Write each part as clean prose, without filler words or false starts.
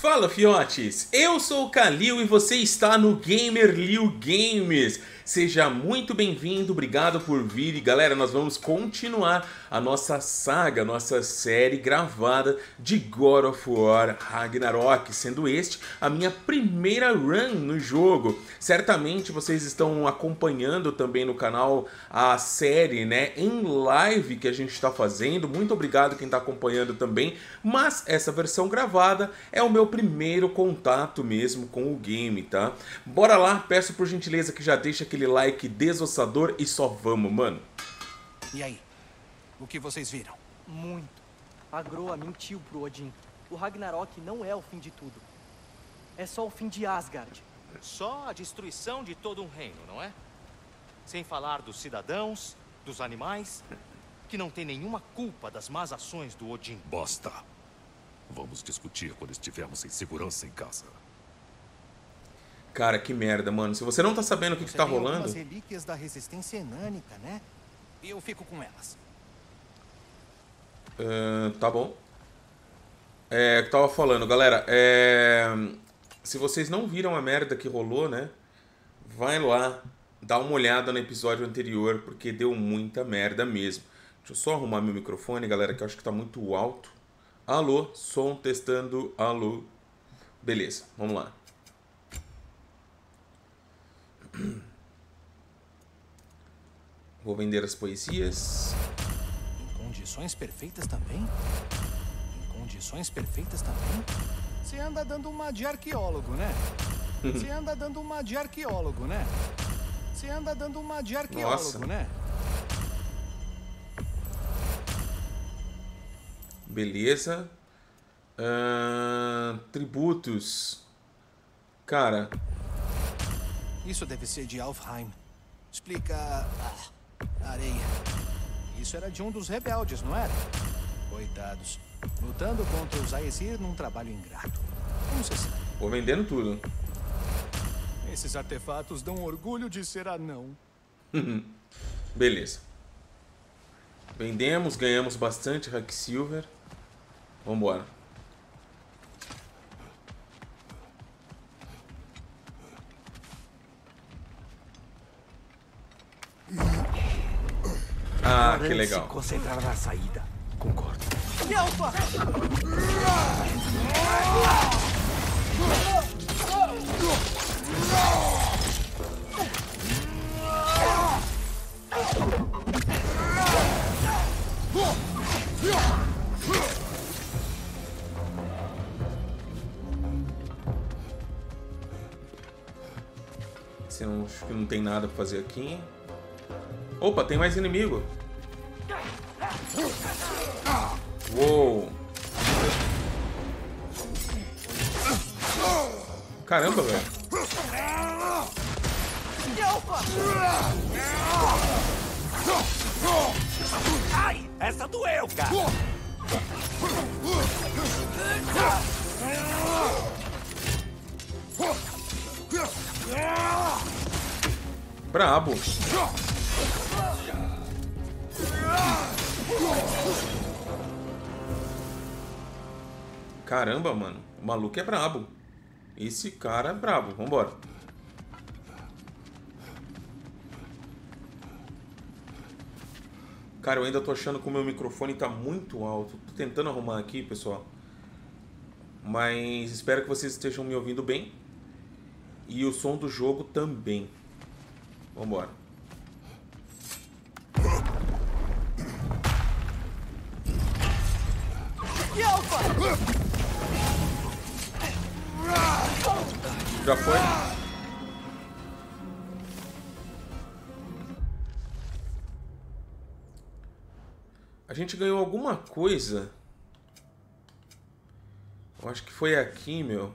Fala, fiotes! Eu sou o Kalil e você está no GamerLilGames. Seja muito bem-vindo, obrigado por vir. E galera, nós vamos continuar a nossa saga, a nossa série gravada de God of War Ragnarok, sendo este a minha primeira run no jogo. Certamente vocês estão acompanhando também no canal a série, né, em live que a gente está fazendo. Muito obrigado quem está acompanhando também, mas essa versão gravada é o meu primeiro contato mesmo com o game, tá? Bora lá, peço por gentileza que já deixa aquele like desossador e só vamos, mano. E aí? O que vocês viram? Muito. A Gróa mentiu pro Odin. O Ragnarok não é o fim de tudo. É só o fim de Asgard. Só a destruição de todo um reino, não é? Sem falar dos cidadãos, dos animais, que não tem nenhuma culpa das más ações do Odin. Bosta. Vamos discutir quando estivermos em segurança em casa. Cara, que merda, mano. Se você não tá sabendo o que tá rolando... As relíquias da resistência enânica, né? Eu fico com elas. Tá bom. É, que tava falando, galera. Se vocês não viram a merda que rolou, né? Vai lá, dá uma olhada no episódio anterior, porque deu muita merda mesmo. Deixa eu só arrumar meu microfone, galera, que eu acho que tá muito alto. Alô, som testando, alô. Beleza, vamos lá. Vou vender as poesias. Em condições perfeitas também? Em condições perfeitas também? Você anda dando uma de arqueólogo, né? Você anda dando uma de arqueólogo, né? Você anda dando uma de arqueólogo, nossa, né? Beleza. Tributos. Cara. Isso deve ser de Alfheim. Explica... areia. Isso era de um dos rebeldes, não era? Coitados. Lutando contra os Aesir num trabalho ingrato. Como você sabe? Vou vendendo tudo. Esses artefatos dão orgulho de ser anão. Beleza. Vendemos, ganhamos bastante Hacksilver. Vambora. Ah, que legal. Concentrar na saída. Concordo. Acho que não tem nada pra fazer aqui. Opa, tem mais inimigo. Uou. Caramba, velho. Ai, essa doeu, cara. Brabo. Caramba, mano. O maluco é brabo. Esse cara é brabo. Vambora. Cara, eu ainda tô achando que o meu microfone tá muito alto. Tô tentando arrumar aqui, pessoal. Mas espero que vocês estejam me ouvindo bem. E o som do jogo também. Vambora. Já foi? A gente ganhou alguma coisa. Eu acho que foi aqui, meu.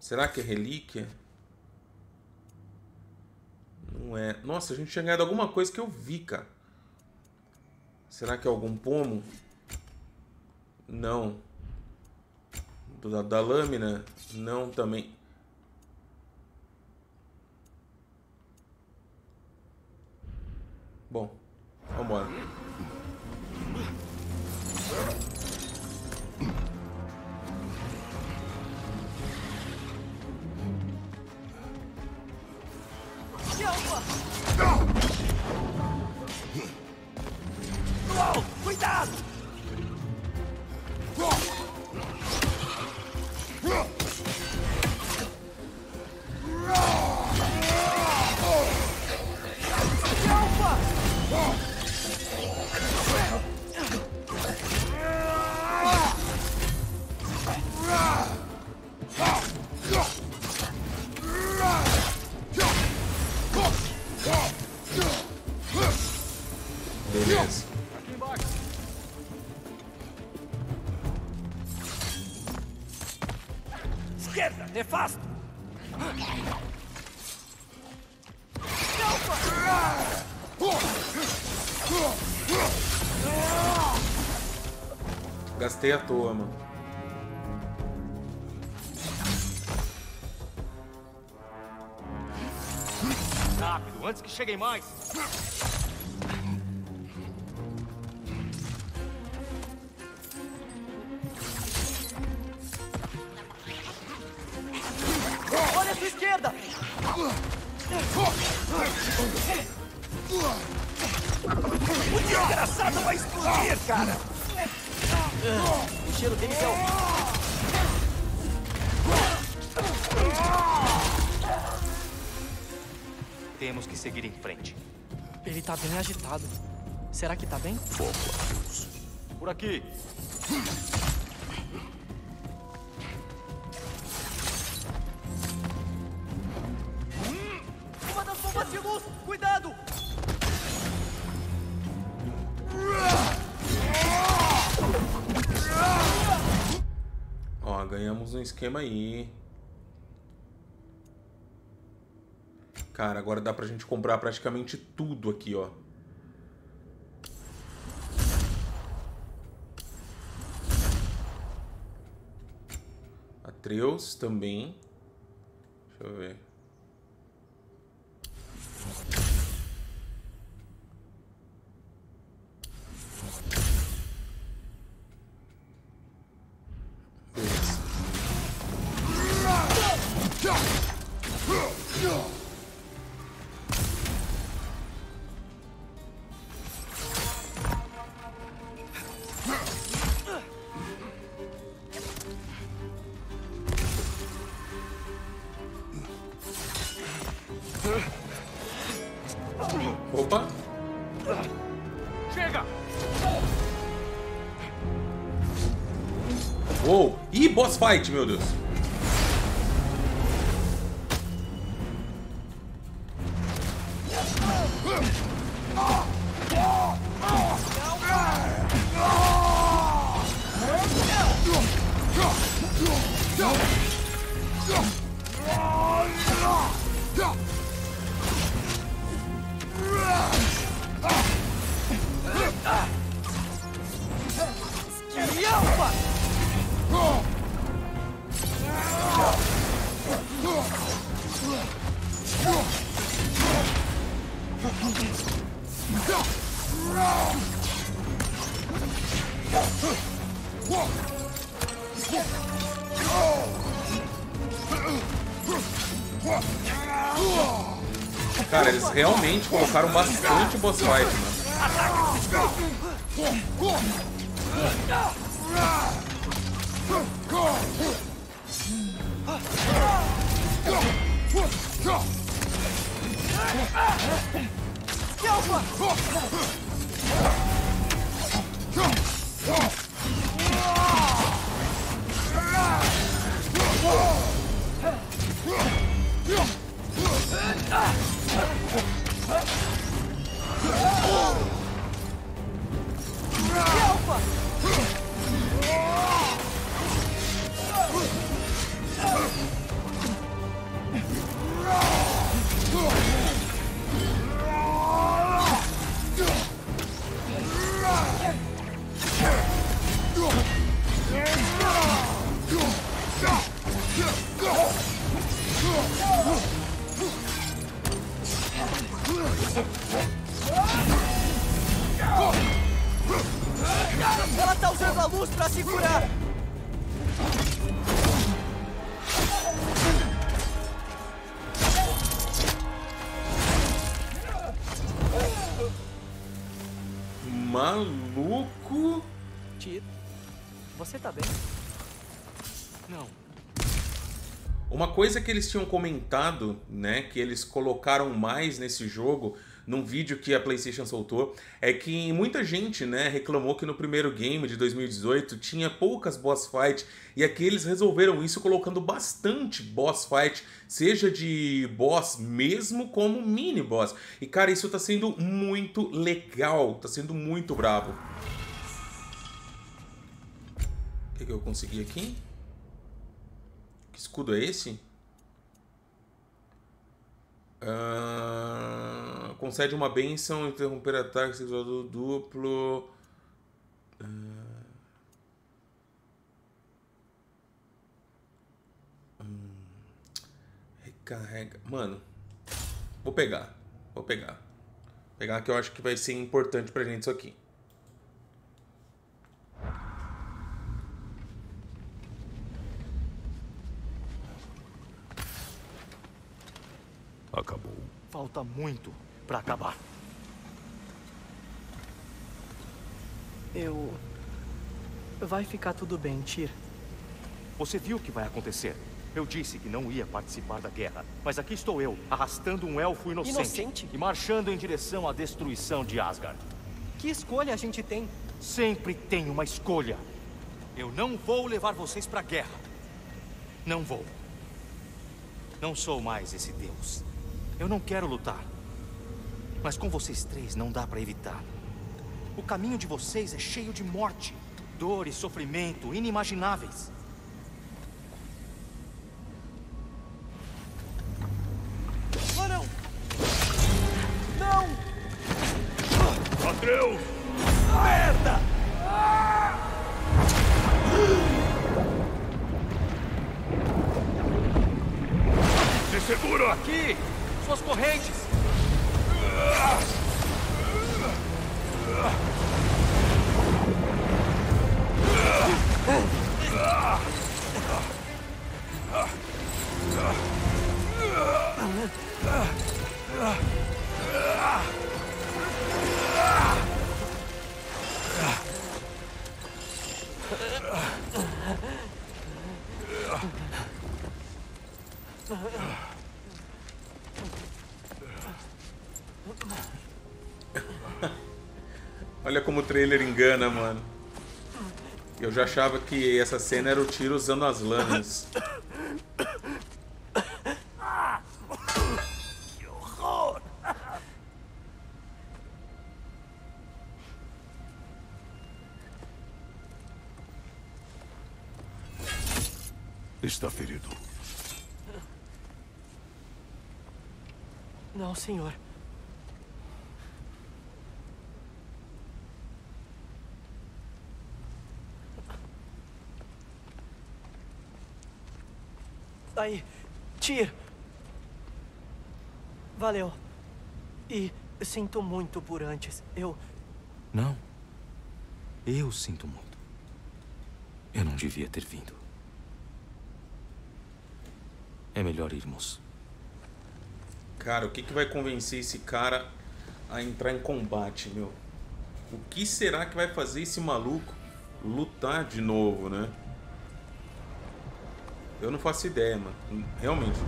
Será que é relíquia? Não é. Nossa, a gente tinha ganhado alguma coisa que eu vi, cara. Será que é algum pomo? Não. Da lâmina? Não, também. Bom, vambora. Uou, cuidado! Nefasto! Gastei à toa, mano. Rápido, antes que cheguem mais! O desgraçado vai explodir, cara! O cheiro deles é o... Temos que seguir em frente. Ele tá bem agitado. Será que tá bem? Fogo, Deus. Por aqui! Cuidado! Ó, ganhamos um esquema aí. Cara, agora dá pra gente comprar praticamente tudo aqui, ó. Atreus também. Deixa eu ver. Boss fight, meu Deus. Cara, eles realmente colocaram bastante boss fight, mano. Maluco! Tiro. Você tá bem? Não. Uma coisa que eles tinham comentado, né, que eles colocaram mais nesse jogo, num vídeo que a PlayStation soltou, é que muita gente, né, reclamou que no primeiro game de 2018 tinha poucas boss fight, e aqui eles resolveram isso colocando bastante boss fight, seja de boss mesmo como mini boss. E cara, isso tá sendo muito legal, tá sendo muito brabo. O que eu consegui aqui? Que escudo é esse? Concede uma benção, interromper ataque sexual do duplo. Recarrega. Mano, vou pegar. Vou pegar. Que eu acho que vai ser importante pra gente isso aqui. Acabou. Falta muito pra acabar. Vai ficar tudo bem, Tyr. Você viu o que vai acontecer? Eu disse que não ia participar da guerra. Mas aqui estou eu, arrastando um elfo inocente? E marchando em direção à destruição de Asgard. Que escolha a gente tem? Sempre tem uma escolha. Eu não vou levar vocês pra guerra. Não vou. Não sou mais esse deus. Eu não quero lutar. Mas com vocês três não dá pra evitar. O caminho de vocês é cheio de morte, dor e sofrimento inimagináveis. Oh, não! Não! Atreus! Merda! Se segura! Aqui! Suas correntes! Olha como o trailer engana, mano. Eu já achava que essa cena era o Tyr usando as lâminas. Que horror! Está ferido. Não, senhor. Aí, Tyr. Valeu. E sinto muito por antes. Não. Eu sinto muito. Eu não devia ter vindo. É melhor irmos. Cara, o que vai convencer esse cara a entrar em combate, meu? O que será que vai fazer esse maluco lutar de novo, né? Eu não faço ideia, mano. Realmente.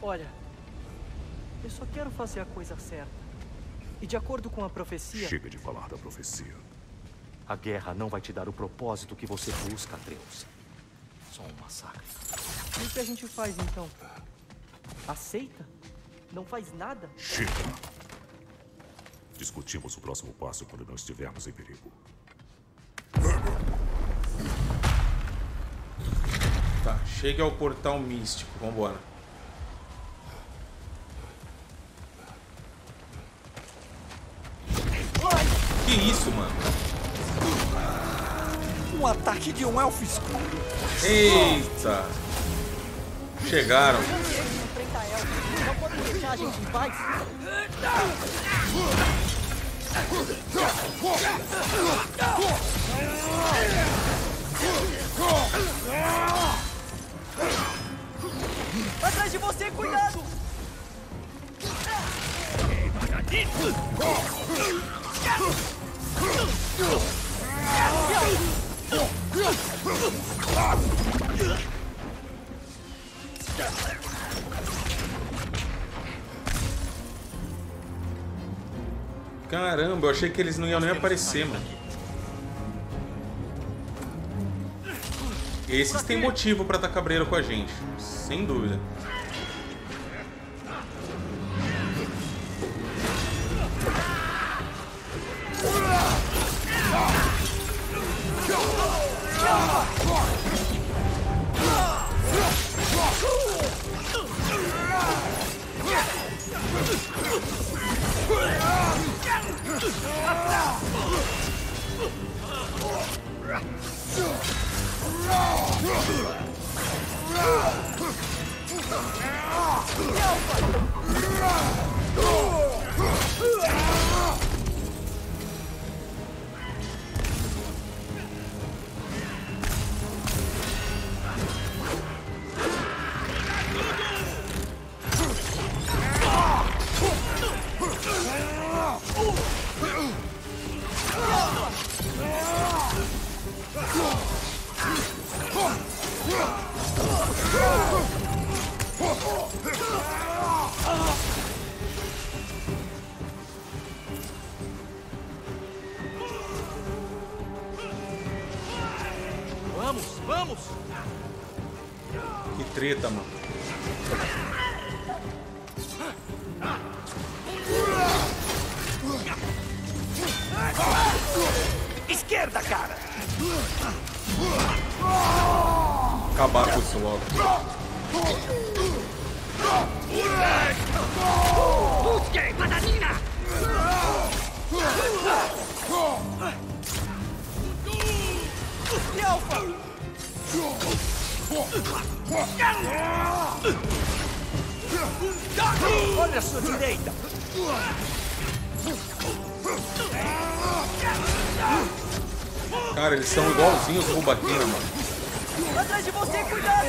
Olha, eu só quero fazer a coisa certa. E de acordo com a profecia... Chega de falar da profecia. A guerra não vai te dar o propósito que você busca, Atreus. Só um massacre. E o que a gente faz, então? Aceita? Não faz nada? Chega! Discutimos o próximo passo quando não estivermos em perigo. Tá, chega ao portal místico. Vambora. Que isso, mano? Um ataque de um elfo escuro. Eita! Chegaram. Não pode deixar a gente em paz. atrás de você, cuidado! Caramba, eu achei que eles não iam nem aparecer, mano. Esses têm motivo pra estar cabreiro com a gente, sem dúvida. Vamos! Que treta, mano. Esquerda, cara! Acabar com isso logo. Busque, Madalina! Olha a sua direita! Cara, eles são igualzinhos os Rubaquina, mano. Atrás de você, cuidado!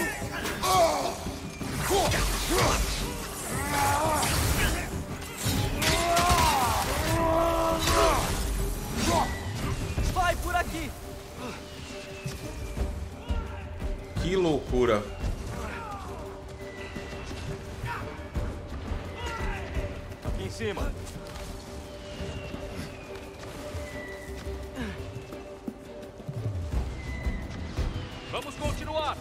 Vai por aqui! Que loucura! Aqui em cima. Vamos continuar.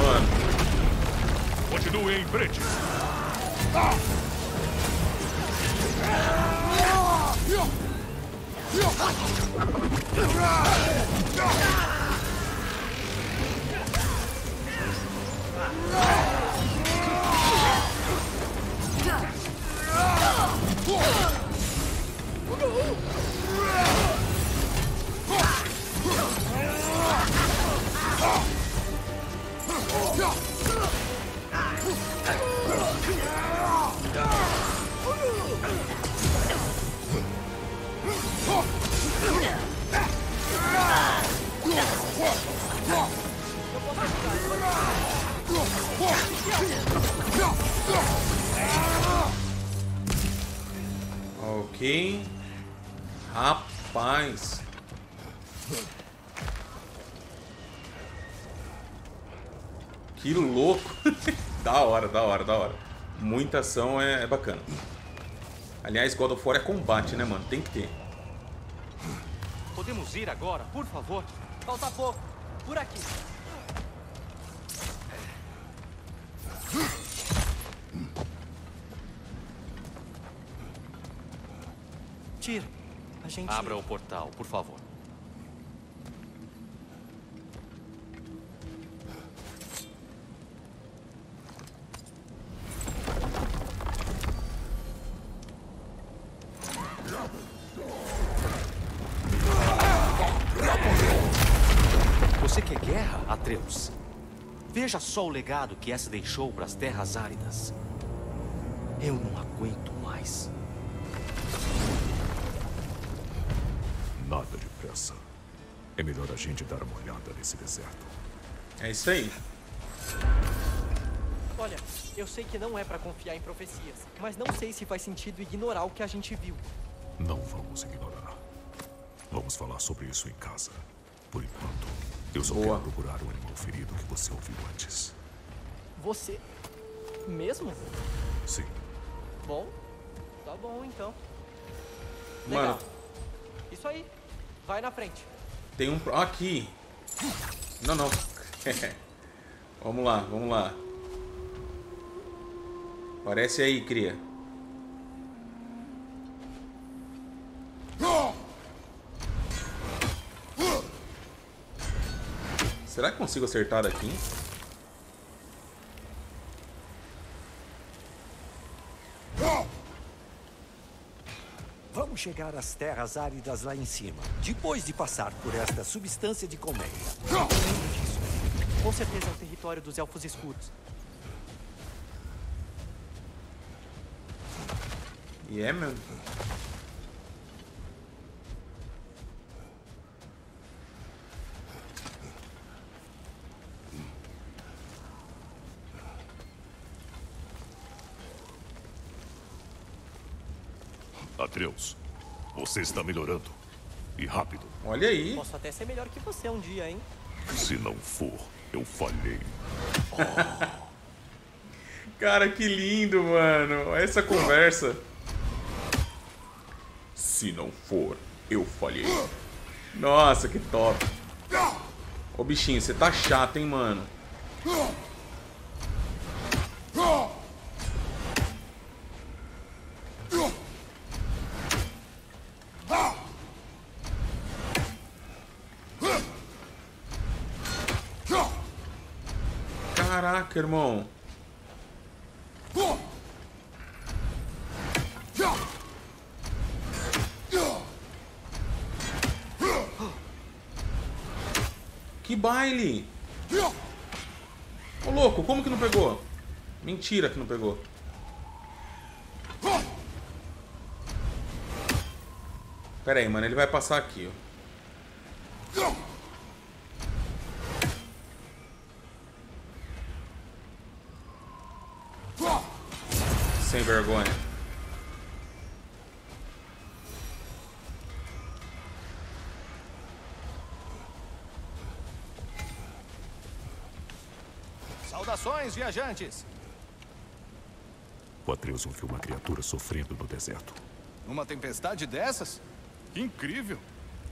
What? Ok. Rapaz. Que louco. Da hora, da hora, da hora. Muita ação é bacana. Aliás, God of War é combate, né, mano? Tem que ter. Podemos ir agora, por favor? Falta pouco. Por aqui. Tira. A gente... Abra o portal, por favor. Veja só o legado que essa deixou para as terras áridas. Eu não aguento mais. Nada depressa. É melhor a gente dar uma olhada nesse deserto. É isso aí. Olha, eu sei que não é para confiar em profecias, mas não sei se faz sentido ignorar o que a gente viu. Não vamos ignorar. Vamos falar sobre isso em casa. Por enquanto... Eu só quero procurar o animal ferido que você ouviu antes. Você... mesmo? Sim. Bom, tá bom então. Legal. Mano. Isso aí. Vai na frente. Tem um... aqui. Não, não. Vamos lá, vamos lá. Aparece aí, cria. Será que consigo acertar aqui? Vamos chegar às terras áridas lá em cima, depois de passar por esta substância de colmeia. Com certeza é o território dos elfos escuros. E é mesmo. Atreus, você está melhorando. E rápido. Olha aí. Posso até ser melhor que você um dia, hein? Se não for, eu falhei. Oh. Cara, que lindo, mano. Essa conversa. Se não for, eu falhei. Nossa, que top. Ô, bichinho, você tá chato, hein, mano? Caraca, irmão. Que baile! Ô, louco, como que não pegou? Mentira que não pegou. Pera aí, mano, ele vai passar aqui, ó. Sem vergonha. Saudações, viajantes! O Atreus ouviu uma criatura sofrendo no deserto. Uma tempestade dessas? Que incrível!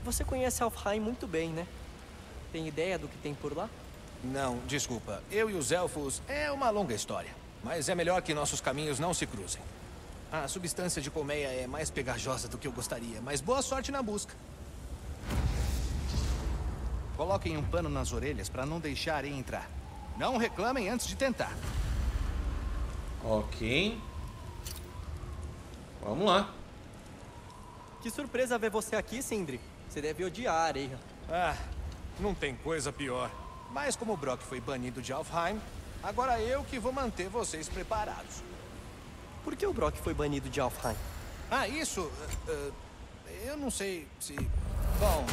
Você conhece Alfheim muito bem, né? Tem ideia do que tem por lá? Não, desculpa. Eu e os elfos é uma longa história. Mas é melhor que nossos caminhos não se cruzem. A substância de colmeia é mais pegajosa do que eu gostaria, mas boa sorte na busca. Coloquem um pano nas orelhas para não deixarem entrar. Não reclamem antes de tentar. Ok. Vamos lá. Que surpresa ver você aqui, Sindri. Você deve odiar a areia. Ah, não tem coisa pior. Mas como o Brock foi banido de Alfheim... Agora eu que vou manter vocês preparados. Por que o Brock foi banido de Alfheim? Ah, isso... eu não sei se... Bom...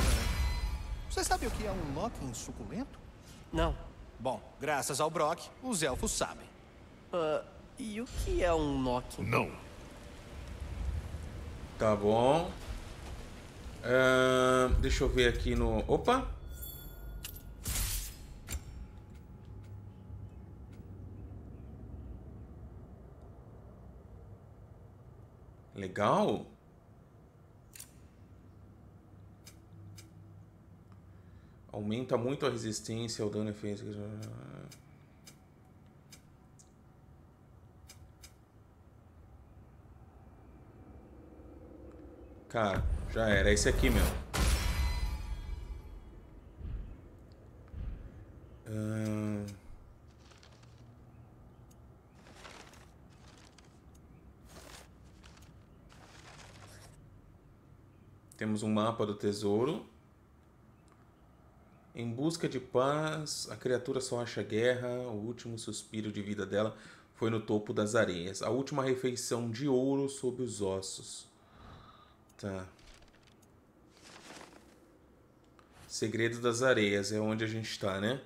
Você sabe o que é um Nokk suculento? Não. Bom, graças ao Brock, os elfos sabem. E o que é um Nokk? Não. Tá bom. Deixa eu ver aqui no... Opa! Legal. Aumenta muito a resistência ao dano efeito. Cara, já era. Esse aqui, meu. Temos um mapa do tesouro. Em busca de paz, a criatura só acha guerra. O último suspiro de vida dela foi no topo das areias. A última refeição de ouro sob os ossos. Tá. Segredo das areias é onde a gente tá, né?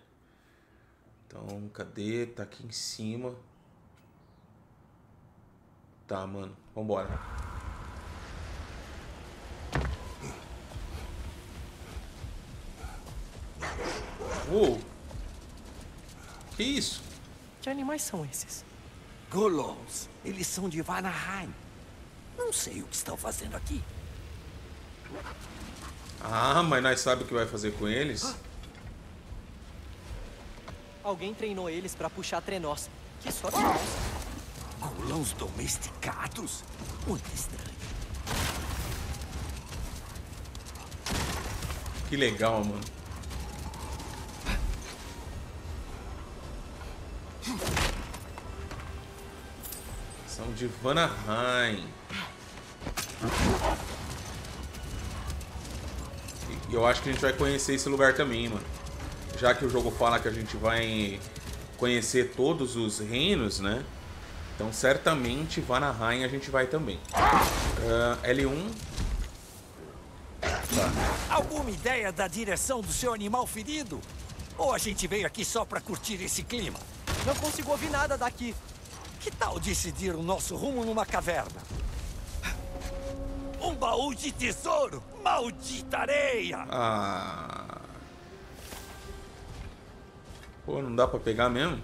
Então, cadê? Tá aqui em cima. Tá, mano. Vambora. Uou! Que isso? Que animais são esses? Golons. Eles são de Vanaheim. Não sei o que estão fazendo aqui. Ah, mas nós sabemos o que vai fazer com eles. Alguém treinou eles para puxar trenós. Que sorte! Golons domesticados? Muito estranho. Que legal, mano. De Vanaheim. E eu acho que a gente vai conhecer esse lugar também, mano. Já que o jogo fala que a gente vai conhecer todos os reinos, né? Então, certamente, Vanaheim a gente vai também. L1. Tá. Alguma ideia da direção do seu animal ferido? Ou a gente veio aqui só pra curtir esse clima? Não consigo ouvir nada daqui. Que tal decidir o nosso rumo numa caverna? Um baú de tesouro! Maldita areia! Ah... Pô, não dá pra pegar mesmo?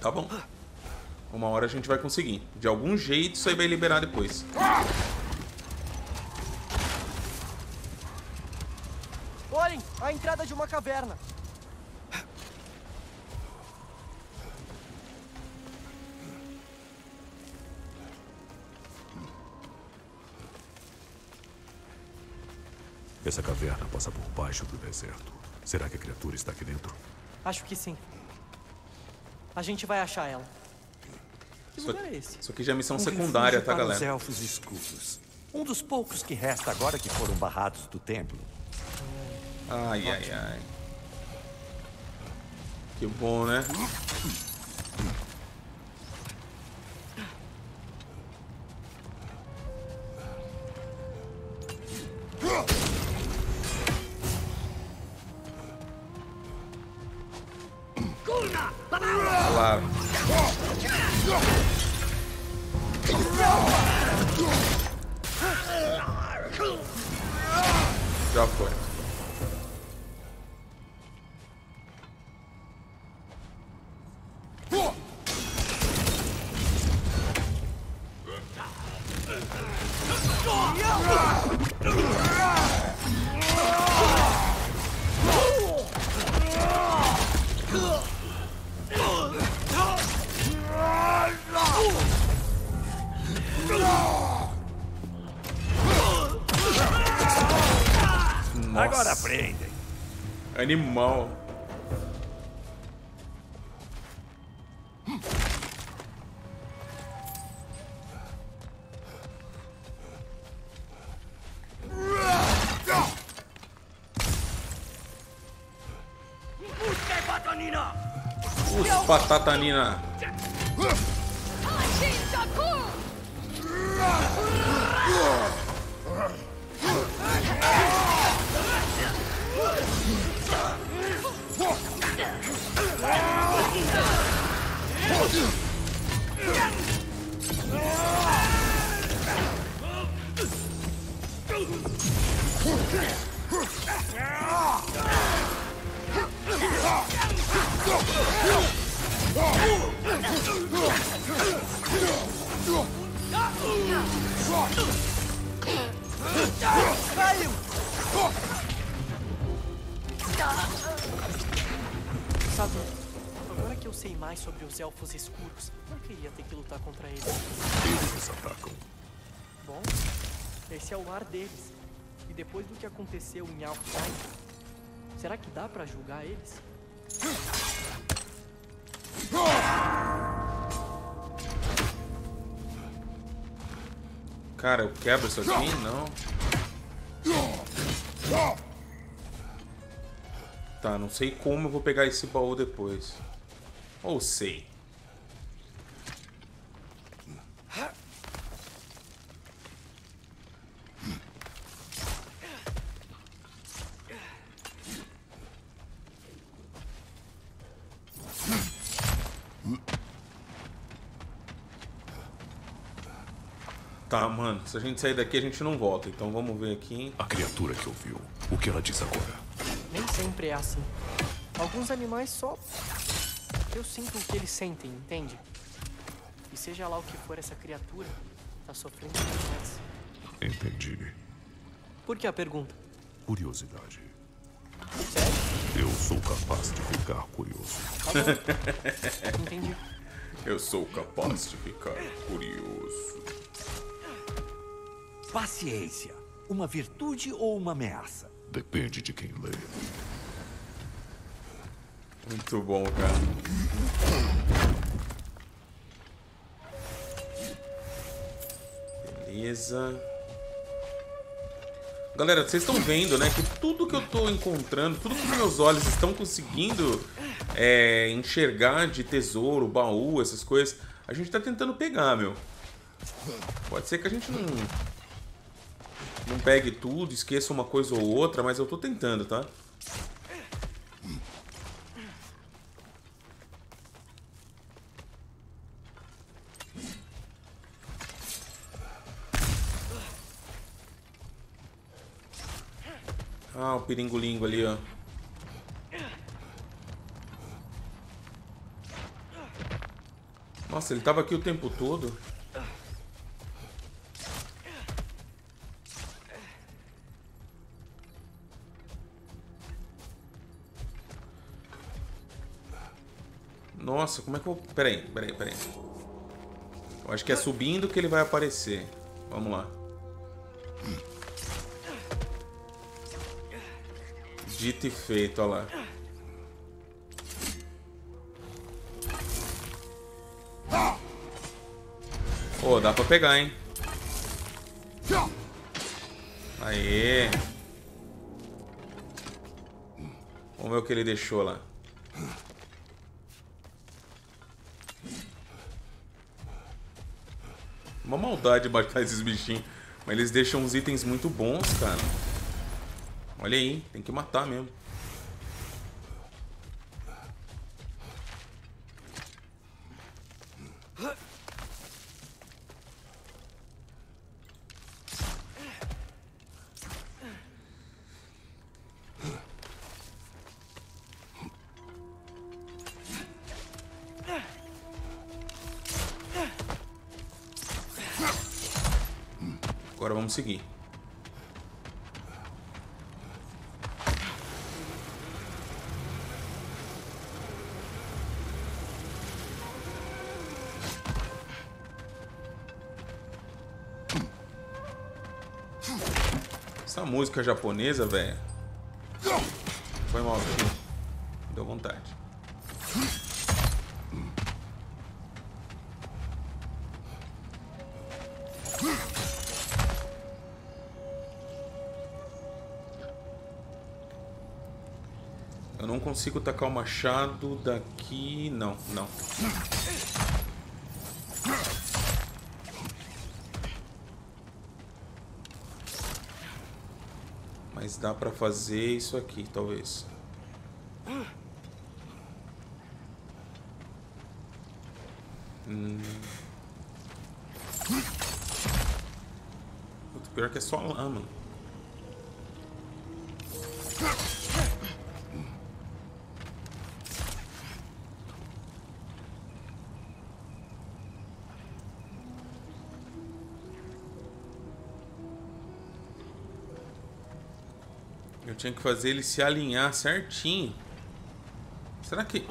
Tá bom. Uma hora a gente vai conseguir. De algum jeito isso aí vai liberar depois. Olhem! A entrada de uma caverna! Essa caverna passa por baixo do deserto. Será que a criatura está aqui dentro? Acho que sim. A gente vai achar ela. Que lugar é esse? Isso aqui já é missão secundária, tá, galera? Os elfos escuros. Um dos poucos que resta agora que foram barrados do templo. Ai, ai, ai. Que bom, né? Agora aprendem. Animal. Os patatanina. Sabe, agora que eu sei mais sobre os elfos escuros, não queria ter que lutar contra eles. Eles nos atacam. Bom, esse é o ar deles. E depois do que aconteceu em Alfheim, será que dá pra julgar eles? Cara, eu quebro isso aqui? Não. Tá, não sei como eu vou pegar esse baú depois. Ou sei. Tá, mano, se a gente sair daqui, a gente não volta. Então vamos ver aqui. A criatura que ouviu, o que ela diz agora? Nem sempre é assim. Alguns animais só... Eu sinto o que eles sentem, entende? E seja lá o que for essa criatura, tá sofrendo demais. Entendi. Por que a pergunta? Curiosidade. Sério? Eu sou capaz de ficar curioso. Tá bom. Entendi. Eu sou capaz de ficar curioso. Paciência. Uma virtude ou uma ameaça? Depende de quem lê. Muito bom, cara. Beleza. Galera, vocês estão vendo, né? Que tudo que eu tô encontrando, tudo que meus olhos estão conseguindo enxergar de tesouro, baú, essas coisas, a gente tá tentando pegar, meu. Pode ser que a gente não pegue tudo, esqueça uma coisa ou outra, mas eu tô tentando, tá? Ah, o piringolingo ali, ó. Nossa, ele tava aqui o tempo todo. Nossa, como é que eu... Peraí. Eu acho que é subindo que ele vai aparecer. Vamos lá. Dito e feito, olha lá. Pô, dá pra pegar, hein? Aê! Vamos ver o que ele deixou lá. Uma maldade matar esses bichinhos. Mas eles deixam uns itens muito bons, cara. Olha aí, tem que matar mesmo. Seguir. Essa música japonesa, velho. Foi mal, velho. Deu vontade. Consigo tacar o machado daqui. Não. Mas dá pra fazer isso aqui, talvez. Puta, pior que é só lá, mano. Eu tinha que fazer ele se alinhar certinho. Será que...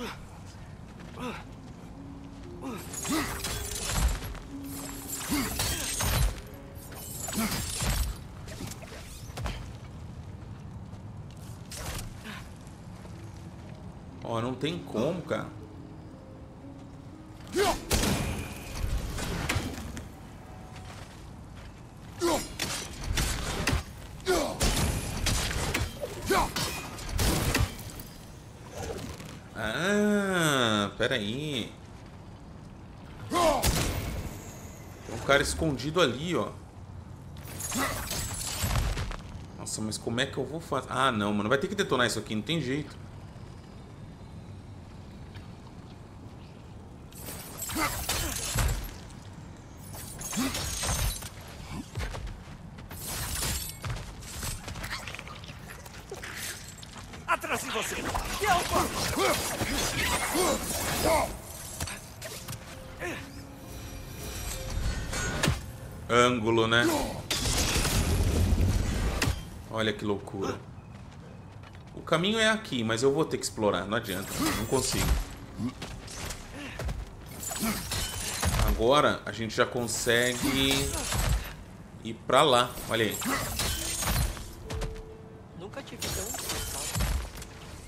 Ó, não tem como, cara. Peraí. Tem um cara escondido ali, ó. Nossa, mas como é que eu vou fazer? Ah, não, mano. Vai ter que detonar isso aqui. Não tem jeito. Atrás de você. Ângulo, né? Olha que loucura. O caminho é aqui, mas eu vou ter que explorar. Não adianta, não consigo. Agora a gente já consegue ir pra lá. Olha aí. Nunca tive tão estressado.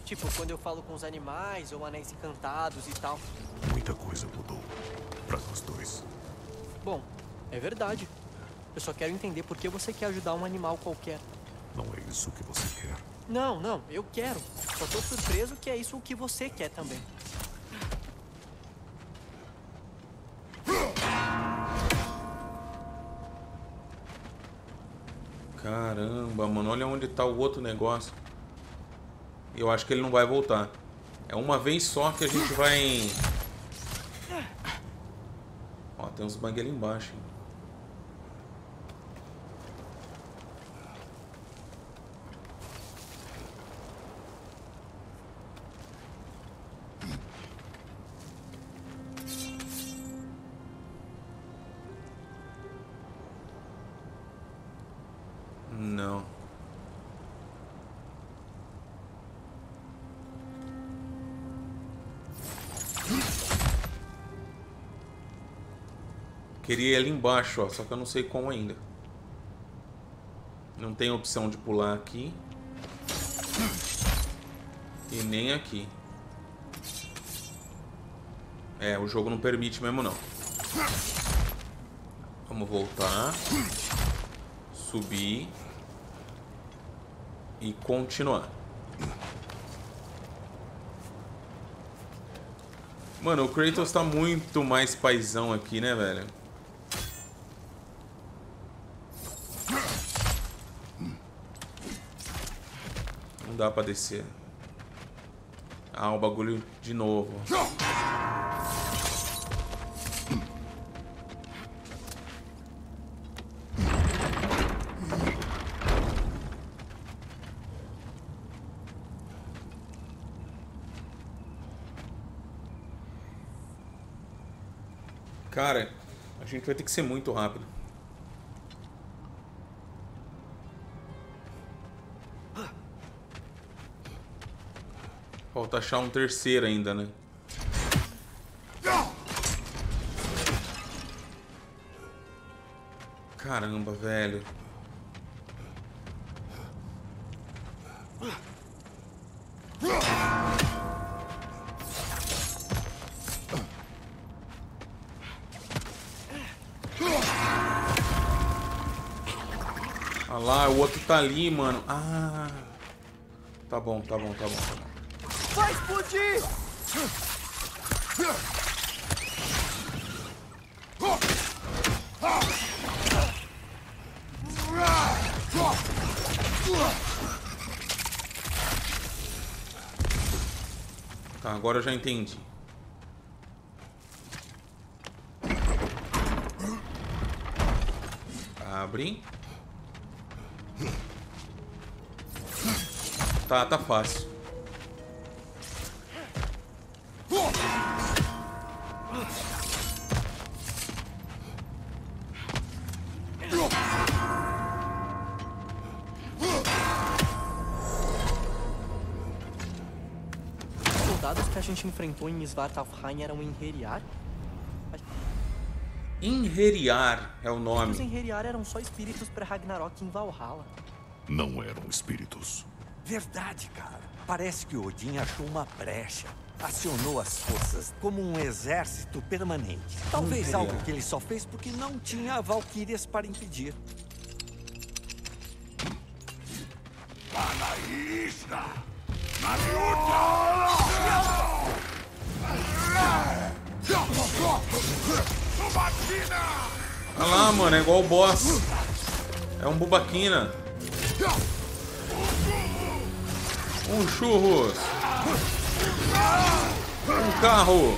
Tipo, quando eu falo com os animais ou anéis encantados e tal. Muita coisa mudou pra nós dois. Bom, é verdade. Eu só quero entender por que você quer ajudar um animal qualquer. Não é isso que você quer. Não, não, eu quero. Só tô surpreso que é isso o que você quer também. Caramba, mano, olha onde tá o outro negócio. Eu acho que ele não vai voltar. É uma vez só que a gente vai... Ó, tem uns bugs ali embaixo, hein? Não. Queria ir ali embaixo, ó, só que eu não sei como ainda. Não tem opção de pular aqui. E nem aqui. É, o jogo não permite mesmo não. Vamos voltar. Subir. E continuar. Mano, o Kratos tá muito mais paizão aqui, né, velho? Não dá pra descer. Ah, o bagulho de novo. Cara, a gente vai ter que ser muito rápido. Falta achar um terceiro ainda, né? Caramba, velho. Lá, o outro tá ali, mano. Ah. Tá bom, tá bom, tá bom. Vai explodir! Tá, agora eu já entendi. Abre. Tá, tá fácil. que a gente enfrentou em Svartalfheim era um Einherjar? Einherjar é o nome. Os Einherjar eram só espíritos para Ragnarok em Valhalla. Não eram espíritos. Verdade, cara. Parece que Odin achou uma brecha. Acionou as forças como um exército permanente. Talvez algo que ele só fez porque não tinha valquírias para impedir. Olha lá, mano, é igual o boss. É um bubaquina. Um churros. Um carro.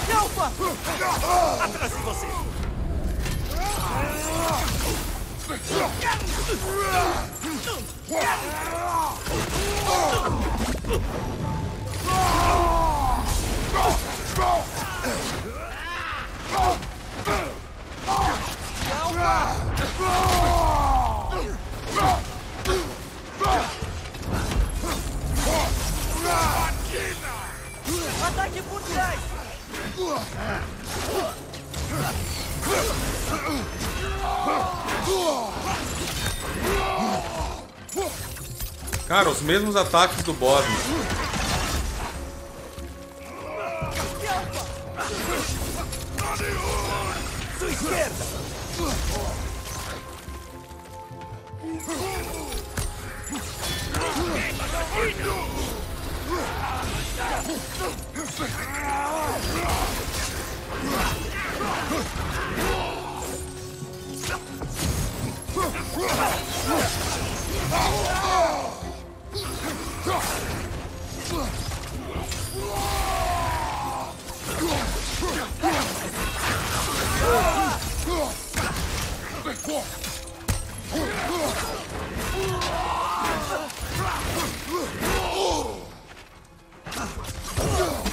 Desculpa! Atrás de você. Ataque por trás. Cara, os mesmos ataques do boss. Sua esquerda.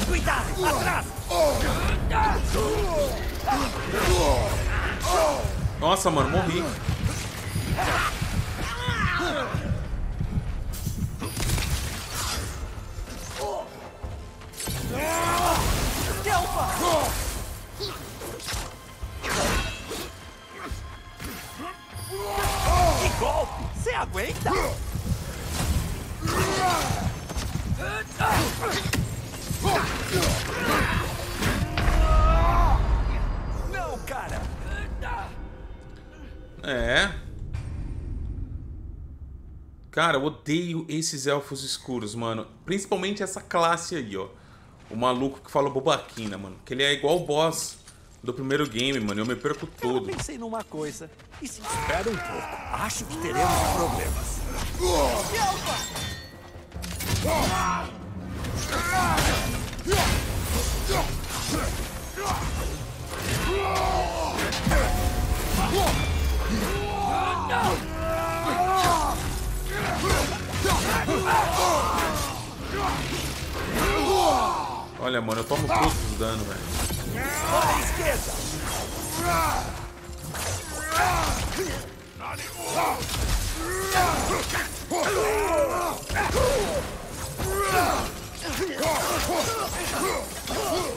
Cuidado! Atrás! Nossa, mano, morri. Que golpe! Você aguenta? Não, cara. É. Cara, eu odeio esses elfos escuros, mano. Principalmente essa classe aí, ó. O maluco que fala bobaquina, mano. Que ele é igual o boss do primeiro game, mano. Eu me perco todo. Eu pensei numa coisa. E se... Espera um pouco. Acho que teremos problemas. Olha, mano, eu tomo todos os danos, velho. Olha a esquerda.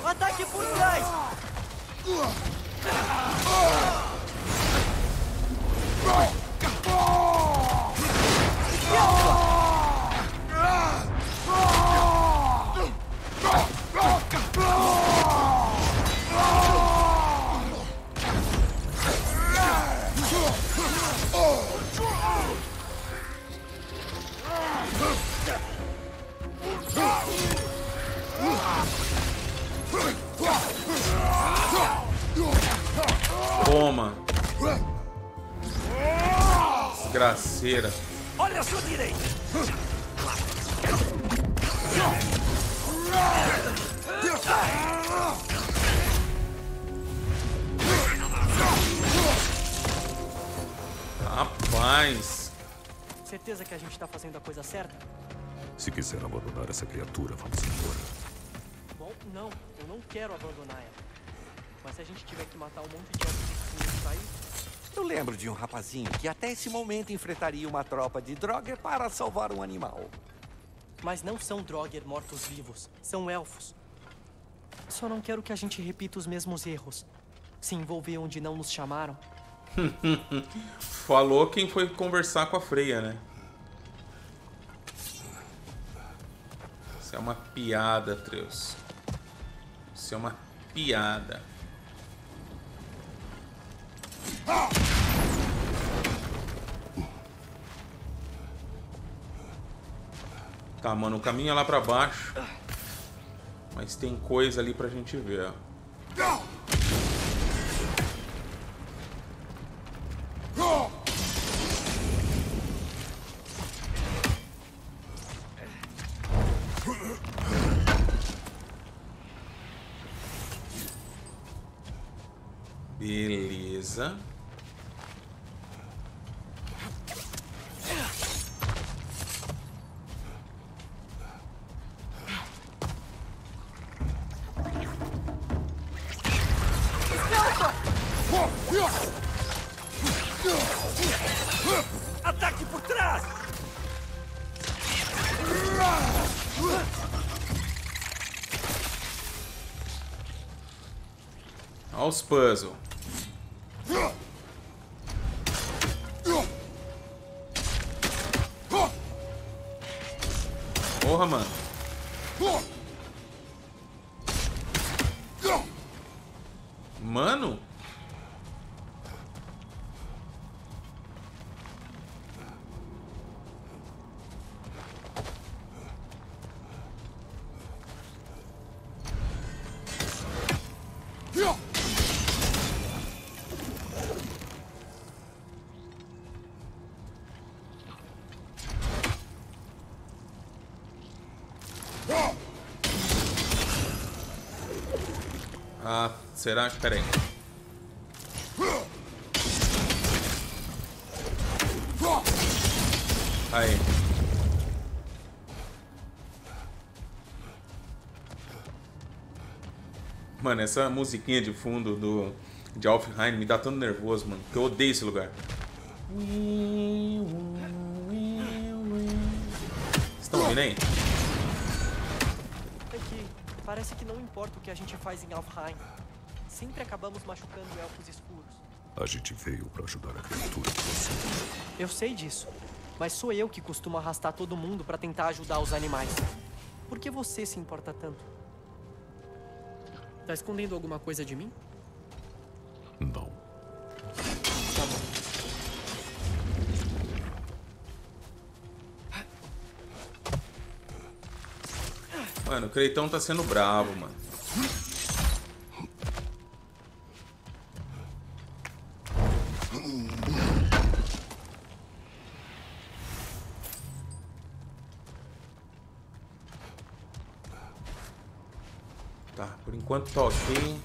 Ataque por trás. Toma. Desgraceira. Olha a sua direita. Rapaz. Certeza que a gente tá fazendo a coisa certa? Se quiser abandonar essa criatura, vamos embora. Bom, não. Eu não quero abandonar ela. Mas se a gente tiver que matar um monte de elfos aí... Eu lembro de um rapazinho que até esse momento enfrentaria uma tropa de Draugr para salvar um animal. Mas não são Draugr mortos-vivos, são elfos. Só não quero que a gente repita os mesmos erros. Se envolver onde não nos chamaram. Falou quem foi conversar com a Freya, né? Isso é uma piada, Atreus. Isso é uma piada. Tá, mano, o caminho é lá pra baixo. Mas tem coisa ali pra gente ver, ó. Beleza. Ataque por trás. Olha os puzzles. Porra, mano. Mano? Será que... Pera aí. Aí. Mano, essa musiquinha de fundo de Alfheim me dá tanto nervoso, mano. Que eu odeio esse lugar. Vocês estão ouvindo aí? É que parece que não importa o que a gente faz em Alfheim. Sempre acabamos machucando elfos escuros. A gente veio pra ajudar a criatura que você... Eu sei disso, mas sou eu que costumo arrastar todo mundo pra tentar ajudar os animais. Por que você se importa tanto? Tá escondendo alguma coisa de mim? Não. Tá bom. Mano, o Creitão tá sendo bravo, mano. Enquanto tá ok.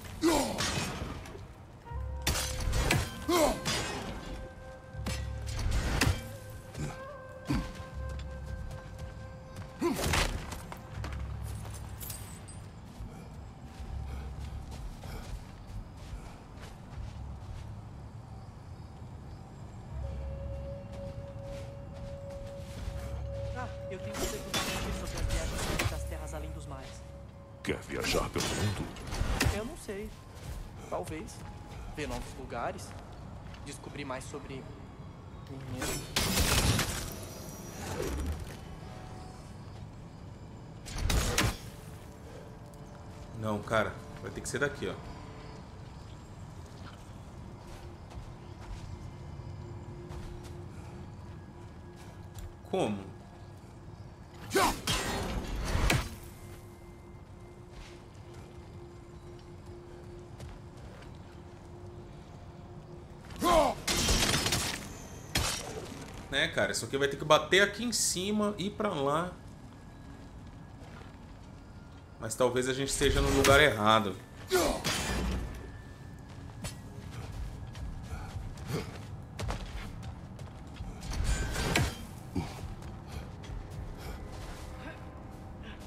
Ah, eu tenho que dizer sobre as viagens das terras além dos mares. Quer viajar pelo mundo? Eu não sei. Talvez. Ver novos lugares. Descobrir mais sobre mim mesmo. Não, cara. Vai ter que ser daqui, ó. Como? É, cara, isso aqui vai ter que bater aqui em cima, ir pra lá. Mas talvez a gente esteja no lugar errado.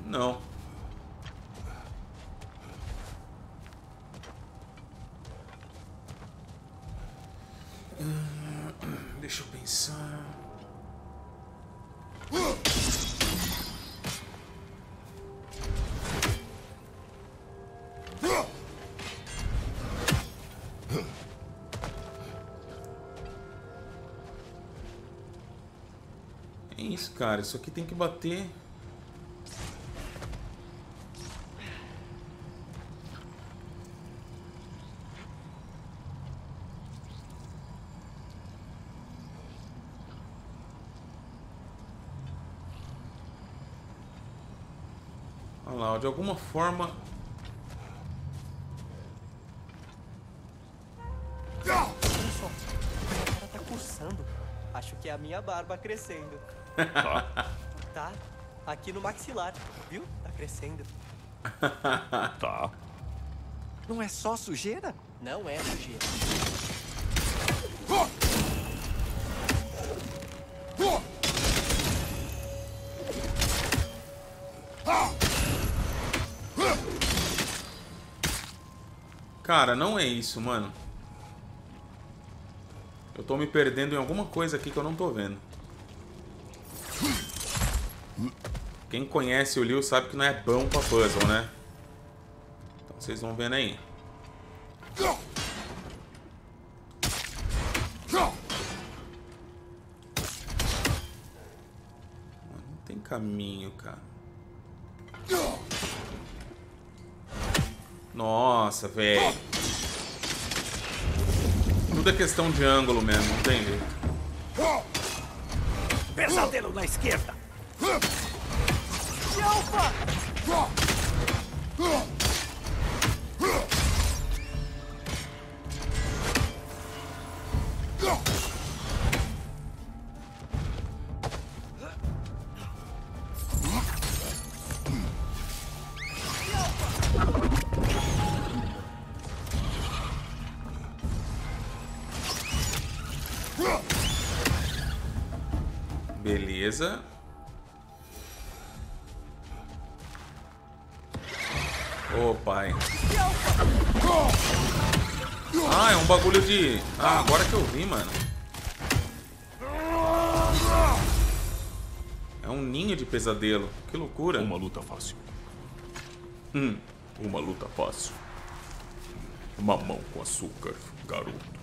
Não. Deixa eu pensar. isso, cara. Isso aqui tem que bater. Olha lá, de alguma forma... Que é a minha barba crescendo. Tá. Aqui no maxilar, viu? Tá crescendo. Tá. Não é só sujeira? Não é sujeira. Cara, não é isso, mano. Eu tô me perdendo em alguma coisa aqui que eu não tô vendo. Quem conhece o Liu sabe que não é bom pra puzzle, né? Então vocês vão vendo aí. Não tem caminho, cara. Nossa, velho. Tudo é questão de ângulo mesmo, entende? Pesadelo na esquerda! Beleza. Ô, pai. Ah, é um bagulho de... Ah, agora que eu vi, mano. É um ninho de pesadelo. Que loucura. Uma luta fácil. Uma luta fácil. Mamão com açúcar, garoto.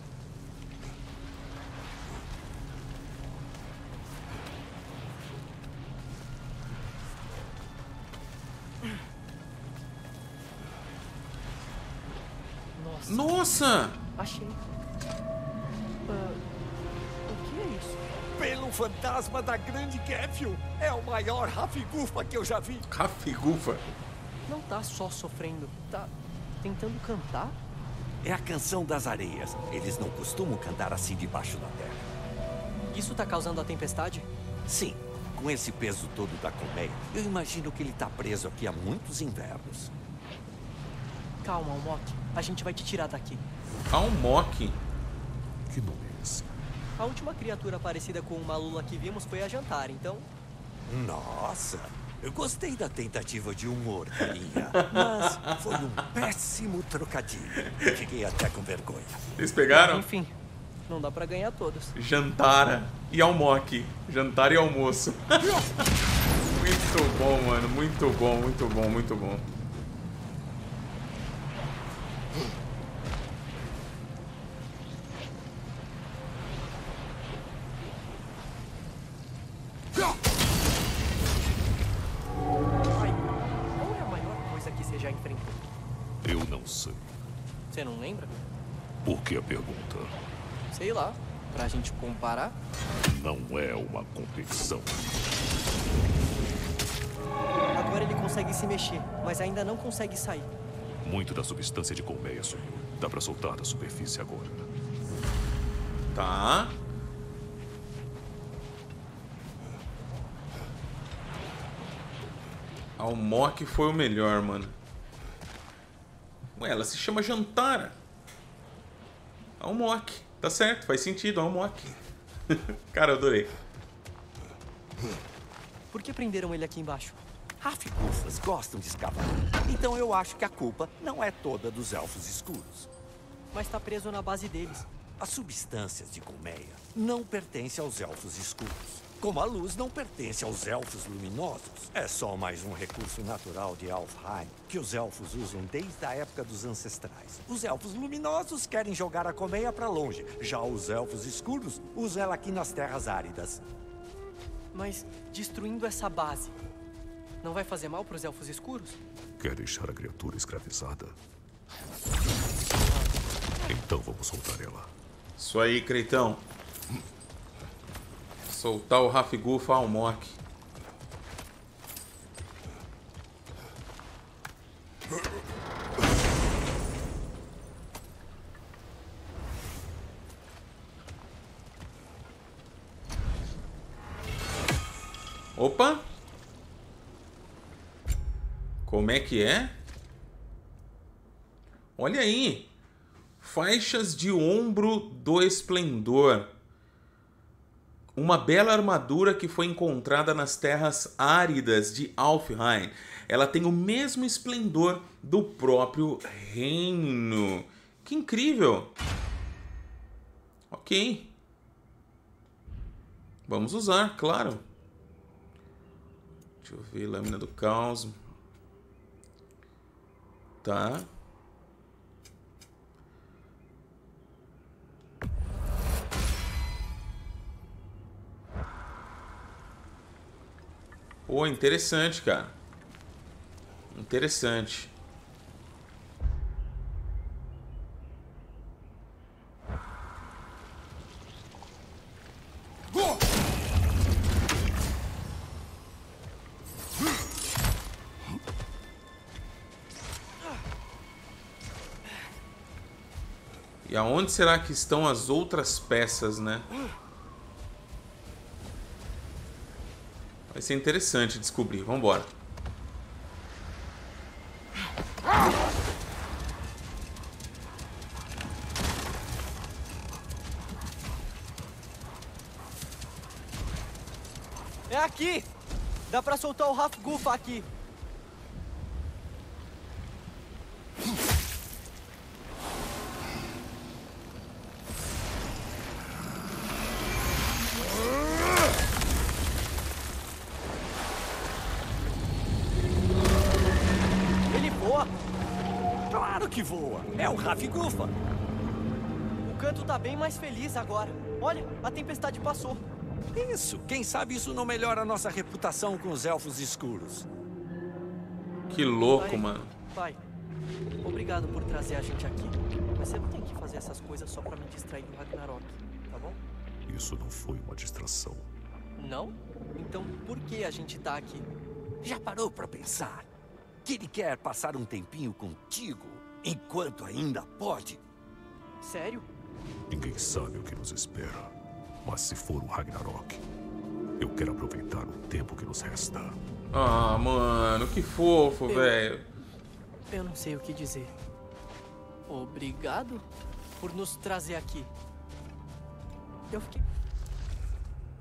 Nossa! Achei. O que é isso? Pelo fantasma da grande Kefil! É o maior Hafgufa que eu já vi! Hafgufa? Não tá só sofrendo, tá tentando cantar? É a canção das areias. Eles não costumam cantar assim debaixo da terra. Isso tá causando a tempestade? Sim. Com esse peso todo da colmeia, eu imagino que ele tá preso aqui há muitos invernos. Calma, Almok. A gente vai te tirar daqui. Almok? Que nome é esse? A última criatura parecida com uma lula que vimos foi a jantar, então... Nossa! Eu gostei da tentativa de humor, carinha. Mas foi um péssimo trocadilho. Fiquei até com vergonha. Eles pegaram? Enfim, não dá pra ganhar todos. Jantara e Almok. Jantar e almoço. Muito bom, mano. Muito bom, muito bom, muito bom. Você não lembra? Por que a pergunta? Sei lá, pra gente comparar. Não é uma competição. Agora ele consegue se mexer, mas ainda não consegue sair. Muito da substância de colmeia sumiu. Dá pra soltar da superfície agora. Tá. Almok foi o melhor, mano. Ué, ela se chama Jantara. Almok. Tá certo, faz sentido, Almok. Cara, eu adorei. Por que prenderam ele aqui embaixo? Hafgufas gostam de escavar. Então eu acho que a culpa não é toda dos elfos escuros. Mas tá preso na base deles. As substâncias de colmeia não pertencem aos elfos escuros. Como a luz não pertence aos elfos luminosos, é só mais um recurso natural de Alfheim, que os elfos usam desde a época dos ancestrais. Os elfos luminosos querem jogar a colmeia pra longe, já os elfos escuros usam ela aqui nas terras áridas. Mas destruindo essa base, não vai fazer mal para os elfos escuros? Quer deixar a criatura escravizada? Então vamos soltar ela. Isso aí, Creitão. Soltar o Hafgufa Almok. Opa! Como é que é? Olha aí! Faixas de ombro do esplendor. Uma bela armadura que foi encontrada nas terras áridas de Alfheim. Ela tem o mesmo esplendor do próprio reino. Que incrível! Ok. Vamos usar, claro. Deixa eu ver, lâmina do caos. Tá. Pô, interessante, cara. Interessante. Aonde será que estão as outras peças, né? Vai ser interessante descobrir. Vamos embora. É aqui! Dá pra soltar o Hafgufa aqui. Hafgufa. O canto tá bem mais feliz agora. Olha, a tempestade passou. Isso, quem sabe isso não melhora a nossa reputação com os elfos escuros. Que louco, pai, mano. Pai, obrigado por trazer a gente aqui. Mas você não tem que fazer essas coisas só pra me distrair do Ragnarok, tá bom? Isso não foi uma distração. Não? Então por que a gente tá aqui? Já parou pra pensar que ele quer passar um tempinho contigo? Enquanto ainda pode. Sério? Ninguém sabe o que nos espera. Mas se for o Ragnarok, eu quero aproveitar o tempo que nos resta. Ah, mano, que fofo, velho. Eu não sei o que dizer. Obrigado por nos trazer aqui. Eu fiquei...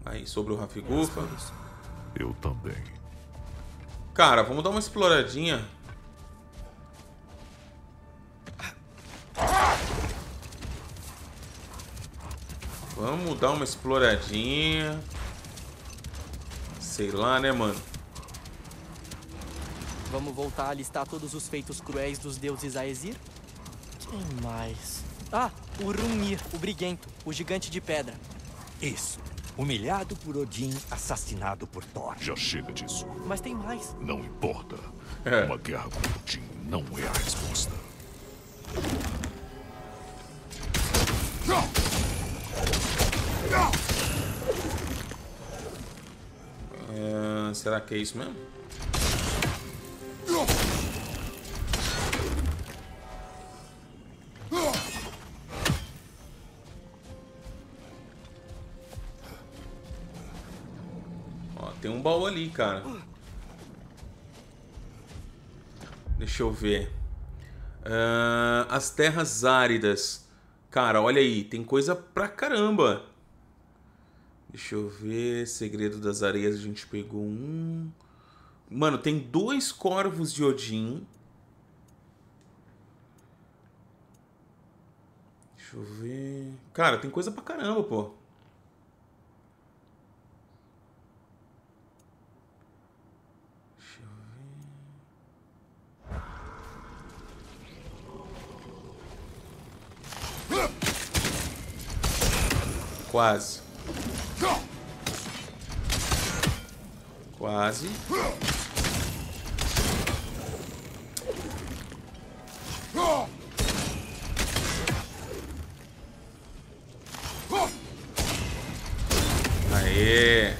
Aí, sobre o Hafgufa. Eu também. Cara, vamos dar uma exploradinha. Vamos dar uma exploradinha. Sei lá, né, mano? Vamos voltar a listar todos os feitos cruéis dos deuses Aesir? Quem mais? Ah, o Rumir, o briguento, o gigante de pedra. Isso. Humilhado por Odin, assassinado por Thor. Já chega disso. Mas tem mais. Não importa. Uma guerra com Odin não é a resposta. Não! Será que é isso mesmo? Ó, tem um baú ali, cara. Deixa eu ver. As terras áridas. Cara, olha aí. Tem coisa pra caramba. Deixa eu ver... Segredo das Areias, a gente pegou um... Mano, tem 2 Corvos de Odin. Deixa eu ver... Cara, tem coisa pra caramba, pô. Deixa eu ver... Quase. Quase. Aê!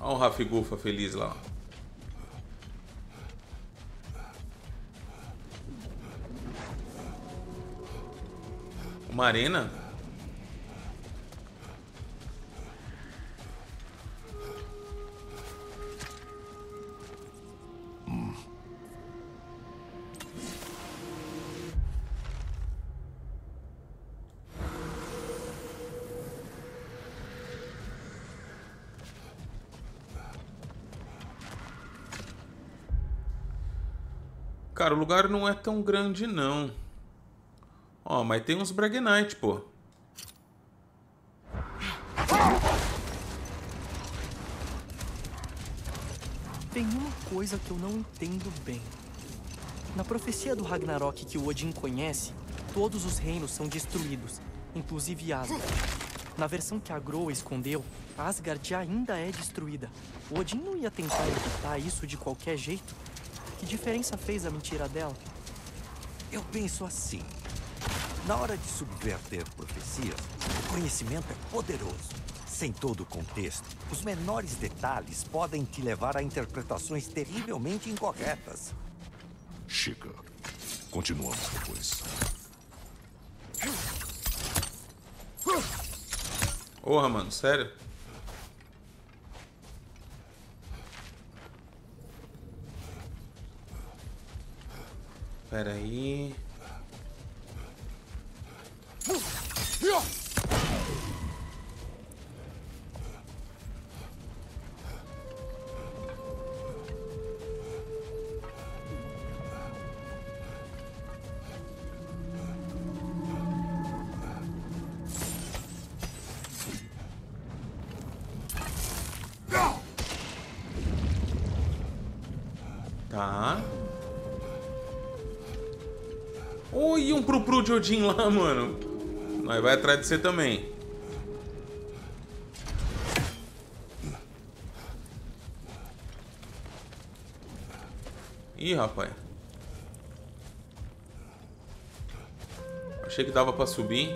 Olha o Hafgufa feliz lá. Uma arena? Cara, o lugar não é tão grande, não. Ó, mas tem uns Bragnite, pô. Tem uma coisa que eu não entendo bem. Na profecia do Ragnarok que o Odin conhece, todos os reinos são destruídos, inclusive Asgard. Na versão que a Gróa escondeu, Asgard ainda é destruída. O Odin não ia tentar evitar isso de qualquer jeito? Que diferença fez a mentira dela? Eu penso assim. Na hora de subverter profecias, o conhecimento é poderoso. Sem todo o contexto, os menores detalhes podem te levar a interpretações terrivelmente incorretas. Chega. Continuamos depois. Porra, mano, sério? Pera aí... Tá... Oi, um Prupru de Odin lá, mano. Nós vai atrás de você também. Ih, rapaz. Achei que dava pra subir.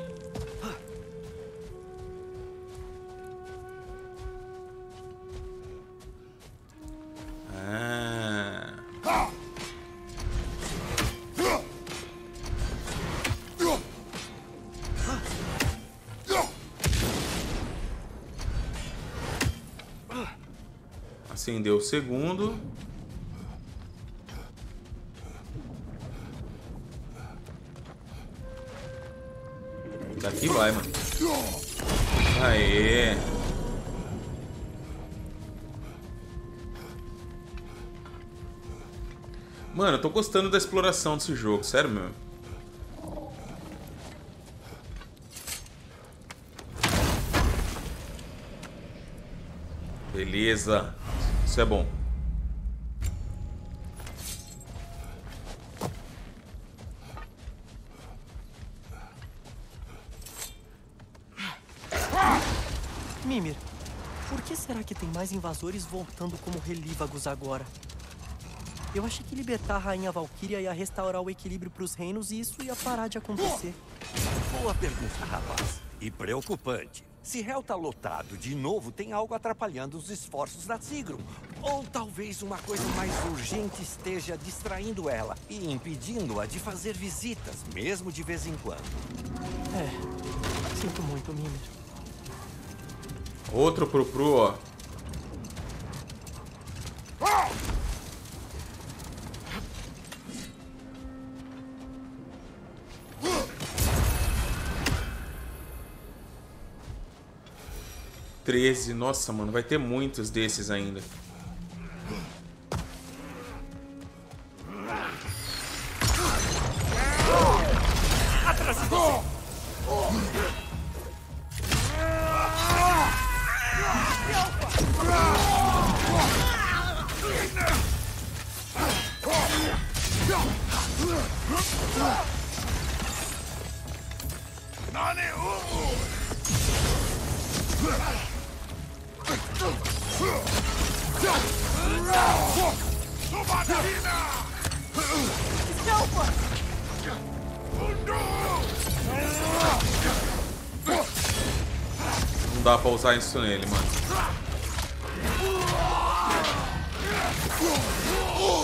Acendeu o segundo. Daqui vai, mano. Aê. Mano, eu tô gostando da exploração desse jogo, sério mesmo. Beleza. Isso é bom. Mimir, por que será que tem mais invasores voltando como relívagos agora? Eu achei que libertar a Rainha Valquíria ia restaurar o equilíbrio para os reinos e isso ia parar de acontecer. Boa pergunta, rapaz. E preocupante. Se Hel tá lotado de novo, tem algo atrapalhando os esforços da Sigrun. Ou talvez uma coisa mais urgente esteja distraindo ela e impedindo-a de fazer visitas, mesmo de vez em quando. É, sinto muito, Mimir. Outro Prupru, ó. Nossa, mano, vai ter muitos desses ainda. Não dá pra usar isso nele, mano.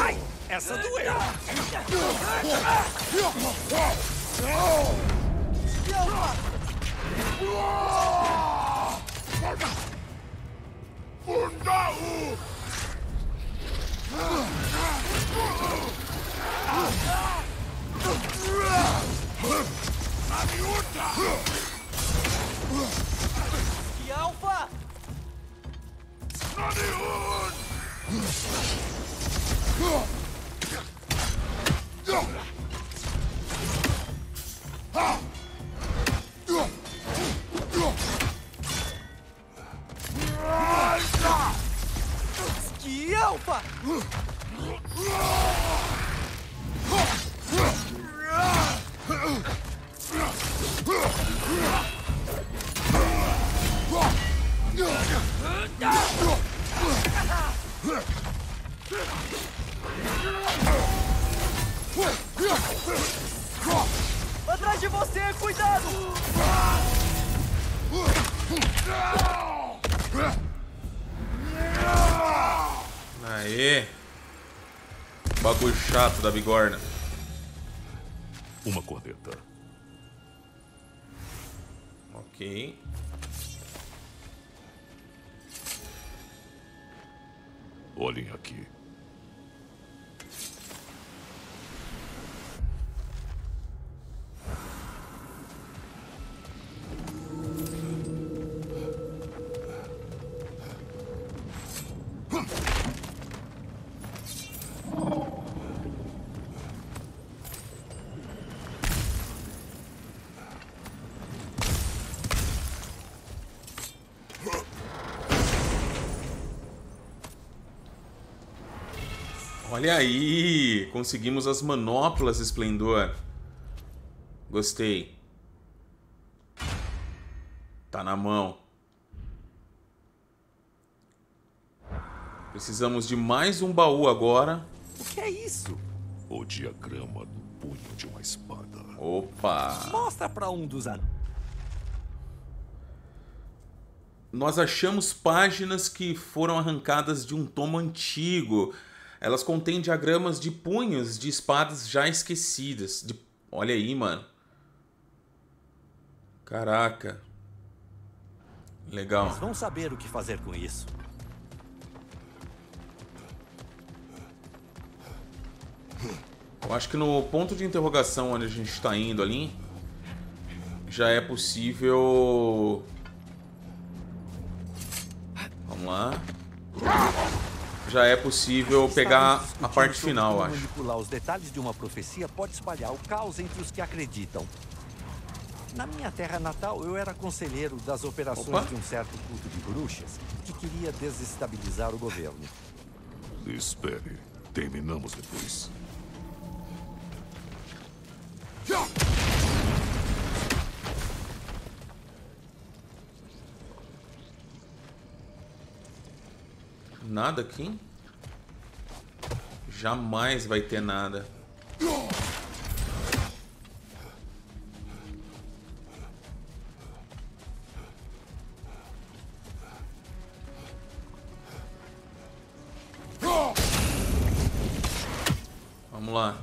Ai, essa doeu. Alfa! Ski Alfa! Atrás de você, cuidado! Aê! Bagulho chato da bigorna. Uma corneta. Ok. Olhem aqui. Olha aí, conseguimos as manoplas esplendor. Gostei. Tá na mão. Precisamos de mais um baú agora. O que é isso? O diagrama do punho de uma espada. Opa! Mostra pra um dos anões. Nós achamos páginas que foram arrancadas de um tomo antigo. Elas contêm diagramas de punhos de espadas já esquecidas. Olha aí, mano. Caraca. Legal. Eles vão saber o que fazer com isso. Eu acho que no ponto de interrogação onde a gente está indo ali, já é possível... Vamos lá. Já é possível pegar a parte final, acho. Manipular os detalhes de uma profecia pode espalhar o caos entre os que acreditam. Na minha terra natal, eu era conselheiro das operações de um certo culto de bruxas que queria desestabilizar o governo. Espere, terminamos depois. Nada aqui? Jamais vai ter nada. Vamos lá.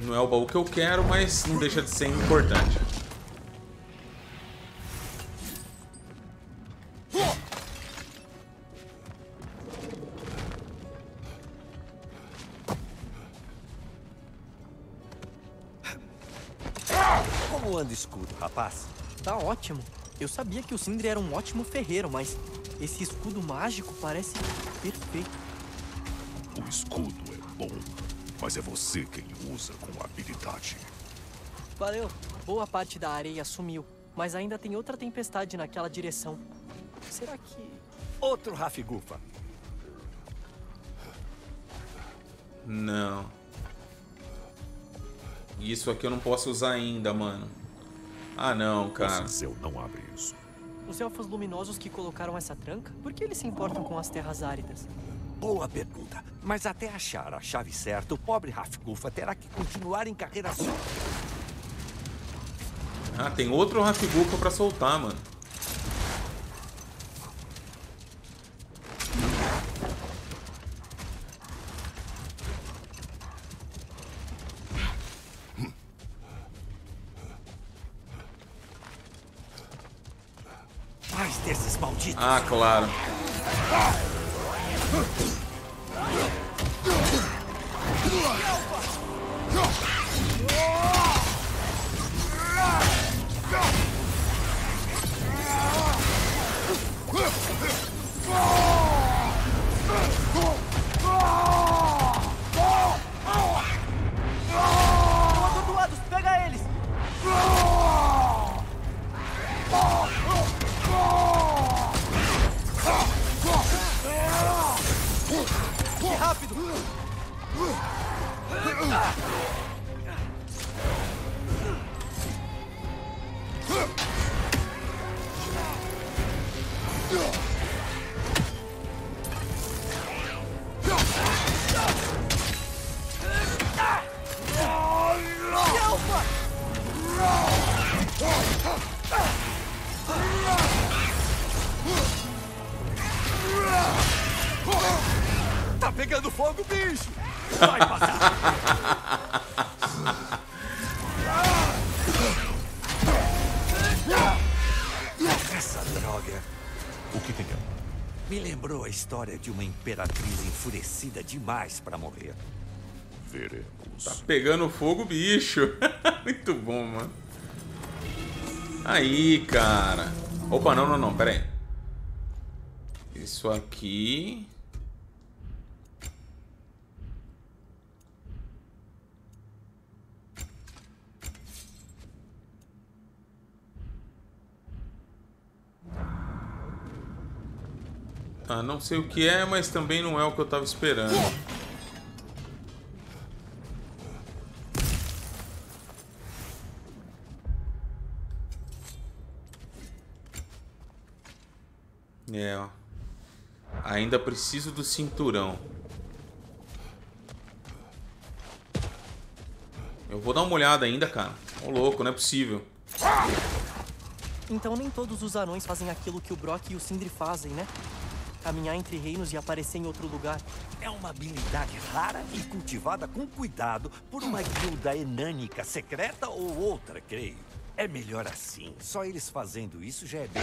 Não é o baú que eu quero, mas não deixa de ser importante. Como anda escudo, rapaz? Tá ótimo. Eu sabia que o Sindri era um ótimo ferreiro, mas esse escudo mágico parece perfeito. O escudo é bom. Mas é você quem usa com habilidade. Valeu! Boa parte da areia sumiu, mas ainda tem outra tempestade naquela direção. Será que... Outro Hafgufa. Não. Isso aqui eu não posso usar ainda, mano. Ah, não, cara. Esse céu não abre isso. Os elfos luminosos que colocaram essa tranca, por que eles se importam com as terras áridas? Boa pergunta. Mas até achar a chave certa, o pobre Hafgufa terá que continuar em carreira só. Ah, tem outro Hafgufa pra soltar, mano. Ah, claro. História de uma imperatriz enfurecida demais para morrer. Veremos. Tá pegando fogo, bicho. Muito bom, mano. Aí, cara. Opa, não, não, não. Pera aí. Isso aqui. Ah, não sei o que é, mas também não é o que eu tava esperando. É, ó. Ainda preciso do cinturão. Eu vou dar uma olhada ainda, cara. Ô, louco, não é possível. Então nem todos os anões fazem aquilo que o Brock e o Sindri fazem, né? Caminhar entre reinos e aparecer em outro lugar. É uma habilidade rara e cultivada com cuidado por uma guilda enânica secreta ou outra, creio. É melhor assim. Só eles fazendo isso já é bem...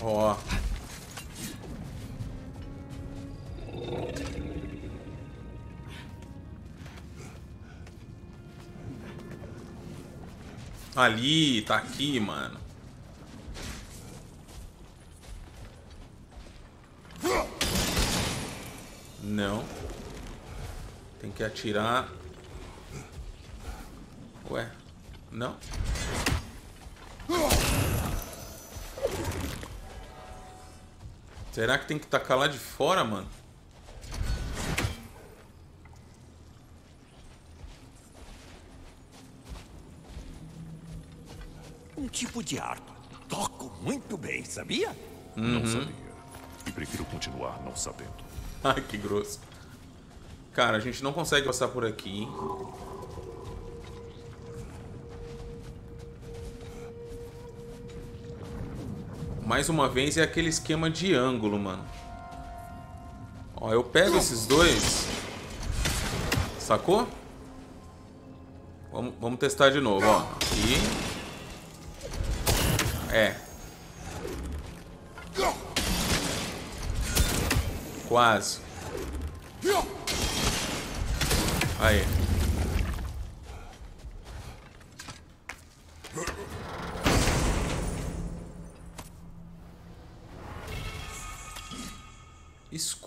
Ó... Oh. Ali, tá aqui, mano. Não. Tem que atirar. Ué, não. Será que tem que tacar lá de fora, mano? Tipo de harpa. Toco muito bem, sabia? Não sabia. E prefiro continuar não sabendo. Ai, que grosso. Cara, a gente não consegue passar por aqui. Mais uma vez é aquele esquema de ângulo, mano. Ó, eu pego esses dois. Sacou? Vamos testar de novo, ó. Aqui. É. Quase. Aí.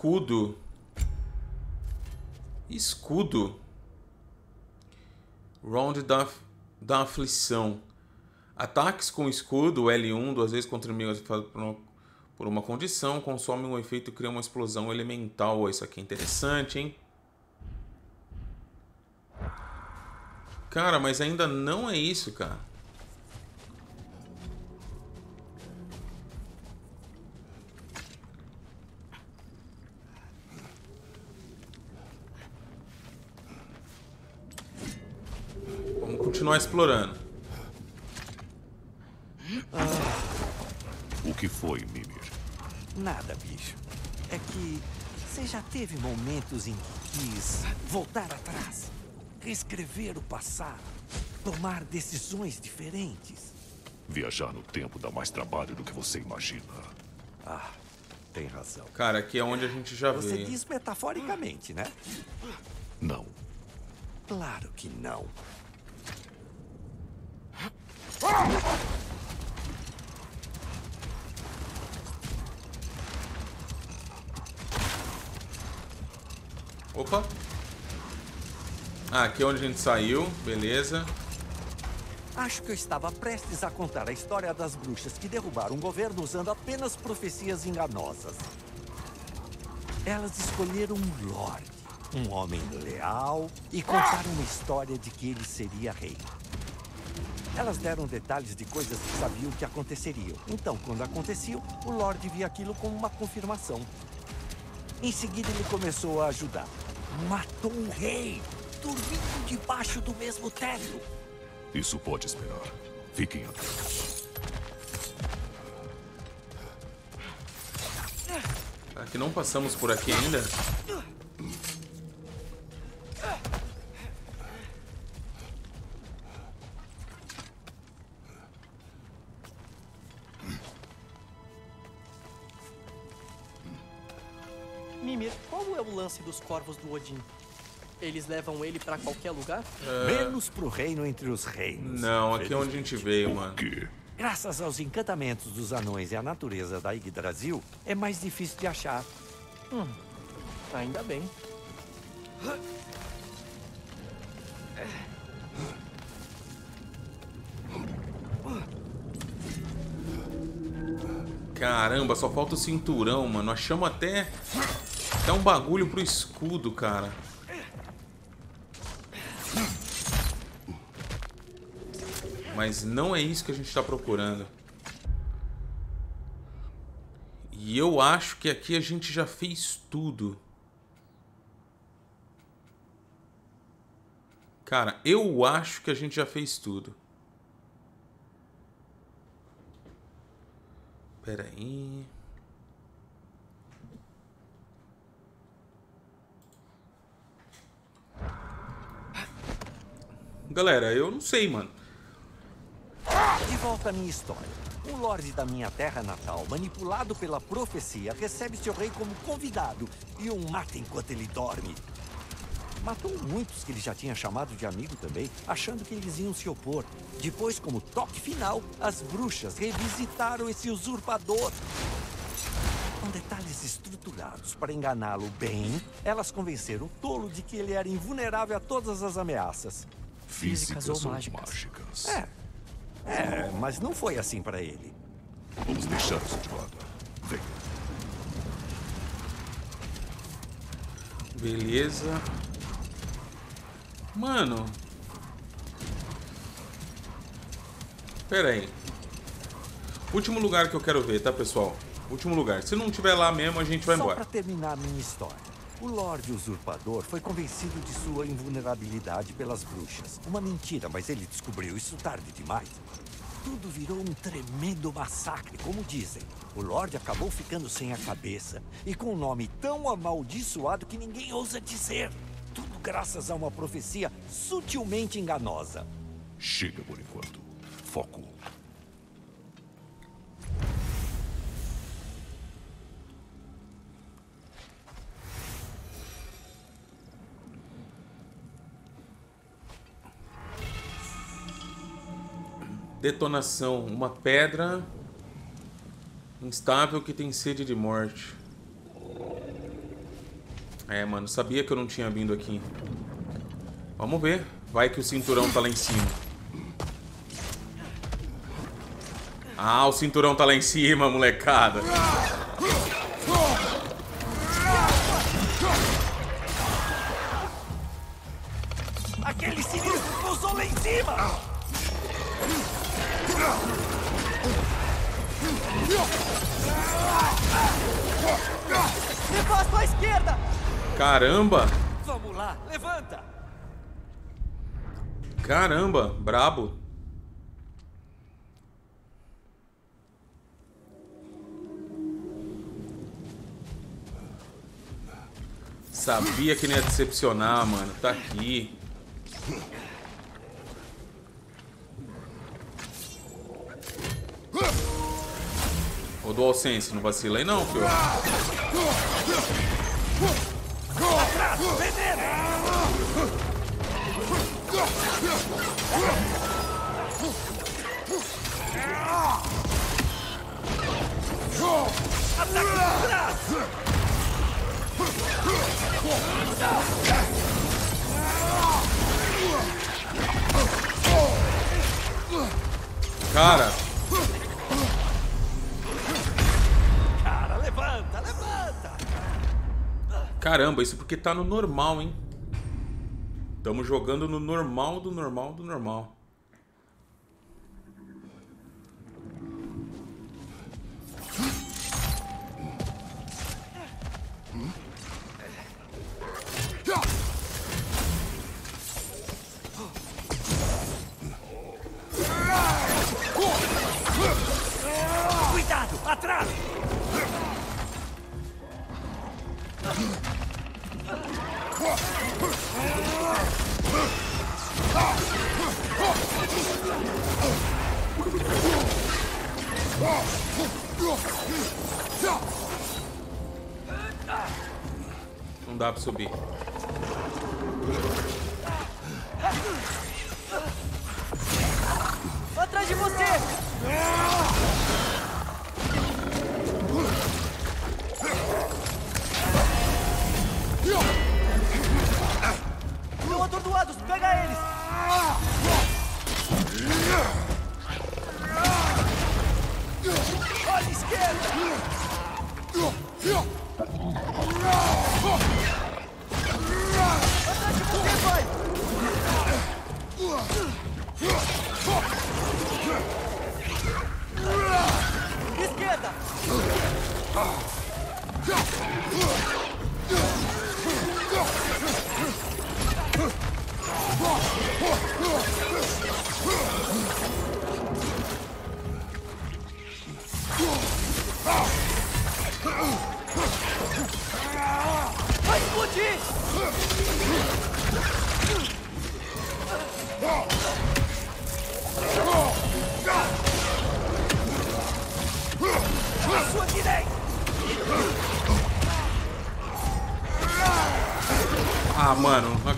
Escudo. Escudo. Round da aflição. Ataques com escudo, L1, 2 vezes contra inimigos por uma condição. Consome um efeito e cria uma explosão elemental. Isso aqui é interessante, hein? Cara, mas ainda não é isso, cara. Vamos continuar explorando. O que foi, Mimir? Nada, bicho. É que você já teve momentos em que quis voltar atrás, reescrever o passado, tomar decisões diferentes. Viajar no tempo dá mais trabalho do que você imagina. Ah, tem razão. Cara, aqui é onde a gente já vê. Você diz metaforicamente, né? Não. Claro que não. Ah! Opa! Ah, aqui é onde a gente saiu. Beleza. Acho que eu estava prestes a contar a história das bruxas que derrubaram um governo usando apenas profecias enganosas. Elas escolheram um lorde, um homem leal, e contaram uma história de que ele seria rei. Elas deram detalhes de coisas que sabiam que aconteceriam. Então, quando aconteceu, o lorde via aquilo como uma confirmação. Em seguida, ele começou a ajudar. Matou um rei, dormindo debaixo do mesmo teto. Isso pode esperar. Fiquem atentos. Será que não passamos por aqui ainda? Dos corvos do Odin. Eles levam ele pra qualquer lugar? Menos pro reino entre os reinos. Não, aqui é onde a gente veio, mano. Graças aos encantamentos dos anões e à natureza da Yggdrasil, é mais difícil de achar. Ainda bem. Caramba, só falta o cinturão, mano. Nós achamos até... Dá um bagulho pro escudo, cara. Mas não é isso que a gente tá procurando. E eu acho que aqui a gente já fez tudo. Cara, eu acho que a gente já fez tudo. Pera aí... Galera, eu não sei, mano. De volta à minha história. Um lorde da minha terra natal, manipulado pela profecia, recebe seu rei como convidado e o mata enquanto ele dorme. Matou muitos que ele já tinha chamado de amigo também, achando que eles iam se opor. Depois, como toque final, as bruxas revisitaram esse usurpador. Com detalhes estruturados para enganá-lo bem, elas convenceram o tolo de que ele era invulnerável a todas as ameaças. Físicas ou mágicas. É, mas não foi assim pra ele. Vamos deixar isso de lado. Vem. Beleza. Mano. Pera aí. Último lugar que eu quero ver, tá, pessoal? Último lugar. Se não tiver lá mesmo, a gente vai embora. Só pra terminar a minha história. O Lorde Usurpador foi convencido de sua invulnerabilidade pelas bruxas. Uma mentira, mas ele descobriu isso tarde demais. Tudo virou um tremendo massacre, como dizem. O Lorde acabou ficando sem a cabeça e com um nome tão amaldiçoado que ninguém ousa dizer. Tudo graças a uma profecia sutilmente enganosa. Chega por enquanto. Foco. Detonação, uma pedra instável que tem sede de morte. É, mano, sabia que eu não tinha vindo aqui. Vamos ver. Vai que o cinturão tá lá em cima. Ah, o cinturão tá lá em cima, molecada. Aquele sinistro pousou lá em cima. Levanta à esquerda. Caramba. Vamos lá, levanta. Caramba, brabo. Sabia que não ia decepcionar, mano. Tá aqui. Ô, Dual Sense, não vacila aí não, filho. Atrás, veneno! Ataque atrás! Cara, levanta, levanta. Caramba, isso porque tá no normal, hein? Tamo jogando no normal do normal do normal. Atrás! Não dá pra subir. Atrás de você! Estão atordoados, pega eles! Olha a esquerda! Atrás de você, vai! Esquerda! Vai explodir! A sua direita! Ah, mano, não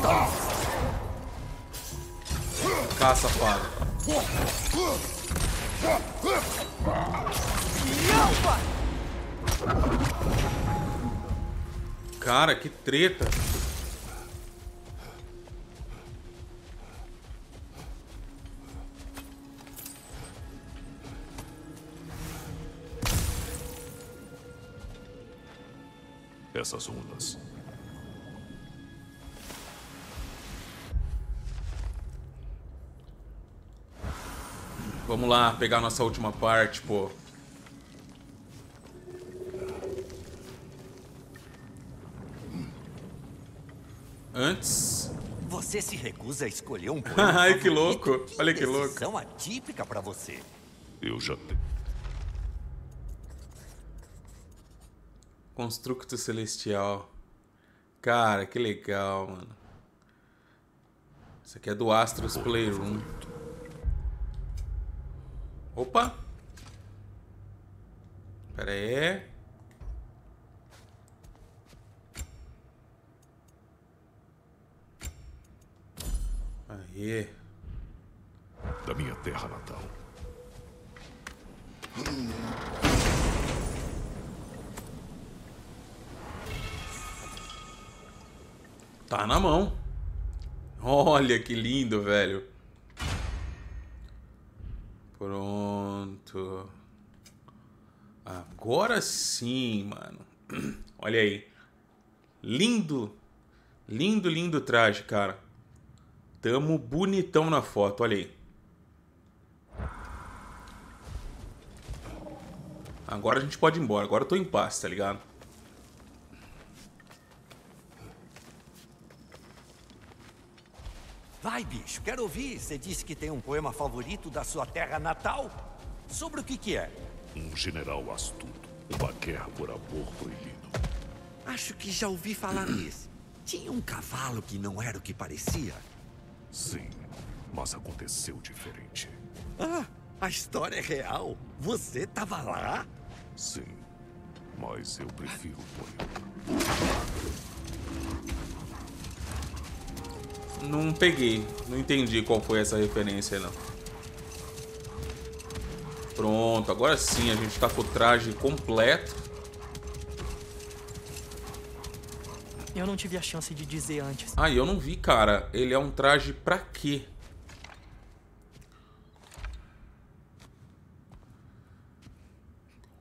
Volta. Caça, fada. Cara, que treta. Essas ondas. Vamos lá, pegar nossa última parte, pô. Antes... Você se recusa a escolher um poema. Ai, que louco. Olha que louco. Decisão atípica pra você. Eu já... Construto Celestial. Cara, que legal, mano. Isso aqui é do Astros Playroom. Opa! Pera aí. Aí. Da minha terra natal. Tá na mão. Olha que lindo, velho. Pronto. Agora sim, mano. Olha aí. Lindo. Lindo, lindo traje, cara. Tamo bonitão na foto, olha aí. Agora a gente pode ir embora. Agora eu tô em paz, tá ligado? Vai, bicho. Quero ouvir. Você disse que tem um poema favorito da sua terra natal? Sobre o que é? Um general astuto. Uma guerra por amor proibido. Acho que já ouvi falar nisso. Tinha um cavalo que não era o que parecia? Sim, mas aconteceu diferente. Ah, a história é real? Você tava lá? Sim, mas eu prefiro o poema. Não peguei, não entendi qual foi essa referência, não. Pronto, agora sim a gente tá com o traje completo. Eu não tive a chance de dizer antes. Ah, eu não vi, cara. Ele é um traje pra quê?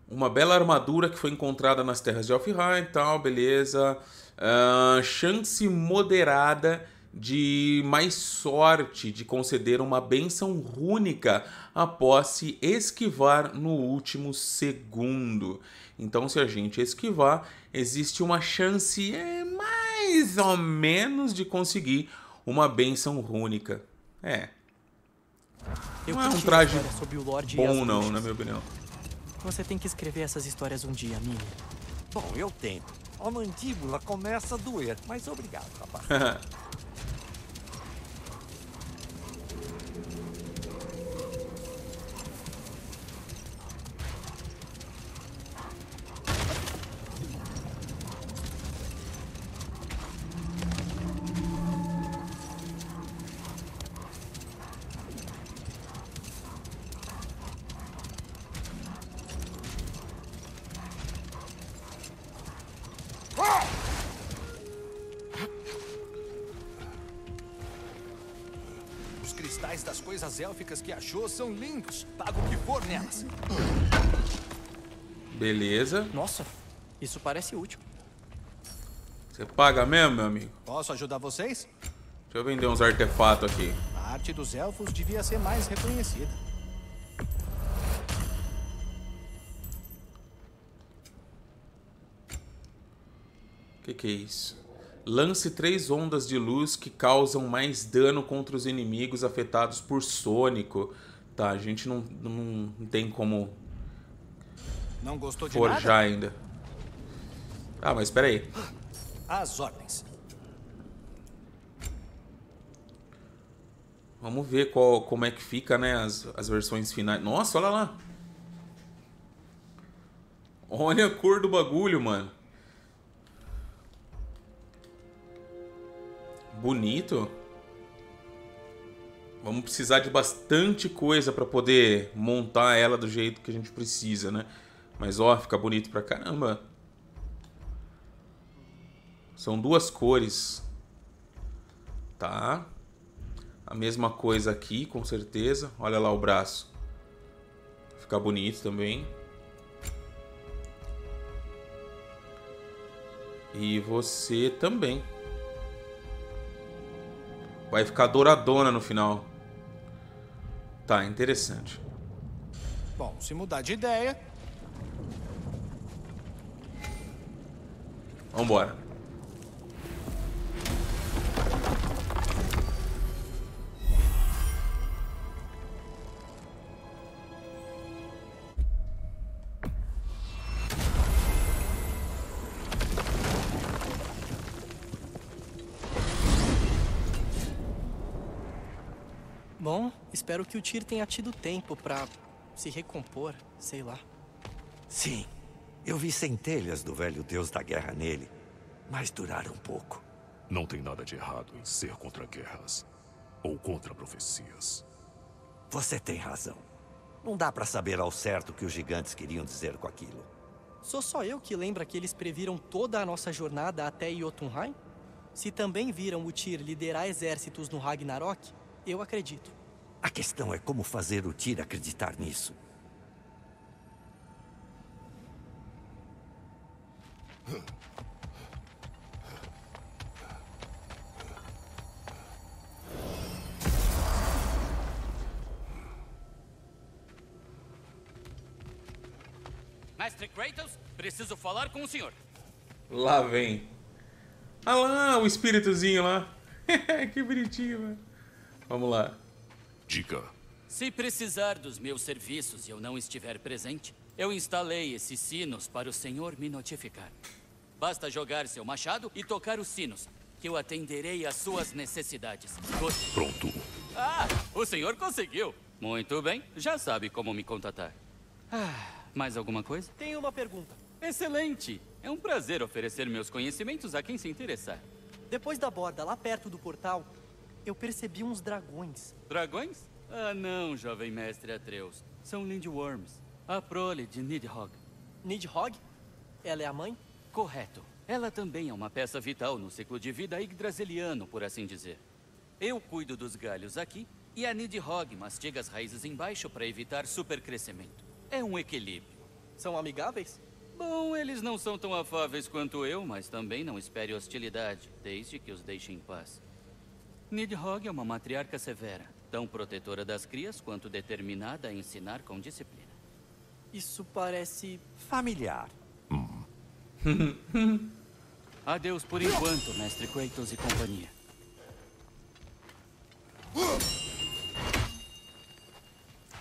Uma bela armadura que foi encontrada nas terras de Alfheim e tal, beleza. Chance moderada de mais sorte de conceder uma benção rúnica após se esquivar no último segundo. Então, se a gente esquivar, existe uma chance mais ou menos de conseguir uma benção rúnica. É. Não é um traje bom, não, na minha opinião. Você tem que escrever essas histórias um dia, Mimir. Bom, eu tento. A mandíbula começa a doer, mas obrigado, rapaz. Élficas que achou são lindos. Paga o que for nelas. Beleza. Nossa, isso parece útil. Você paga mesmo, meu amigo? Posso ajudar vocês? Deixa eu vender uns artefatos aqui. A arte dos elfos devia ser mais reconhecida. Que é isso? Lance 3 ondas de luz que causam mais dano contra os inimigos afetados por sônico. Tá, a gente não tem como forjar ainda. Ah, mas espera aí. As ordens. Vamos ver como é que fica, né, as versões finais. Nossa, olha lá. Olha a cor do bagulho, mano. Bonito. Vamos precisar de bastante coisa para poder montar ela do jeito que a gente precisa, né? Mas ó, fica bonito pra caramba. São duas cores. Tá. A mesma coisa aqui, com certeza. Olha lá o braço. Fica bonito também. E você também. Vai ficar douradona no final. Tá, interessante. Bom, se mudar de ideia... Vambora. Espero que o Tyr tenha tido tempo pra se recompor, sei lá. Sim, eu vi centelhas do velho deus da guerra nele, mas duraram pouco. Não tem nada de errado em ser contra guerras ou contra profecias. Você tem razão. Não dá pra saber ao certo o que os gigantes queriam dizer com aquilo. Sou só eu que lembra que eles previram toda a nossa jornada até Jotunheim? Se também viram o Tyr liderar exércitos no Ragnarok, eu acredito. A questão é como fazer o Tyr acreditar nisso. Mestre Kratos, preciso falar com o senhor. Lá vem. Ah lá, o espíritozinho lá. Que bonitinho, mano. Vamos lá. Dica. Se precisar dos meus serviços e eu não estiver presente, eu instalei esses sinos para o senhor me notificar. Basta jogar seu machado e tocar os sinos, que eu atenderei às suas necessidades. Pronto. Ah, o senhor conseguiu. Muito bem, já sabe como me contatar. Ah. Mais alguma coisa? Tenho uma pergunta. Excelente! É um prazer oferecer meus conhecimentos a quem se interessar. Depois da borda, lá perto do portal, eu percebi uns dragões. Dragões? Ah não, jovem mestre Atreus. São Lindworms, a prole de Nidhogg. Nidhogg? Ela é a mãe? Correto. Ela também é uma peça vital no ciclo de vida yggdrasiliano, por assim dizer. Eu cuido dos galhos aqui e a Nidhogg mastiga as raízes embaixo para evitar supercrescimento. É um equilíbrio. São amigáveis? Bom, eles não são tão afáveis quanto eu, mas também não espere hostilidade, desde que os deixe em paz. Nidhogg é uma matriarca severa, tão protetora das crias quanto determinada a ensinar com disciplina. Isso parece familiar. Adeus por enquanto, mestre Kratos e companhia.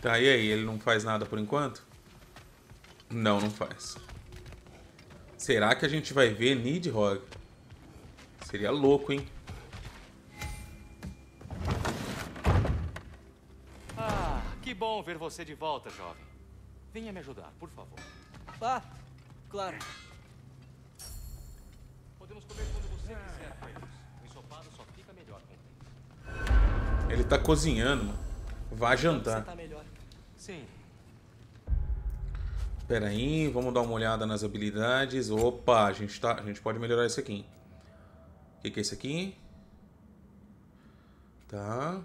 Tá, e aí? Ele não faz nada por enquanto? Não, não faz. Será que a gente vai ver Nidhogg? Seria louco, hein? Ah, que bom ver você de volta, jovem. Venha me ajudar, por favor. Ah, claro. Podemos comer quando você quiser, Kratos. O ensopado só fica melhor com o tempo. Ele tá cozinhando, mano. Vá jantar. Sim. Pera aí, vamos dar uma olhada nas habilidades. Opa, a gente pode melhorar isso aqui. O que, que é isso aqui? Tá.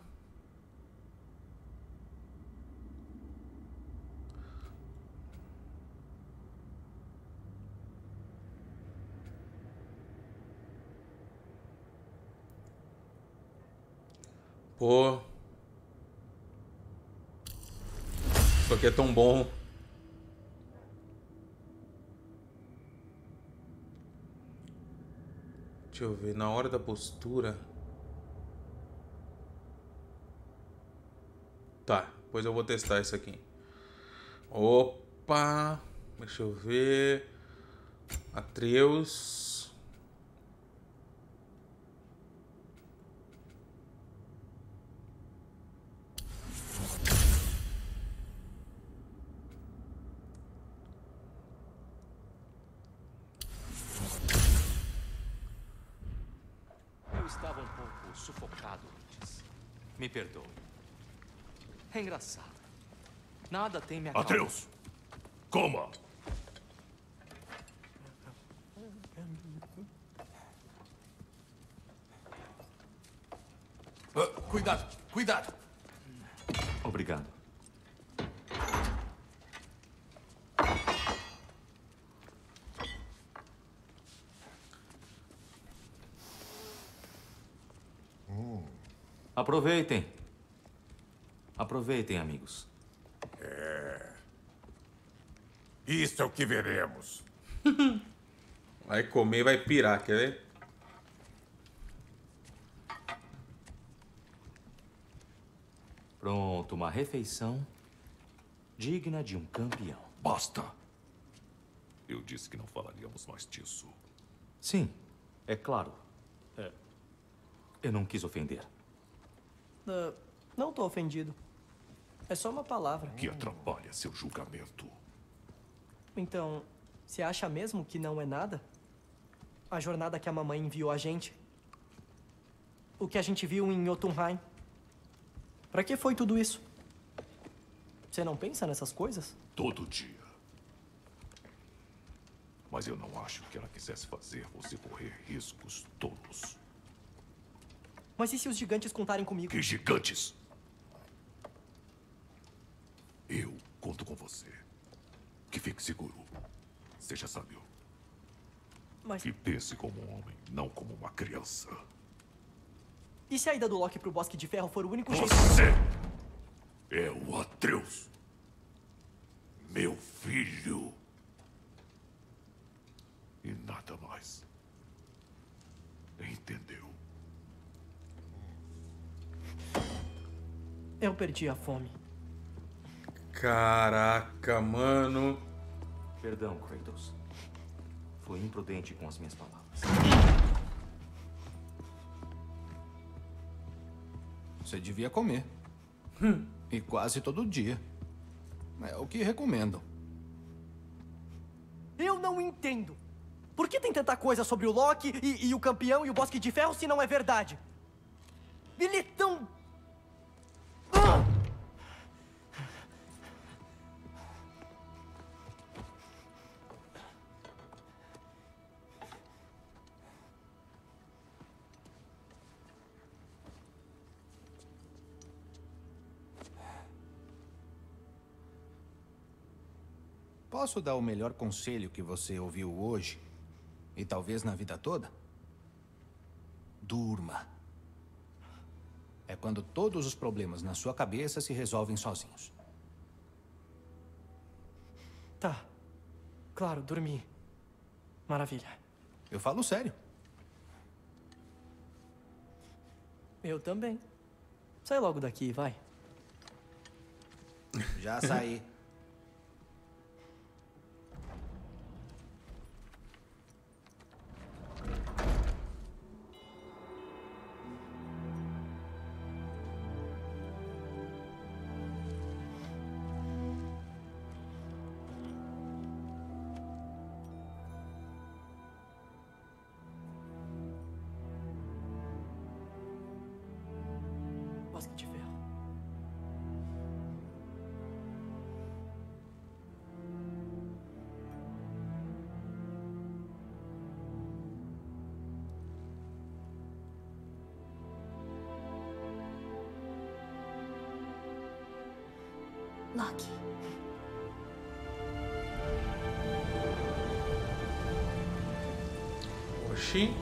Pô. Isso aqui é tão bom. Deixa eu ver, na hora da postura. Tá, depois eu vou testar isso aqui. Opa! Deixa eu ver. Atreus. Me perdoe. É engraçado. Nada tem me acalmado. Atreus! Coma! Cuidado! Cuidado! Obrigado. Aproveitem. Aproveitem, amigos. É. Isso é o que veremos. Vai comer, vai pirar, quer ver? Pronto, uma refeição digna de um campeão. Basta! Eu disse que não falaríamos mais disso. Sim, é claro. É. Eu não quis ofender. Não tô ofendido. É só uma palavra. Que atrapalha seu julgamento. Então, você acha mesmo que não é nada? A jornada que a mamãe enviou a gente? O que a gente viu em Jotunheim? Pra que foi tudo isso? Você não pensa nessas coisas? Todo dia. Mas eu não acho que ela quisesse fazer você correr riscos tolos. Mas e se os gigantes contarem comigo? Que gigantes? Eu conto com você. Que fique seguro. Seja sábio. Mas... que pense como um homem, não como uma criança. E se a ida do Loki pro Bosque de Ferro for o único jeito... Você é o Atreus. Meu filho. E nada mais. Entendeu? Eu perdi a fome. Caraca, mano. Perdão, Kratos. Fui imprudente com as minhas palavras. Você devia comer. E quase todo dia. É o que recomendam. Eu não entendo. Por que tem tanta coisa sobre o Loki e o campeão e o Bosque de Ferro se não é verdade? Ele é tão... Posso dar o melhor conselho que você ouviu hoje, e talvez na vida toda? Durma. É quando todos os problemas na sua cabeça se resolvem sozinhos. Tá. Claro, dormi. Maravilha. Eu falo sério. Eu também. Sai logo daqui, vai. Já saí. Loki. Oxi.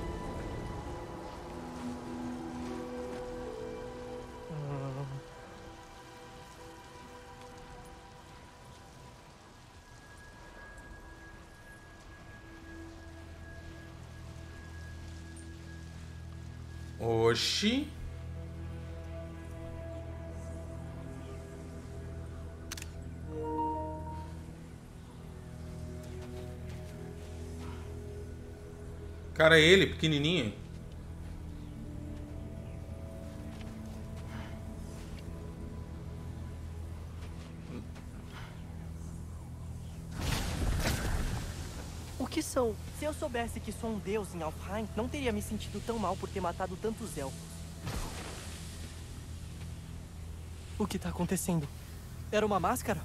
Oxi. Cara, é ele, pequenininho. O que sou? Se eu soubesse que sou um deus em Alfheim, não teria me sentido tão mal por ter matado tantos elfos. O que tá acontecendo? Era uma máscara?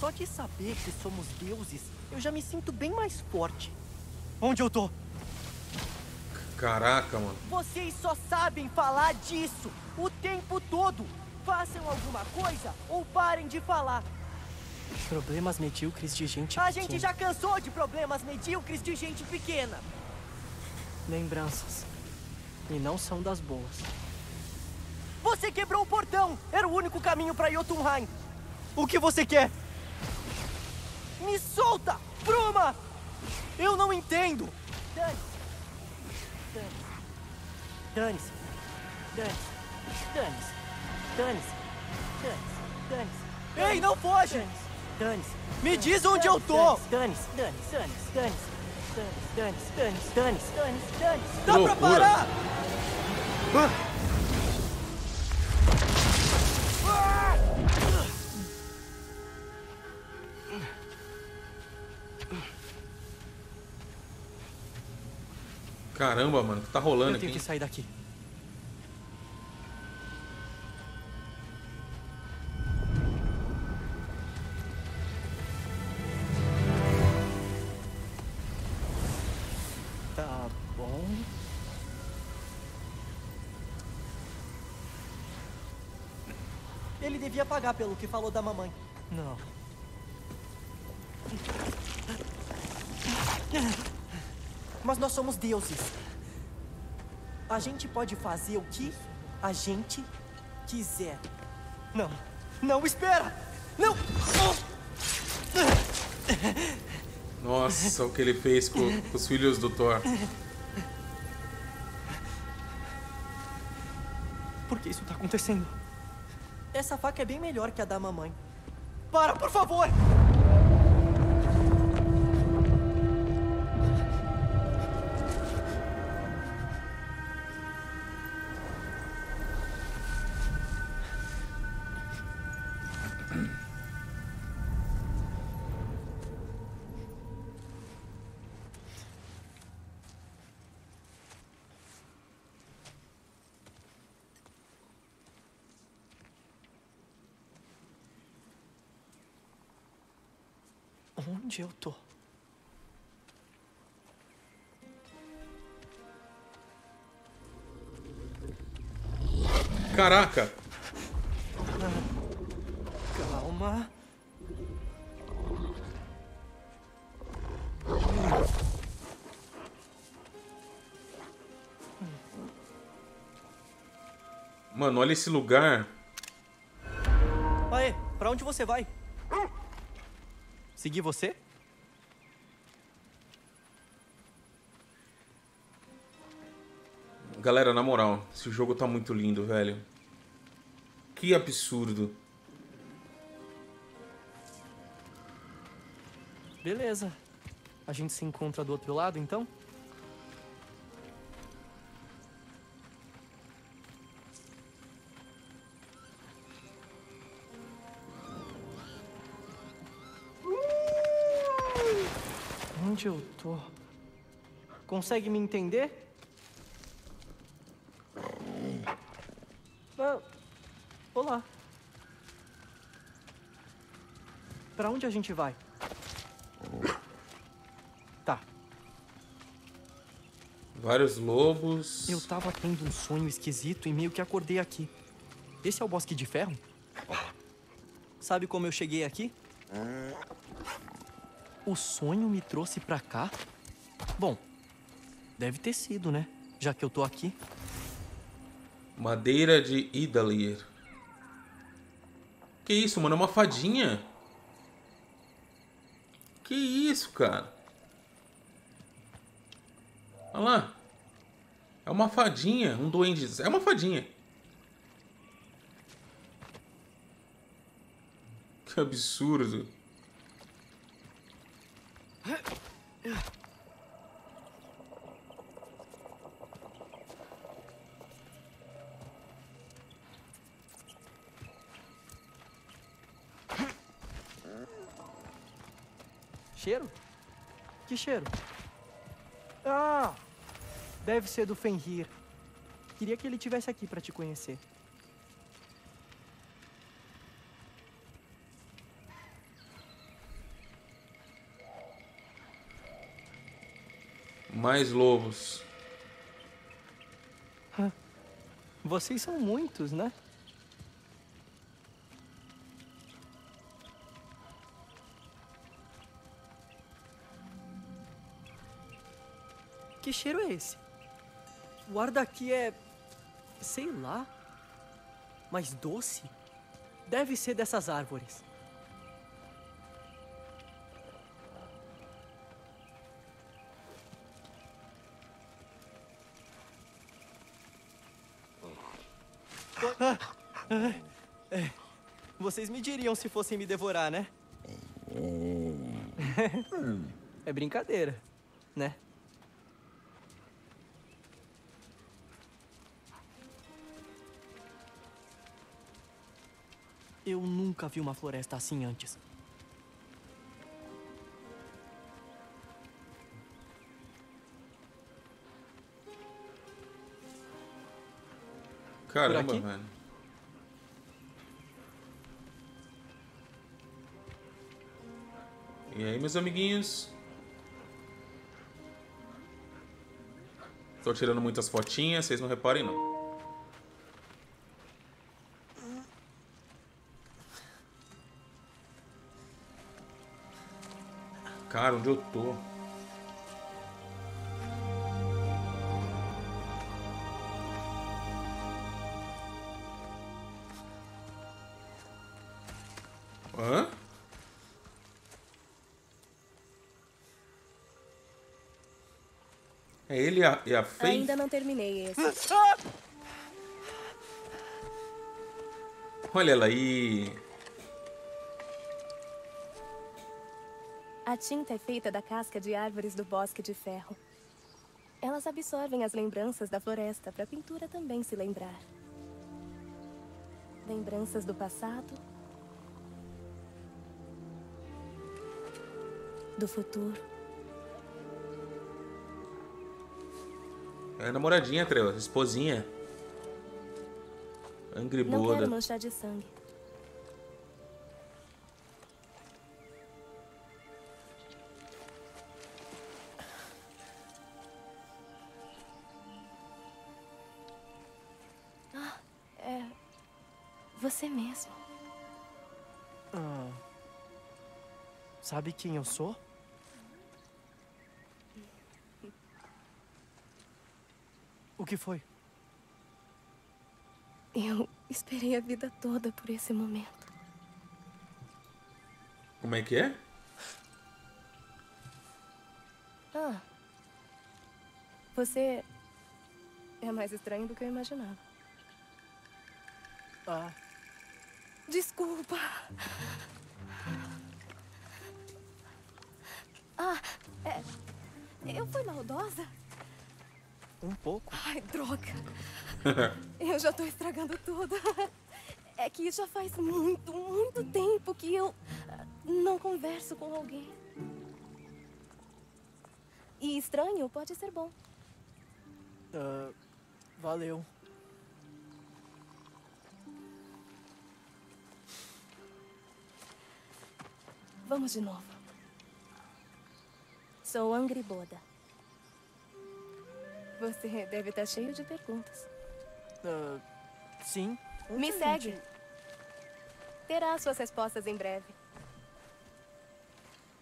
Só de saber que somos deuses, eu já me sinto bem mais forte. Onde eu tô? Caraca, mano. Vocês só sabem falar disso o tempo todo. Façam alguma coisa ou parem de falar. Problemas medíocres de gente pequena. A gente já cansou de problemas medíocres de gente pequena. Lembranças. E não são das boas. Você quebrou o portão. Era o único caminho pra Jotunheim. O que você quer? Me solta! Bruma! Eu não entendo! Dane-se! Dane-se! Dane-se! Dane-se! Dane-se! Dane-se! Dane-se! Ei, não foge! Dane-se! Me diz onde eu tô! Dane-se! Dane-se! Dane-se! Dane-se! Dane-se! Dane-se! Dane-se! Dá pra parar! Caramba, mano, o que tá rolando aqui? Eu tenho que sair daqui. Tá bom. Ele devia pagar pelo que falou da mamãe. Não. Mas nós somos deuses. A gente pode fazer o que a gente quiser. Não. Não, espera! Não! Nossa, o que ele fez com os filhos do Thor. Por que isso tá acontecendo? Essa faca é bem melhor que a da mamãe. Para, por favor! Onde eu tô? Caraca! Calma. Mano, olha esse lugar. Aê, pra onde você vai? Seguir você? Galera, na moral, esse jogo tá muito lindo, velho. Que absurdo. Beleza. A gente se encontra do outro lado, então? Onde eu tô? Consegue me entender? Ah, olá. Pra onde a gente vai? Tá. Vários lobos. Eu tava tendo um sonho esquisito e meio que acordei aqui. Esse é o Bosque de Ferro? Sabe como eu cheguei aqui? O sonho me trouxe pra cá? Bom, deve ter sido, né? Já que eu tô aqui. Madeira de Ídalir. Que isso, mano? É uma fadinha? Que isso, cara? Olha lá. É uma fadinha, um duende. É uma fadinha. Que absurdo. Cheiro? Que cheiro? Ah! Deve ser do Fenrir. Queria que ele estivesse aqui para te conhecer. Mais lobos. Vocês são muitos, né? Que cheiro é esse? O ar daqui é... sei lá... mas doce? Deve ser dessas árvores. Vocês me diriam se fossem me devorar, né? É brincadeira, né? Eu nunca vi uma floresta assim antes. Caramba, velho. E aí, meus amiguinhos? Tô tirando muitas fotinhas, vocês não reparem não. Cara, onde eu tô? Hã? É ele e a Faith? Ainda não terminei esse. Olha ela aí. A tinta é feita da casca de árvores do Bosque de Ferro. Elas absorvem as lembranças da floresta para a pintura também se lembrar. Lembranças do passado, do futuro. É a namoradinha, Trela, esposinha. Angrboda. Não quero manchar de sangue. Você mesmo. Sabe quem eu sou? O que foi? Eu esperei a vida toda por esse momento. Como é que é? Ah. Você é mais estranho do que eu imaginava. Ah. Desculpa. Eu fui maldosa? Um pouco. Ai, droga. Eu já tô estragando tudo. É que já faz muito, muito tempo que eu não converso com alguém. E estranho pode ser bom. Valeu. Vamos de novo. Sou Angrboda. Você deve estar cheio de perguntas. Sim. Me segue. Terá suas respostas em breve.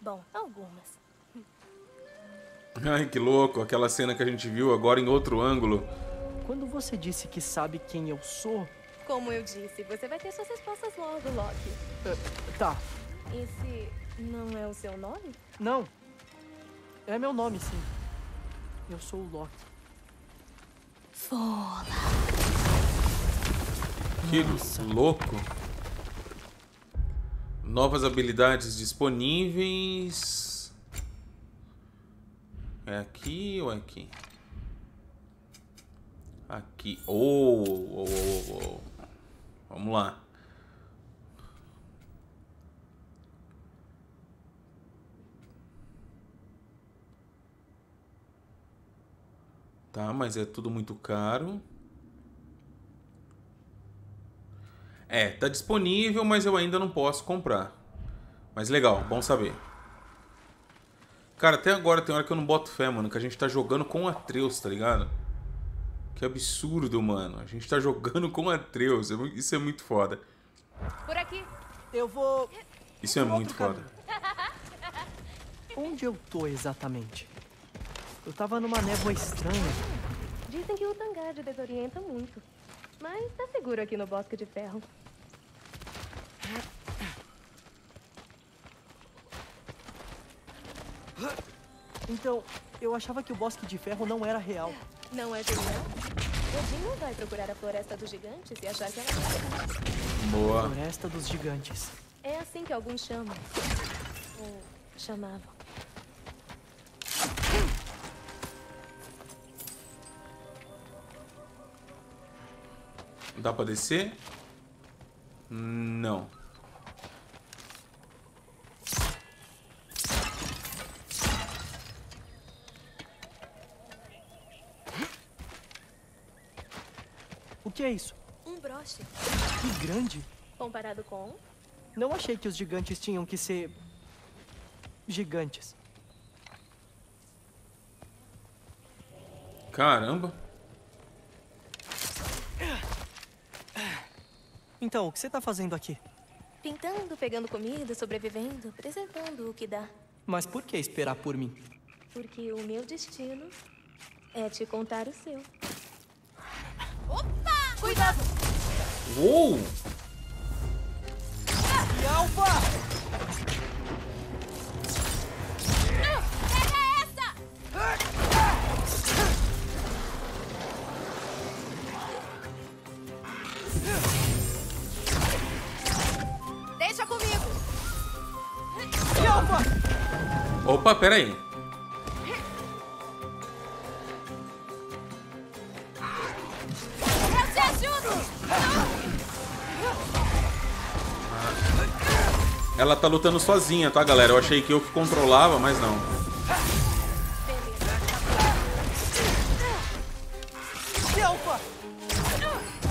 Bom, algumas. Ai, que louco. Aquela cena que a gente viu agora em outro ângulo. Quando você disse que sabe quem eu sou... Como eu disse, você vai ter suas respostas logo, Loki. Tá. Esse não é o seu nome? Não. É meu nome, sim. Eu sou o Loki. Fola. Que louco. Novas habilidades disponíveis. É aqui ou é aqui? Aqui. Vamos lá. Tá, mas é tudo muito caro. É, tá disponível, mas eu ainda não posso comprar. Mas legal, bom saber. Cara, até agora tem hora que eu não boto fé, mano, que a gente tá jogando com Atreus, tá ligado? Que absurdo, mano. A gente tá jogando com Atreus. Isso é muito foda. Por aqui. Eu vou... Isso é muito foda. Onde eu tô exatamente? Eu tava numa névoa estranha. Dizem que o Tangard desorienta muito. Mas tá seguro aqui no Bosque de Ferro. Então, eu achava que o Bosque de Ferro não era real. Não é real? Odin não vai procurar a Floresta dos Gigantes e achar que ela é. Boa. Floresta dos Gigantes. É assim que alguns chamam. Ou chamavam. Dá pra descer? Não. O que é isso? forte. Que grande. Comparado com... Não achei que os gigantes tinham que ser... gigantes. Caramba. Então, o que você tá fazendo aqui? Pintando, pegando comida, sobrevivendo, preservando o que dá. Mas por que esperar por mim? Porque o meu destino é te contar o seu. Opa! Cuidado! Uou! E Alfa! Pega essa! Deixa comigo! E Alfa! Opa, peraí. Ela tá lutando sozinha, tá, galera? Eu achei que eu que controlava, mas não.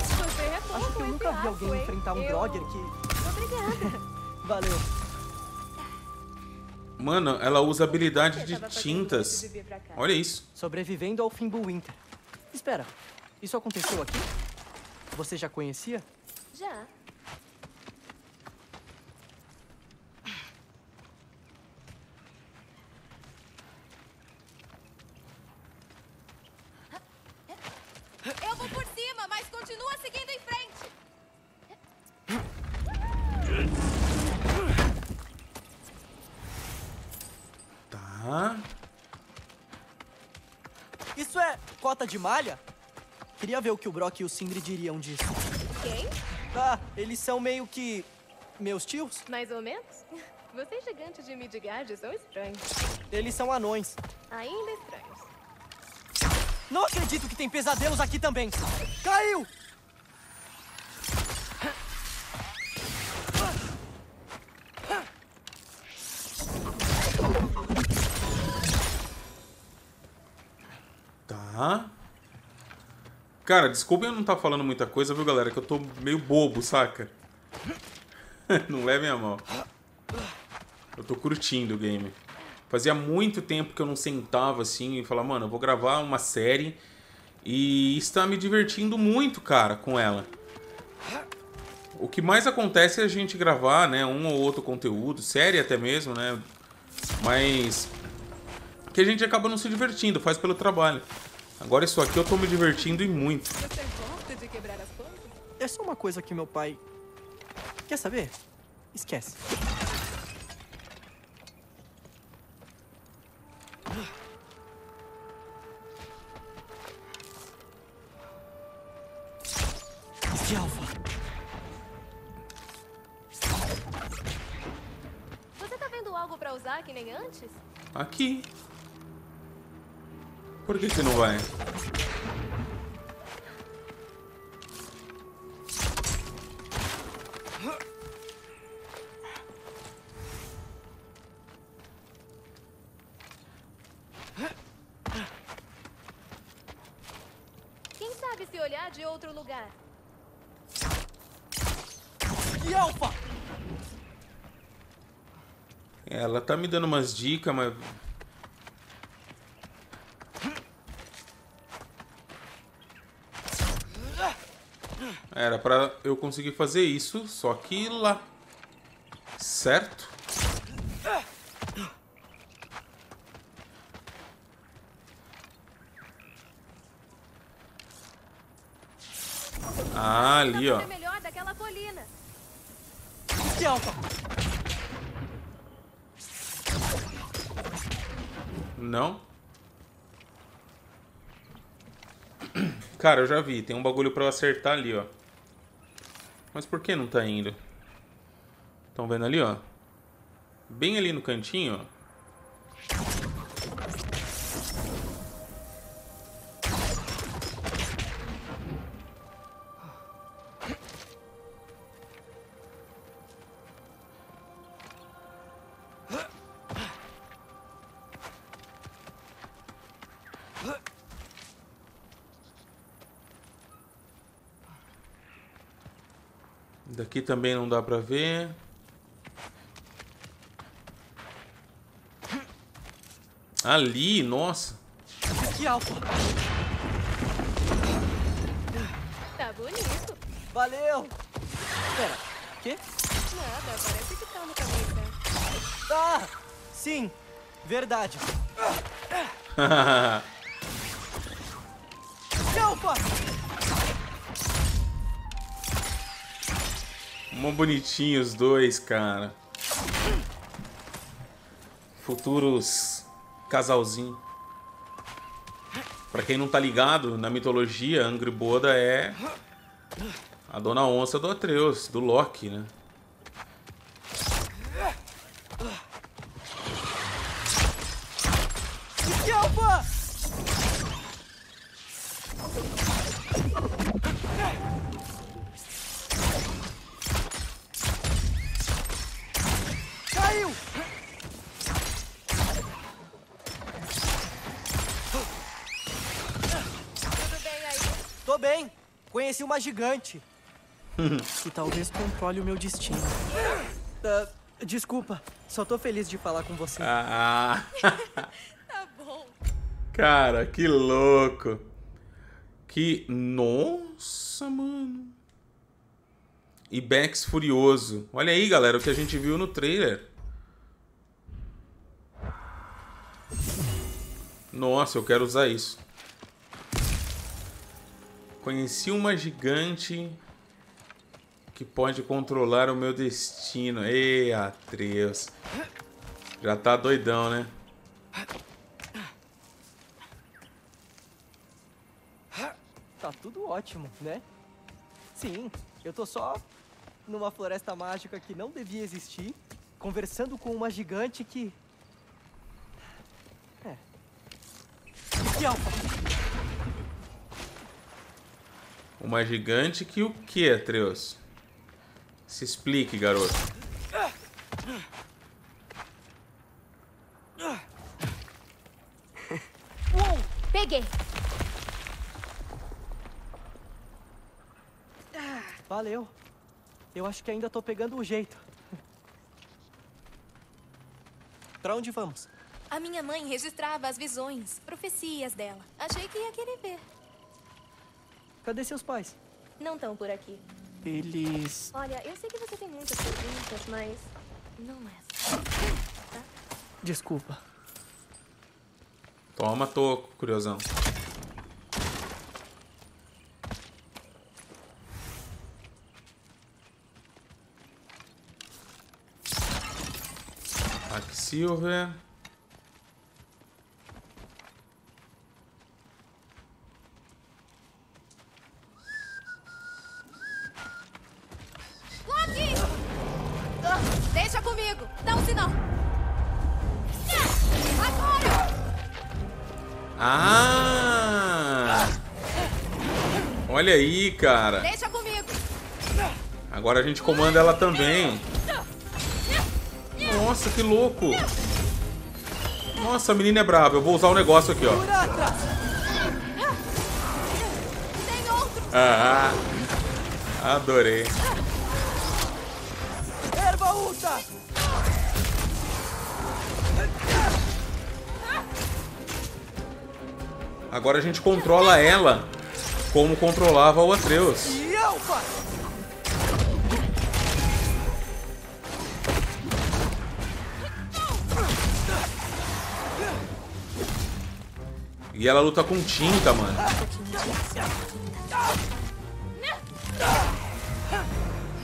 Acho que eu nunca vi alguém enfrentar um Grogger que... Obrigada. Valeu. Mano, ela usa habilidade de tintas. Olha isso. Sobrevivendo ao Fimbulwinter. Espera, isso aconteceu aqui? Você já conhecia? Já. De malha? Queria ver o que o Brock e o Sindri diriam disso. Quem? Ah, eles são meio que... meus tios? Mais ou menos. Vocês gigantes de Midgard são estranhos. Eles são anões. Ainda estranhos. Não acredito que tem pesadelos aqui também. Caiu! Tá... Cara, desculpem eu não estar falando muita coisa, viu, galera? Que eu tô meio bobo, saca? Não levem a mal. Eu tô curtindo o game. Fazia muito tempo que eu não sentava assim e falava, mano, eu vou gravar uma série. E está me divertindo muito, cara, com ela. O que mais acontece é a gente gravar, né? Um ou outro conteúdo, série até mesmo, né? Mas... que a gente acaba não se divertindo, faz pelo trabalho. Agora isso aqui eu tô me divertindo e muito. Você gosta de quebrar as coisas? É só uma coisa que meu pai... Quer saber? Esquece. Você tá vendo algo pra usar que nem antes? Aqui. Por que você não vai? Quem sabe se olhar de outro lugar? Alfa! Ela tá me dando umas dicas, mas... Era pra eu conseguir fazer isso, só que lá. Certo? Ah, ali, ó. Não? Cara, eu já vi. Tem um bagulho pra eu acertar ali, ó. Mas por que não tá indo? Estão vendo ali, ó? Bem ali no cantinho, ó. Daqui também não dá pra ver. Ali, nossa. Que alfa. Tá bonito. Valeu. Pera, quê? Nada, parece que tá no caminho, né? Ah, sim, verdade. Que alfa. Mó bonitinhos os dois, cara. Futuros casalzinho. Pra quem não tá ligado, na mitologia, Angrboda é a dona onça do Atreus, do Loki, né? Uma gigante que talvez controle o meu destino. Desculpa, só tô feliz de falar com você. Ah. Tá bom. Cara, que louco. Que... Nossa, mano. E Bex furioso. Olha aí, galera, o que a gente viu no trailer. Nossa, eu quero usar isso. Conheci uma gigante que pode controlar o meu destino. Ei, Atreus. Já tá doidão, né? Tá tudo ótimo, né? Sim, eu tô só numa floresta mágica que não devia existir, conversando com uma gigante que... É. Que alfa! Uma gigante que o que, Atreus? Se explique, garoto. Peguei. Valeu. Eu acho que ainda tô pegando o jeito. Pra onde vamos? A minha mãe registrava as visões, profecias dela. Achei que ia querer ver. Cadê seus pais? Não estão por aqui. Eles... Olha, eu sei que você tem muitas perguntas, mas... Não é. Tá? Desculpa. Toma, toco, curiosão. Aqui, Silver... Olha aí, cara. Deixa comigo. Agora a gente comanda ela também. Nossa, que louco. Nossa, a menina é brava. Eu vou usar um negócio aqui, ó. Ah, adorei. Agora a gente controla ela. Como controlava o Atreus. E ela luta com tinta, mano.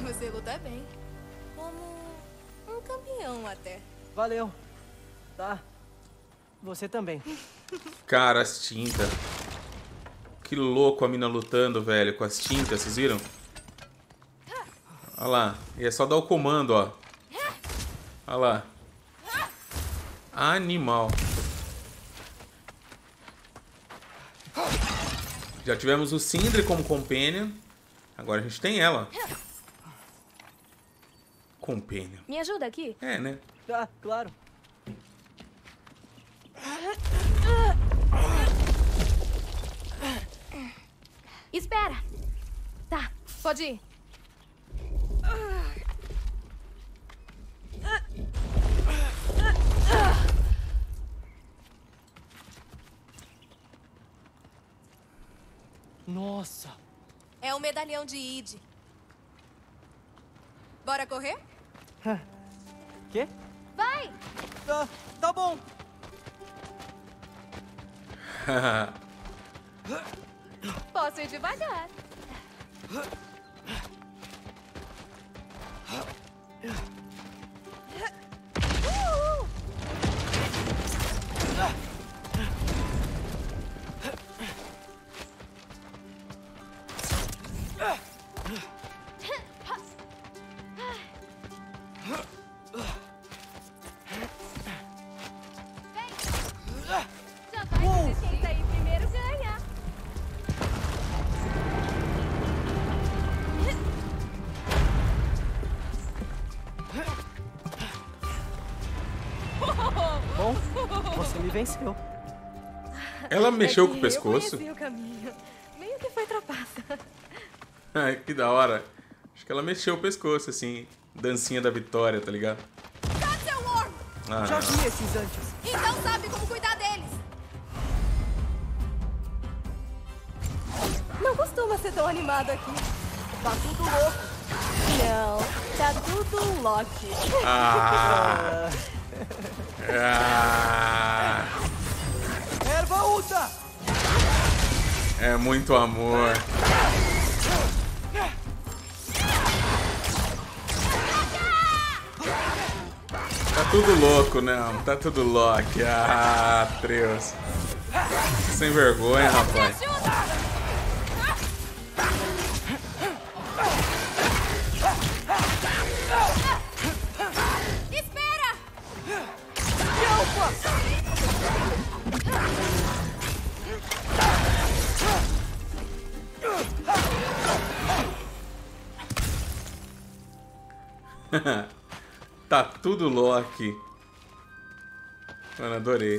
Você luta bem. Como um campeão até. Valeu. Tá. Você também. Cara, as tintas. Que louco a mina lutando, velho, com as tintas, vocês viram? Olha lá, e é só dar o comando, ó. Olha lá. Animal. Já tivemos o Sindri como companion. Agora a gente tem ela. Companion. Me ajuda aqui? É, né? Ah, claro. Espera! Tá, pode ir. Nossa! É o medalhão de Id. Bora correr? Quê? Vai! Tá bom! Posso ir devagar. Venceu. Ela mexeu com o pescoço. Eu conheci o caminho. Meio que foi trapaça. Ai, que da hora. Acho que ela mexeu o pescoço, assim. Dancinha da vitória, tá ligado? Jogue esses anjos. Então sabe como cuidar deles. Não costuma ser tão animado aqui. Tá tudo louco. Não, tá tudo um lote. Erva ultra! É muito amor. Tá tudo louco, não? Tá tudo Loki. Ah, Deus. Sem vergonha, rapaz. Tá tudo Loki. Mano, adorei.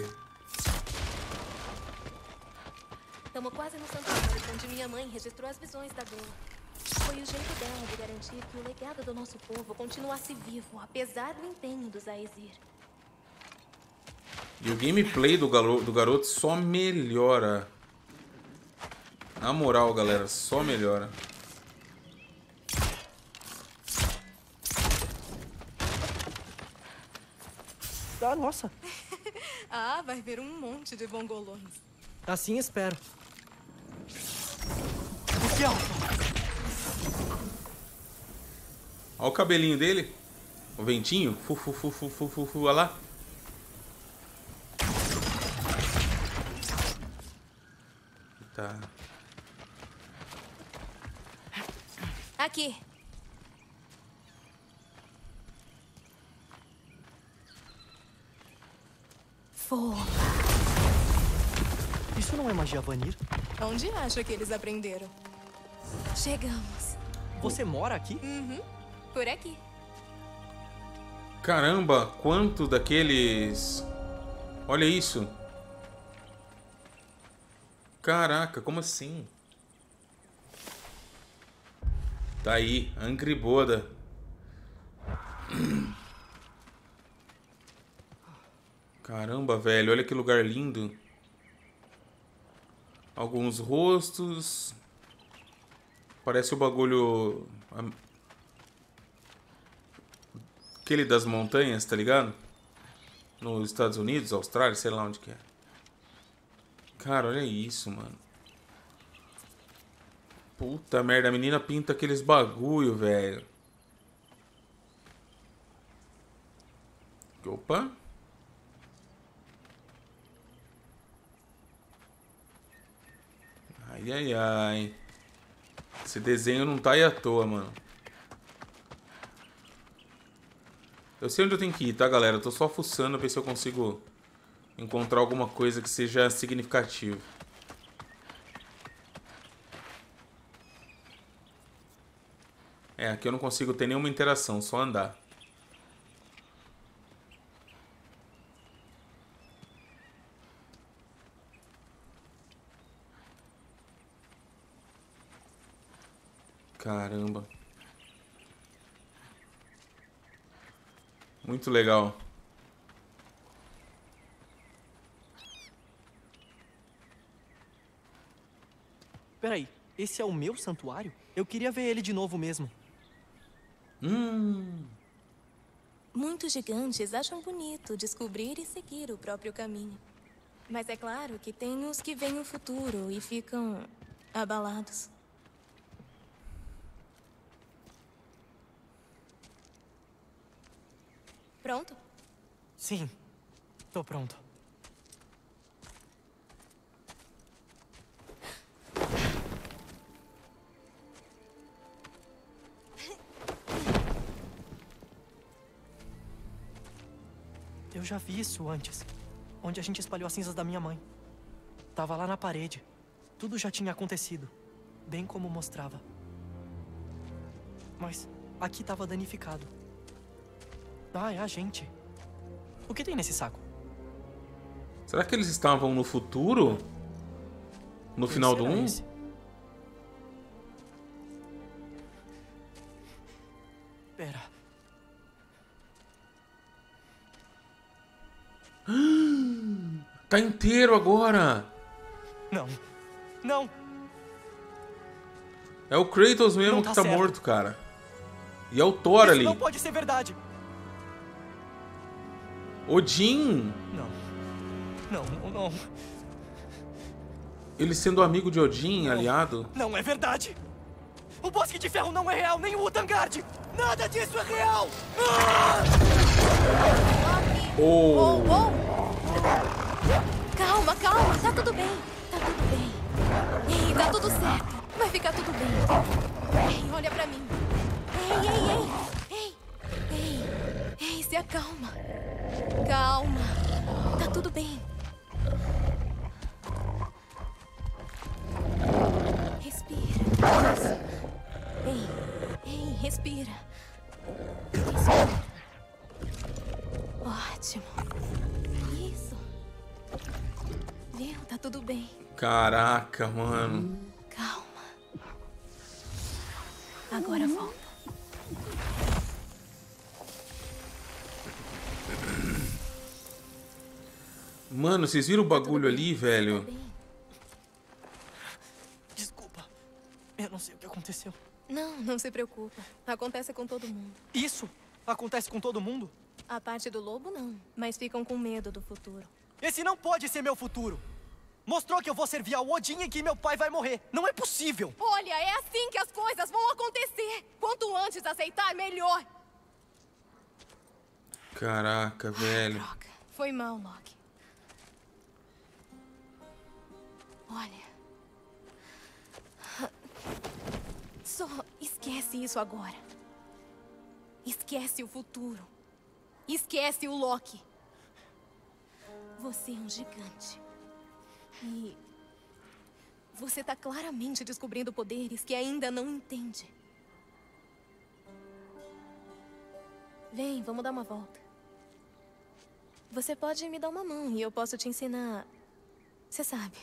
Estamos quase no santuário onde minha mãe registrou as visões da Gróa. Foi o jeito dela de garantir que o legado do nosso povo continuasse vivo, apesar do empenho dos Aesir. E o gameplay do garoto só melhora. Na moral, galera, só melhora. Ah, nossa. Ah, vai ver um monte de bongolões. Assim espero. O que é? Olha o cabelinho dele. O ventinho. Olha lá. Tá. Aqui. Isso não é magia Vanir? Onde acha que eles aprenderam? Chegamos. Você mora aqui? Uhum, por aqui. Caramba, quanto daqueles... Olha isso. Caraca, como assim? Tá aí, Angrboda. Caramba, velho, olha que lugar lindo. Alguns rostos. Parece o bagulho... Aquele das montanhas, tá ligado? Nos Estados Unidos, Austrália, sei lá onde que é. Cara, olha isso, mano. Puta merda, a menina pinta aqueles bagulho, velho. Opa. Ai, ai, ai. Esse desenho não tá aí à toa, mano. Eu sei onde eu tenho que ir, tá, galera? Eu tô só fuçando pra ver se eu consigo encontrar alguma coisa que seja significativa. É, aqui eu não consigo ter nenhuma interação, só andar. Caramba. Muito legal. Peraí, Esse é o meu santuário? Eu queria ver ele de novo mesmo. Muitos gigantes acham bonito descobrir e seguir o próprio caminho. Mas é claro que tem os que veem o futuro e ficam abalados. Pronto? Sim, tô pronto. Eu já vi isso antes, onde a gente espalhou as cinzas da minha mãe. Tava lá na parede. Tudo já tinha acontecido, bem como mostrava. Mas aqui tava danificado. Ah, é a gente. O que tem nesse saco? Será que eles estavam no futuro? No final do 1? Pera. Tá inteiro agora. Não. Não. É o Kratos mesmo que tá morto, cara. E é o Thor ali. Não pode ser verdade. Odin? Não. Não. Ele sendo amigo de Odin, aliado? Não é verdade. O Bosque de Ferro não é real, nem o Utangard. Nada disso é real. Calma, tá tudo bem. Ei, tá tudo certo. Vai ficar tudo bem. Ei, olha pra mim. Ei, se acalma. Calma, tá tudo bem. Respira. Ei, respira. Ótimo. Isso. Viu? Tá tudo bem. Caraca, mano. Calma. Agora volta. Mano, vocês viram o bagulho ali, velho? Desculpa. Eu não sei o que aconteceu. Não se preocupa. Acontece com todo mundo. Isso? Acontece com todo mundo? A parte do lobo, não. Mas ficam com medo do futuro. Esse não pode ser meu futuro. Mostrou que eu vou servir ao Odin e que meu pai vai morrer. Não é possível. Olha, é assim que as coisas vão acontecer. Quanto antes aceitar, melhor. Caraca, velho. Brock, foi mal, Loki. Olha, só esquece isso agora. Esquece o futuro. Esquece o Loki. Você é um gigante. E você tá claramente descobrindo poderes que ainda não entende. Vem, vamos dar uma volta. Você pode me dar uma mão e eu posso te ensinar. Você sabe.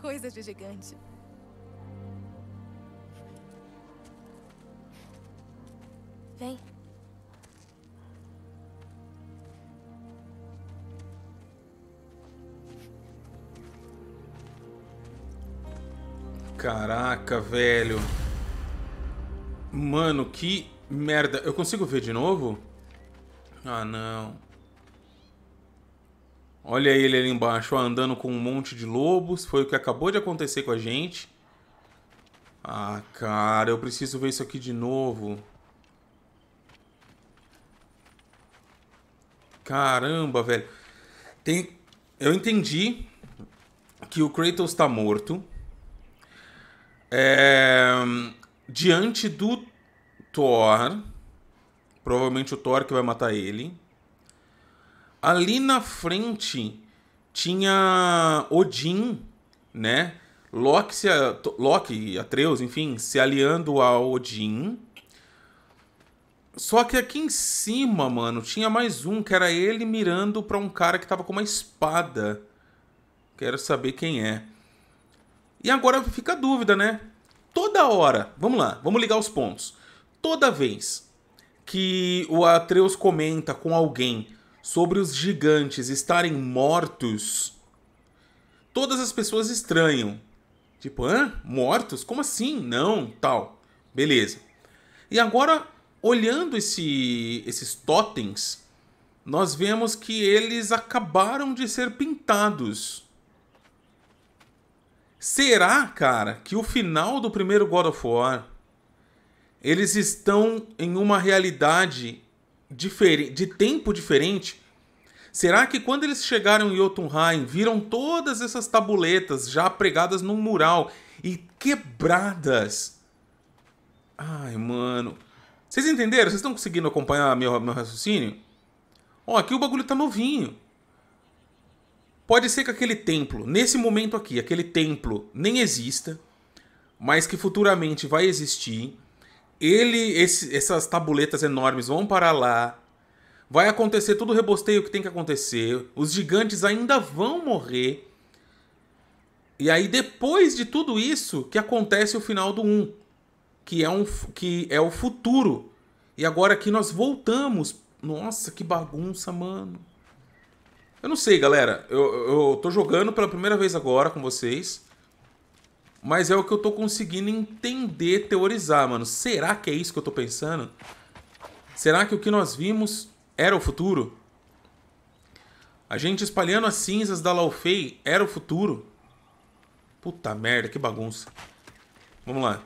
Coisas de gigante. Vem. Caraca, velho. Mano, que merda. Eu consigo ver de novo? Ah, não. Olha ele ali embaixo, ó, andando com um monte de lobos. Foi o que acabou de acontecer com a gente. Ah, cara, eu preciso ver isso aqui de novo. Caramba, velho. Eu entendi que o Kratos tá morto. Diante do Thor. Provavelmente o Thor que vai matar ele. Ali na frente tinha Odin, né? Loki, Atreus, enfim, se aliando a Odin. Só que aqui em cima, mano, tinha mais um, que era ele mirando pra um cara que tava com uma espada. Quero saber quem é. E agora fica a dúvida, né? Toda hora, vamos lá, vamos ligar os pontos. Toda vez que o Atreus comenta com alguém sobre os gigantes estarem mortos, todas as pessoas estranham. Tipo, hã? Mortos? Como assim? Não, tal. Beleza. E agora, olhando esses totens, nós vemos que eles acabaram de ser pintados. Será, cara, que o final do primeiro God of War, eles estão em uma realidade de tempo diferente? Será que quando eles chegaram em Jotunheim, viram todas essas tabuletas já pregadas num mural e quebradas? Ai, mano. Vocês entenderam? Vocês estão conseguindo acompanhar meu raciocínio? Ó, aqui o bagulho tá novinho. Pode ser que aquele templo, nesse momento aqui, aquele templo nem exista, mas que futuramente vai existir. Essas tabuletas enormes vão para lá. Vai acontecer todo o rebosteio que tem que acontecer. Os gigantes ainda vão morrer. E aí, depois de tudo isso, que acontece o final do 1. Que é o futuro. E agora aqui nós voltamos. Nossa, que bagunça, mano. Eu não sei, galera. Eu tô jogando pela primeira vez agora com vocês. Mas é o que eu tô conseguindo entender, teorizar, mano. Será que é isso que eu tô pensando? Será que o que nós vimos era o futuro? A gente espalhando as cinzas da Laufey era o futuro? Puta merda, que bagunça. Vamos lá.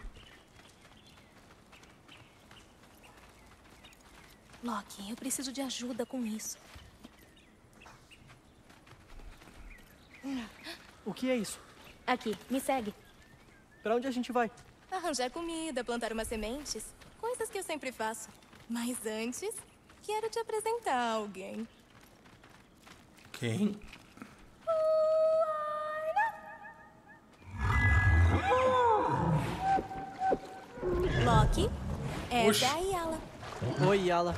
Loki, eu preciso de ajuda com isso. O que é isso? Aqui, me segue. Pra onde a gente vai? Arranjar comida, plantar umas sementes. Coisas que eu sempre faço. Mas antes, quero te apresentar alguém. Quem? Loki, essa é a Yala. Oi, Yala.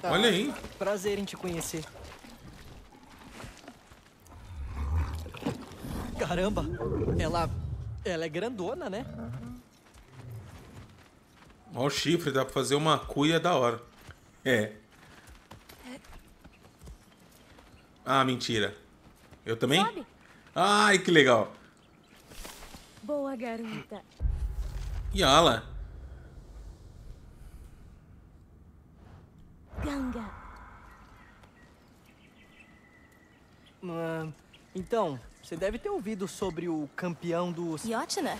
Tá. Olha aí. Prazer em te conhecer. Caramba, ela é grandona, né? Olha o chifre, dá pra fazer uma cuia da hora. É. Ah, mentira. Eu também? Sobe. Ai, que legal. Boa, garota. Yala. Ganga. Então, você deve ter ouvido sobre o campeão do... Jotnar?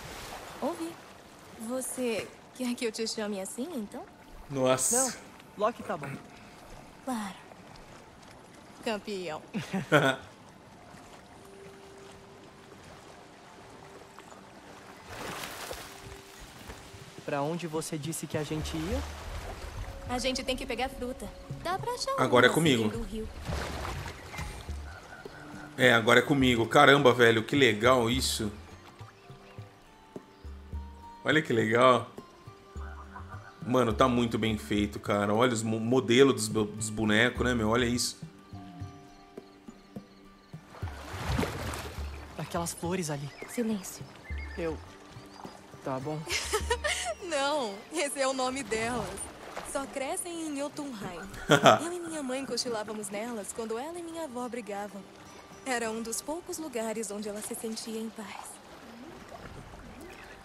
Ouvi. Você... Quer que eu te chame assim, então? Nossa. Não, Loki tá bom. Claro. Campeão. Pra onde você disse que a gente ia? A gente tem que pegar fruta. Dá pra achar. Agora é comigo. É, agora é comigo. Caramba, velho, que legal isso. Olha que legal. Mano, tá muito bem feito, cara. Olha os modelos dos bonecos, né, meu? Olha isso. Aquelas flores ali. Silêncio. Eu... Tá bom. Não, esse é o nome delas. Só crescem em Jotunheim. Eu e minha mãe cochilávamos nelas quando ela e minha avó brigavam. Era um dos poucos lugares onde ela se sentia em paz.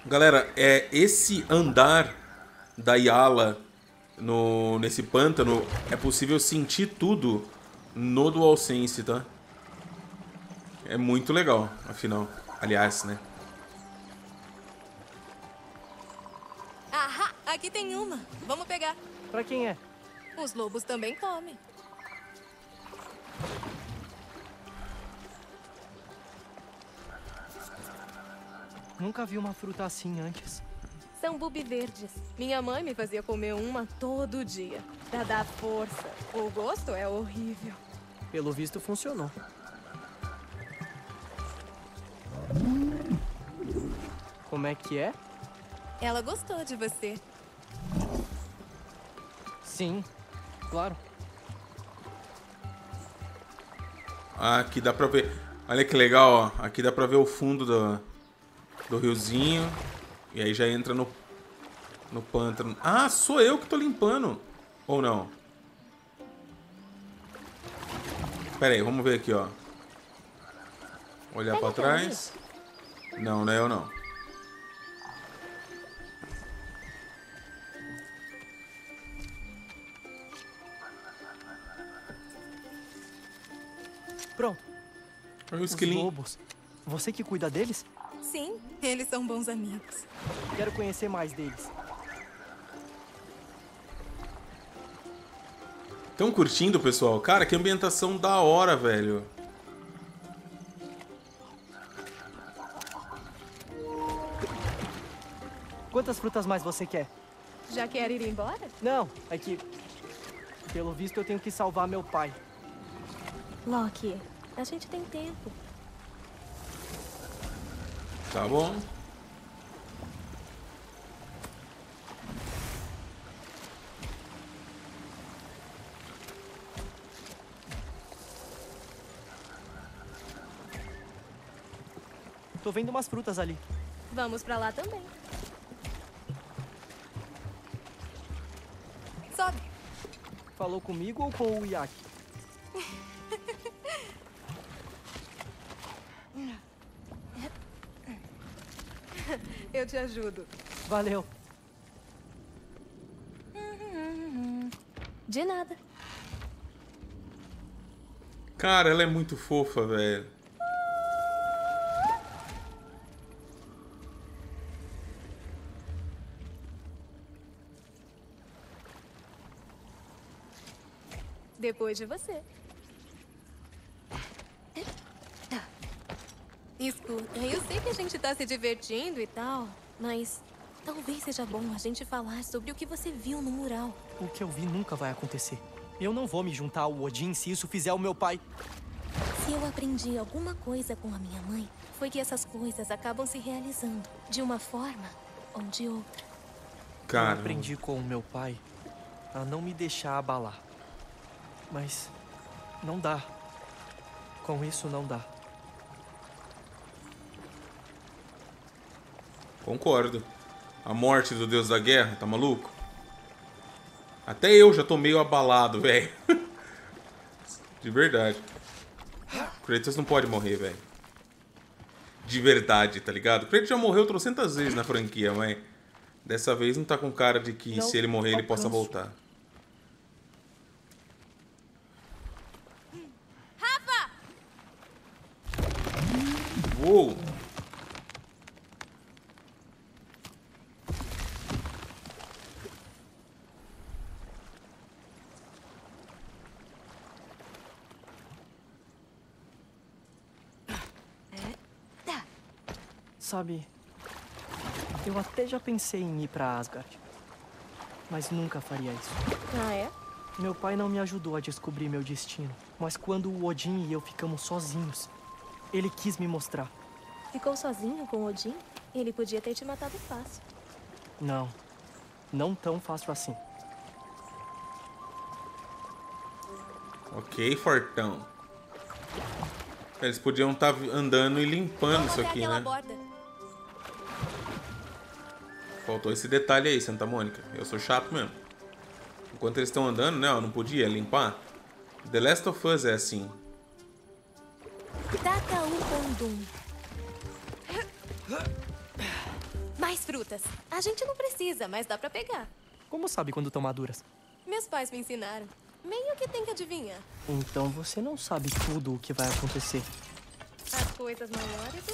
Galera, é esse andar... da Yala nesse pântano, é possível sentir tudo no Dual Sense, tá? É muito legal, afinal. Aliás, né? Ahá, aqui tem uma. Vamos pegar. Pra quem é? Os lobos também comem. Nunca vi uma fruta assim antes. São bubiverdes. Minha mãe me fazia comer uma todo dia, pra dar força. O gosto é horrível. Pelo visto, funcionou. Como é que é? Ela gostou de você. Sim, claro. Ah, aqui dá pra ver. Olha que legal, ó. Aqui dá pra ver o fundo do riozinho. E aí já entra no pântano. Ah, sou eu que tô limpando. Ou não? Pera aí, vamos ver aqui, ó. Olhar pra trás. Não, não é eu não. Pronto. Olha os lobos. Você que cuida deles? Sim, eles são bons amigos. Quero conhecer mais deles. Estão curtindo, pessoal? Cara, que ambientação da hora, velho. Quantas frutas mais você quer? Já quer ir embora? Não, é que... pelo visto, eu tenho que salvar meu pai. Loki, a gente tem tempo. Tá bom. Tô vendo umas frutas ali. Vamos pra lá também. Sobe. Falou comigo ou com o Iaque? Eu te ajudo. Valeu. De nada. Cara, ela é muito fofa, velho. Depois de você. Escuta, eu sei que a gente tá se divertindo e tal, mas talvez seja bom a gente falar sobre o que você viu no mural. O que eu vi nunca vai acontecer. Eu não vou me juntar ao Odin se isso fizer o meu pai. Se eu aprendi alguma coisa com a minha mãe, foi que essas coisas acabam se realizando, de uma forma ou de outra. Cara, eu aprendi com o meu pai a não me deixar abalar. Mas não dá. Com isso não dá. Concordo. A morte do deus da guerra, tá maluco? Até eu já tô meio abalado, velho. De verdade. Kratos não pode morrer, velho. De verdade, tá ligado? Kratos já morreu trocentas vezes na franquia, mas... dessa vez não tá com cara de que não, se ele morrer ele possa voltar. Rafa! Uou! Sabe, eu até já pensei em ir pra Asgard, mas nunca faria isso. Ah, é? Meu pai não me ajudou a descobrir meu destino, mas quando o Odin e eu ficamos sozinhos, ele quis me mostrar. Ficou sozinho com o Odin? Ele podia ter te matado fácil. Não, não tão fácil assim. Ok, fortão. Eles podiam estar andando e limpando isso aqui, né? Faltou esse detalhe aí, Santa Mônica. Eu sou chato mesmo. Enquanto eles estão andando, né? Eu não podia limpar. The Last of Us é assim. Mais frutas. A gente não precisa, mas dá pra pegar. Como sabe quando estão maduras? Meus pais me ensinaram. Meio que tem que adivinhar. Então você não sabe tudo o que vai acontecer. As coisas maiores...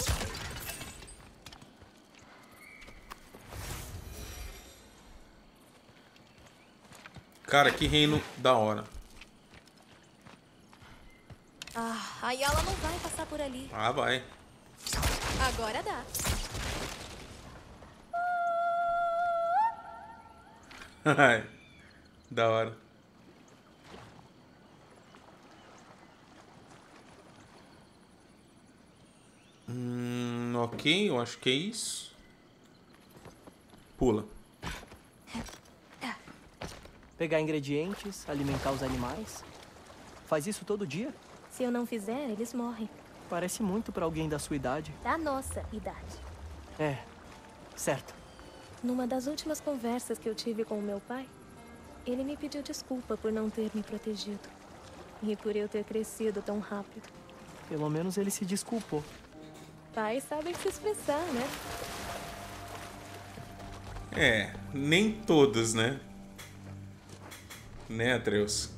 Cara, que reino da hora. Ah, a Yala não vai passar por ali. Ah, vai. Agora dá. Da hora. Ok, eu acho que é isso. Pula. Pegar ingredientes, alimentar os animais. Faz isso todo dia? Se eu não fizer, eles morrem. Parece muito pra alguém da sua idade. Da nossa idade. É, certo. Numa das últimas conversas que eu tive com o meu pai, ele me pediu desculpa por não ter me protegido. E por eu ter crescido tão rápido. Pelo menos ele se desculpou. pais sabem se expressar, né? É, nem todos, né? Né, Atreus?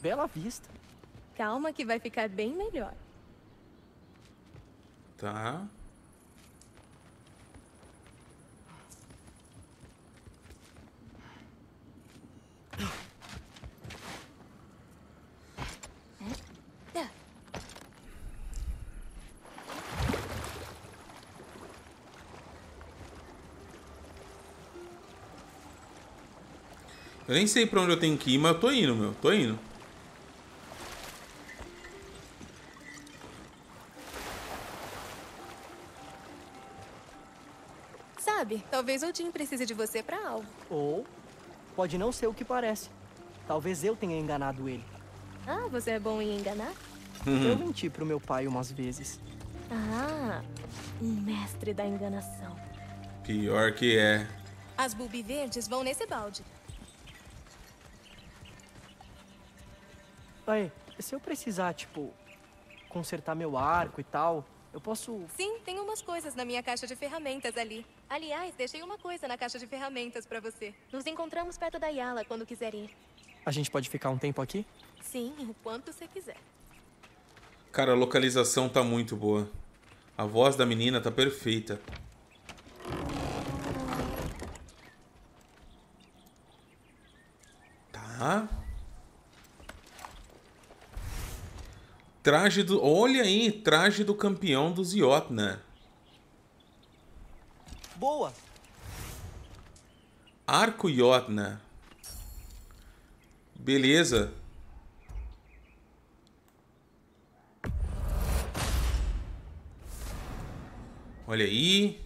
Bela vista. Calma que vai ficar bem melhor. Tá. Eu nem sei pra onde eu tenho que ir, mas eu tô indo, meu. Tô indo. Sabe, talvez Odin precise de você pra algo. Ou pode não ser o que parece. Talvez eu tenha enganado ele. Ah, você é bom em enganar? Eu menti pro meu pai umas vezes. Ah, um mestre da enganação. Pior que é. As bulbi verdes vão nesse balde. Aí, se eu precisar, tipo, consertar meu arco e tal, eu posso... Sim, tem umas coisas na minha caixa de ferramentas ali. Aliás, deixei uma coisa na caixa de ferramentas pra você. Nos encontramos perto da Yala quando quiser ir. A gente pode ficar um tempo aqui? Sim, o quanto você quiser. Cara, a localização tá muito boa. A voz da menina tá perfeita. Tá... Traje do... Olha aí, traje do campeão dos Jotnar. Boa! Arco Jotnar. Beleza. Olha aí.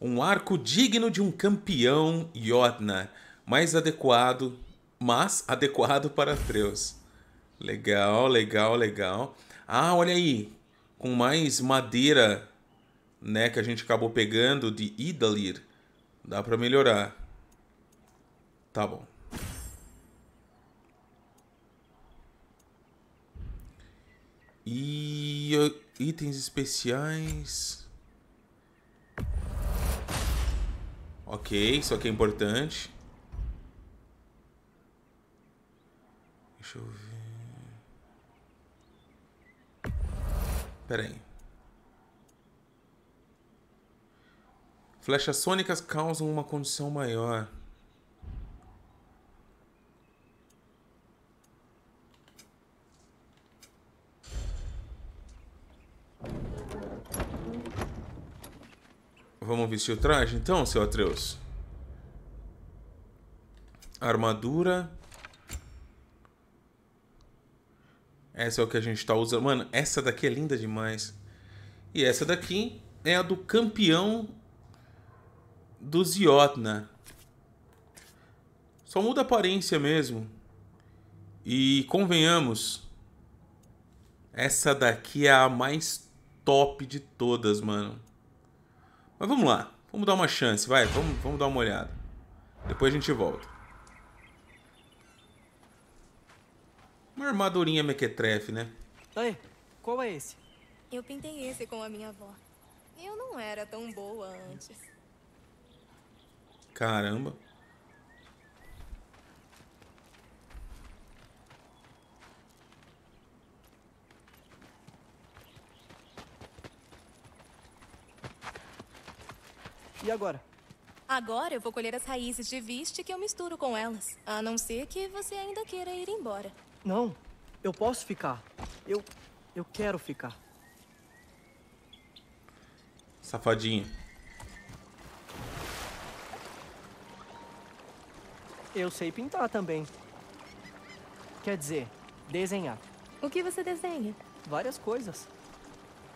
Um arco digno de um campeão Jotnar. Mais adequado, mas adequado para Atreus. Legal, legal, legal. Ah, olha aí, com mais madeira, né, que a gente acabou pegando de Ídalir, dá pra melhorar. Tá bom. E itens especiais. Ok, isso aqui é importante. Deixa eu ver. Pera aí. Flechas sônicas causam uma condição maior. Vamos vestir o traje então, seu Atreus. Armadura. Essa é o que a gente tá usando. Mano, essa daqui é linda demais. E essa daqui é a do campeão dos Jotnar. Só muda a aparência mesmo. E convenhamos, essa daqui é a mais top de todas, mano. Mas vamos lá. Vamos dar uma chance, vai. Vamos dar uma olhada. Depois a gente volta. Uma armadurinha mequetrefe, né? Ei, qual é esse? Eu pintei esse com a minha avó. Eu não era tão boa antes. Caramba. E agora? Agora eu vou colher as raízes de viste que eu misturo com elas. A não ser que você ainda queira ir embora. Não, eu posso ficar. Eu quero ficar. Safadinho. Eu sei pintar também. Quer dizer, desenhar. O que você desenha? Várias coisas.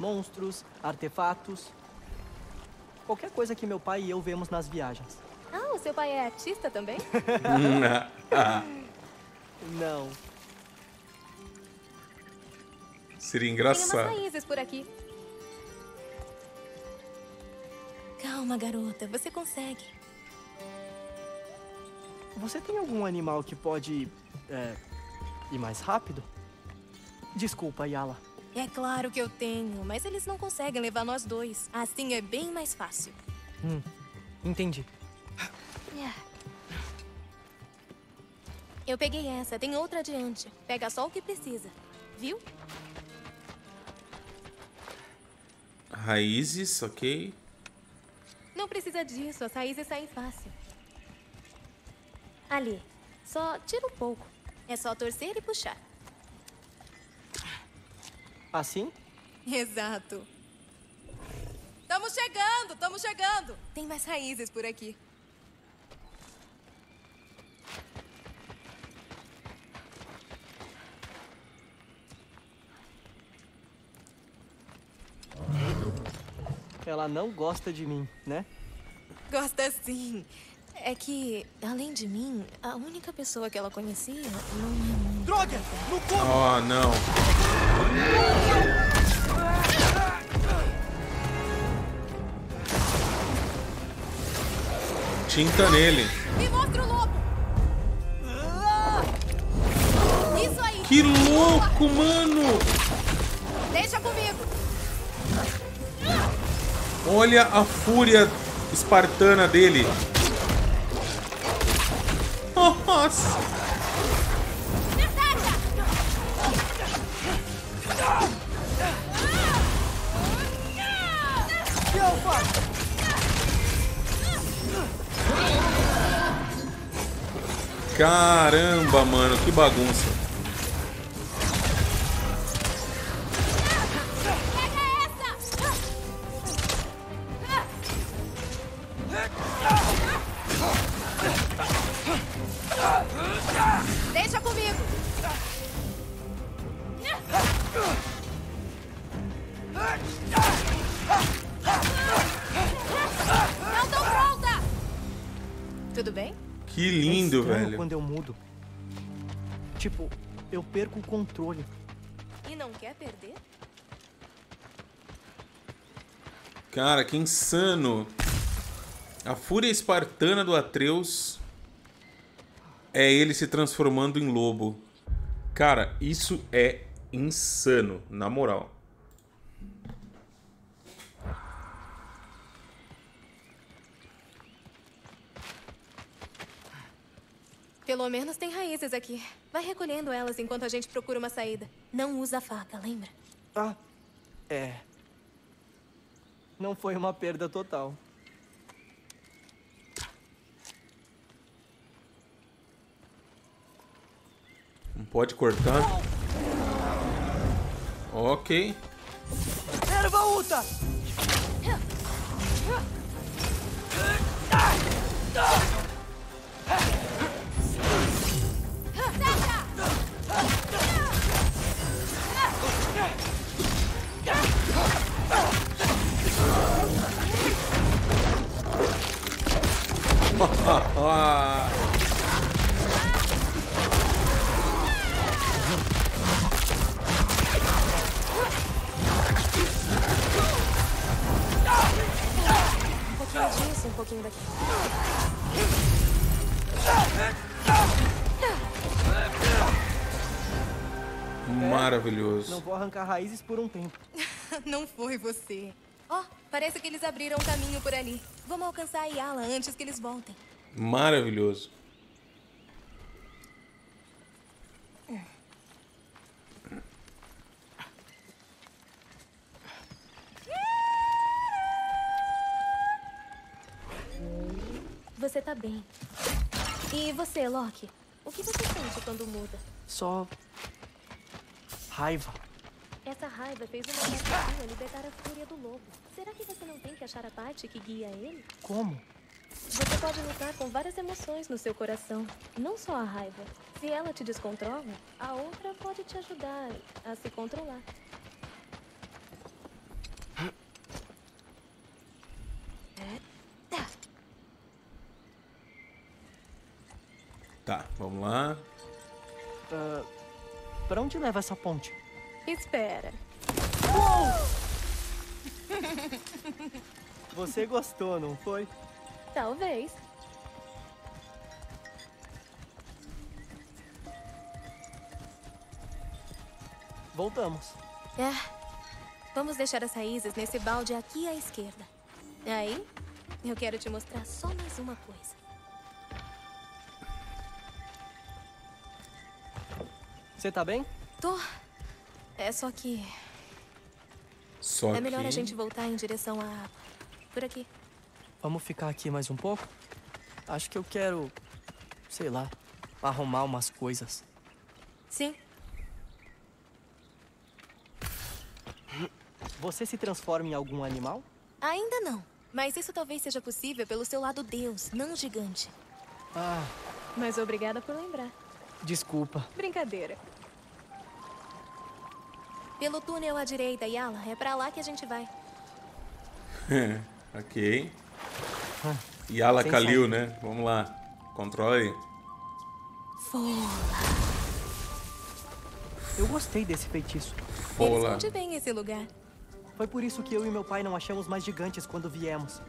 Monstros, artefatos. Qualquer coisa que meu pai e eu vemos nas viagens. Ah, o seu pai é artista também? Não. Seria engraçado. Tem umas raízes por aqui. Calma, garota. Você consegue. Você tem algum animal que pode ir mais rápido? Desculpa, Yala. É claro que eu tenho, mas eles não conseguem levar nós dois. Assim é bem mais fácil. Entendi. Eu peguei essa, tem outra adiante. Pega só o que precisa, viu? Raízes, ok. Não precisa disso, as raízes saem fácil. Ali, só tira um pouco. É só torcer e puxar. Assim? Exato. Estamos chegando, estamos chegando. Tem mais raízes por aqui. Ela não gosta de mim, né? Gosta sim. É que, além de mim, a única pessoa que ela conhecia não... Droga! No corpo! Oh, não. Tinta nele. Me mostra o lobo! Isso aí! Que louco, mano! Deixa comigo! Olha a fúria espartana dele. Nossa! Caramba, mano, que bagunça. Quando eu mudo, tipo, eu perco o controle. E não quer perder? Cara, que insano! A fúria espartana do Atreus é ele se transformando em lobo. Cara, isso é insano, na moral. Pelo menos tem raízes aqui. Vai recolhendo elas enquanto a gente procura uma saída. Não usa a faca, lembra? Ah, é. Não foi uma perda total. Não pode cortar. Ok. Erva Uta! Um pouquinho daqui. Maravilhoso. Não vou arrancar raízes por um tempo. Não foi você. Ó, parece que eles abriram um caminho por ali. Vamos alcançar a Yala antes que eles voltem. Maravilhoso. Você tá bem. E você, Loki? O que você sente quando muda? Só... raiva. Essa raiva fez uma magia libertar a fúria do lobo. Será que você não tem que achar a parte que guia ele? Como? Você pode lutar com várias emoções no seu coração. Não só a raiva. Se ela te descontrola, a outra pode te ajudar a se controlar. Tá, vamos lá. Pra onde leva essa ponte? Espera. Você gostou, não foi? Talvez. Voltamos. É. Vamos deixar as raízes nesse balde aqui à esquerda. Aí, eu quero te mostrar só mais uma coisa. Você tá bem? Tô. É só que... É melhor a gente voltar em direção a... Por aqui. Vamos ficar aqui mais um pouco? Acho que eu quero... Sei lá. Arrumar umas coisas. Sim. Você se transforma em algum animal? Ainda não. Mas isso talvez seja possível pelo seu lado Deus, não gigante. Ah. Mas obrigada por lembrar. Desculpa. Brincadeira. Pelo túnel à direita, Yala. É pra lá que a gente vai. Ok. Yala Kalil, né? Vamos lá. Controle. Fola. Eu gostei desse feitiço. Fola. Eles bem esse lugar. Foi por isso que eu e meu pai não achamos mais gigantes quando viemos.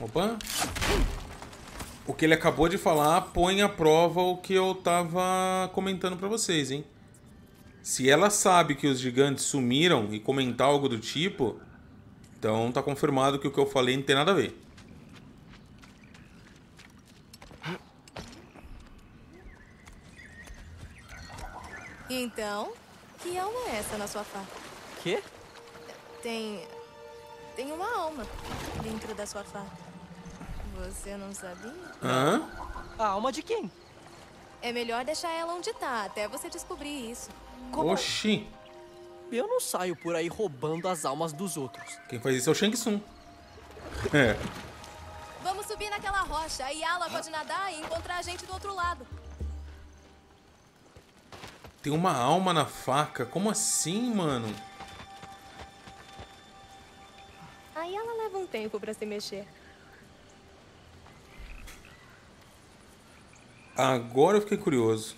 Opa! O que ele acabou de falar põe à prova o que eu tava comentando pra vocês, hein? Se ela sabe que os gigantes sumiram e comentar algo do tipo, então tá confirmado que o que eu falei não tem nada a ver. Então, que alma é essa na sua faca? Quê? Tem uma alma dentro da sua faca. Você não sabia? Hã? A alma de quem? É melhor deixar ela onde tá, até você descobrir isso. Como... Oxi! Eu não saio por aí roubando as almas dos outros. Quem faz isso é o Shang Tsung. É. Vamos subir naquela rocha, a Yala pode nadar e encontrar a gente do outro lado. Tem uma alma na faca? Como assim, mano? Aí ela leva um tempo pra se mexer. Agora eu fiquei curioso.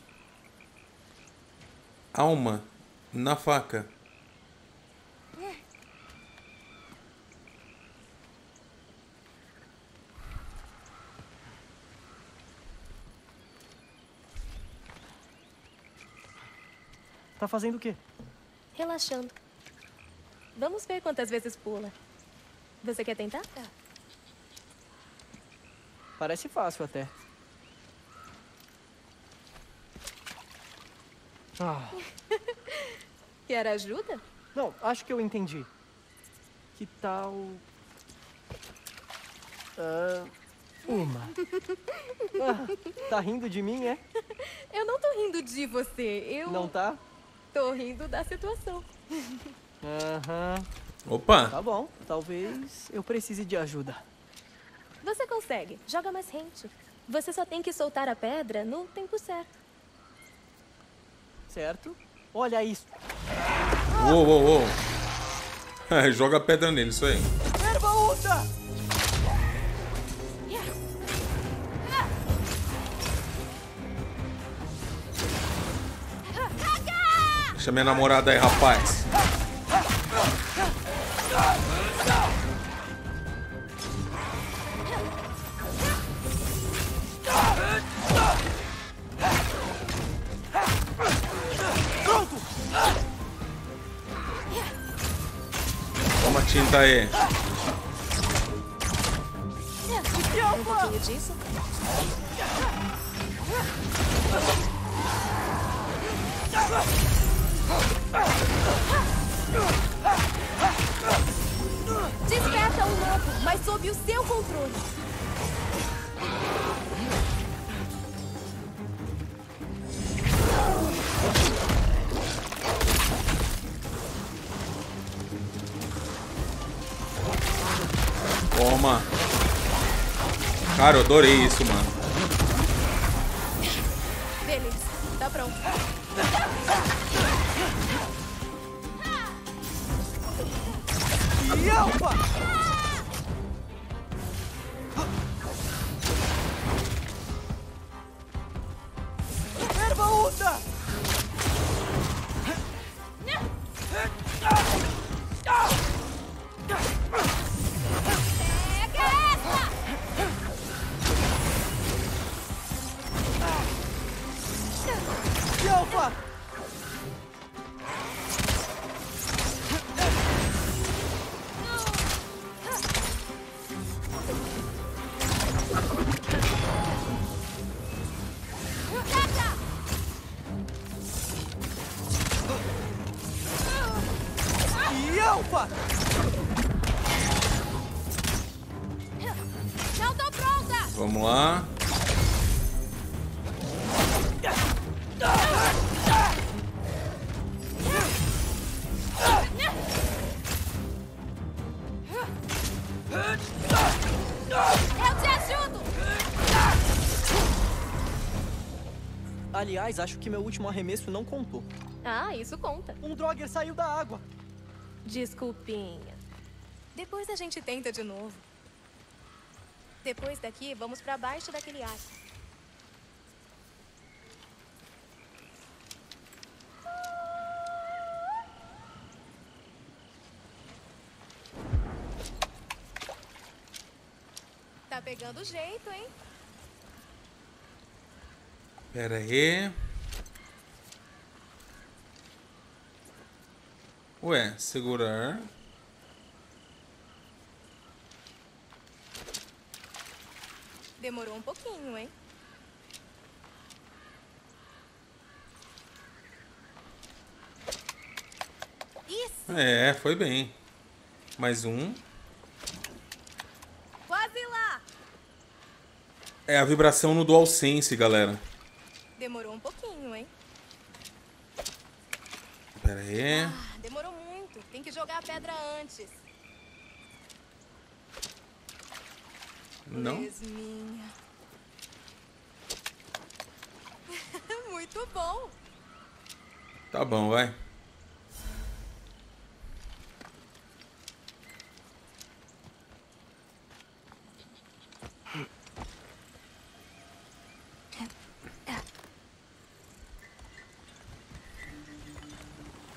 Alma na faca. Tá fazendo o quê? Relaxando. Vamos ver quantas vezes pula. Você quer tentar? Parece fácil até. Ah. Quer ajuda? Não, acho que eu entendi. Que tal... uma. Tá rindo de mim, é? Eu não tô rindo de você, eu... Não tá? Tô rindo da situação. Aham. Opa! Tá bom, talvez eu precise de ajuda. Você consegue, joga mais rente. Você só tem que soltar a pedra no tempo certo. Certo? Olha isso. Uou, uou, uou. Joga a pedra nele, isso aí. Erva ultra! Deixa minha namorada aí, rapaz. Toma tinta aí. Um pouquinho disso. Desperta o lobo, mas sob o seu controle. Toma. Cara, eu adorei isso, mano. Beleza, tá pronto. Erva ultra! Vamos lá. Aliás, acho que meu último arremesso não contou. Ah, isso conta. Um Draugr saiu da água. Desculpinha. Depois a gente tenta de novo. Depois daqui, vamos pra baixo daquele ar. Tá pegando jeito, hein? Pera aí. Ué, segurar. Demorou um pouquinho, hein? Isso. É, foi bem. Mais um. Quase lá. É a vibração no Dual Sense, galera. Demorou um pouquinho, hein? Pera aí. Ah, demorou muito. Tem que jogar a pedra antes. Não? Lesminha. Muito bom. Tá bom, vai.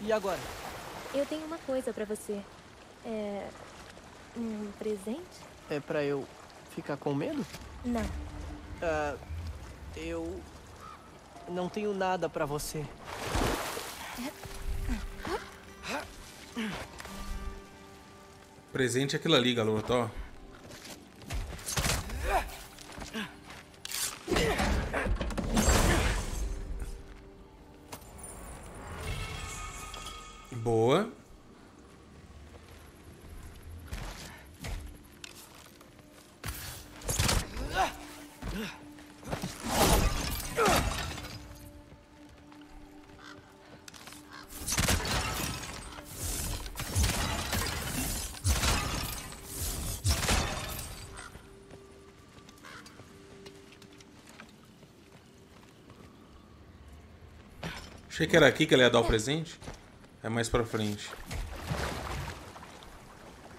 E agora? Eu tenho uma coisa pra você. É... um presente? É pra eu ficar com medo? Não. Eu... não tenho nada pra você. Presente é aquilo ali, garoto, ó. Boa. Achei que era aqui que ela ia dar o presente. É mais pra frente.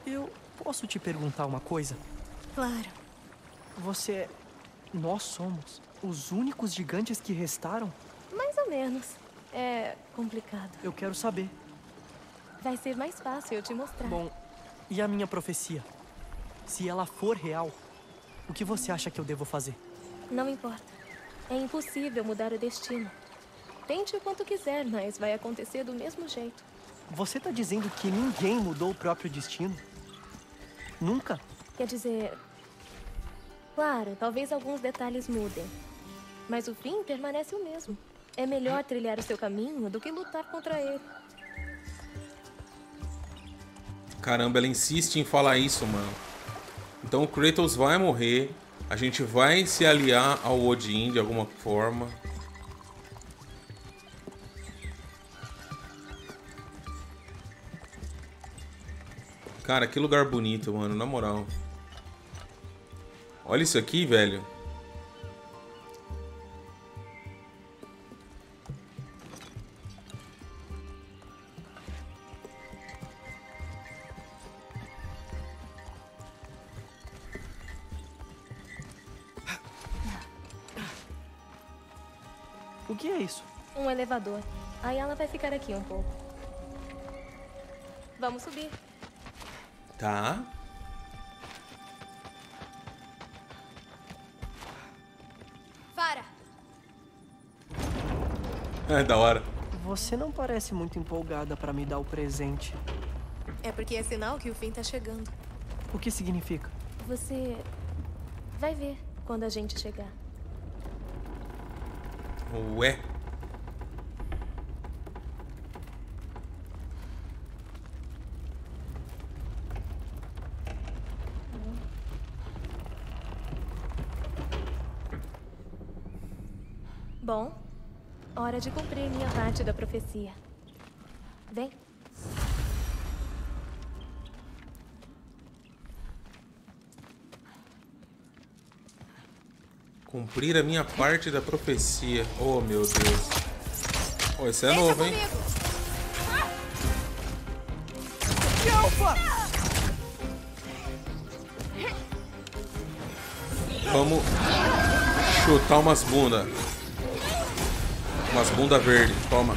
Eu posso te perguntar uma coisa? Claro. Você... nós somos os únicos gigantes que restaram? Mais ou menos. É complicado. Eu quero saber. Vai ser mais fácil eu te mostrar. Bom, e a minha profecia? Se ela for real, o que você acha que eu devo fazer? Não importa. É impossível mudar o destino. Tente o quanto quiser, mas vai acontecer do mesmo jeito. Você tá dizendo que ninguém mudou o próprio destino? Nunca? Quer dizer... claro, talvez alguns detalhes mudem. Mas o fim permanece o mesmo. É melhor trilhar o seu caminho do que lutar contra ele. Caramba, ela insiste em falar isso, mano. Então o Kratos vai morrer. A gente vai se aliar ao Odin de alguma forma. Cara, que lugar bonito, mano, na moral. Olha isso aqui, velho. O que é isso? Um elevador. Aí ela vai ficar aqui um pouco. Vamos subir. Tá. Para. É da hora. Você não parece muito empolgada pra me dar o presente. É porque é sinal que o fim tá chegando. O que significa? Você vai ver quando a gente chegar. Ué. Bom, hora de cumprir minha parte da profecia. Vem. Cumprir a minha parte da profecia. Oh, meu Deus. Oh, esse é novo, hein? Vamos chutar umas bundas. Umas bundas verdes. Toma.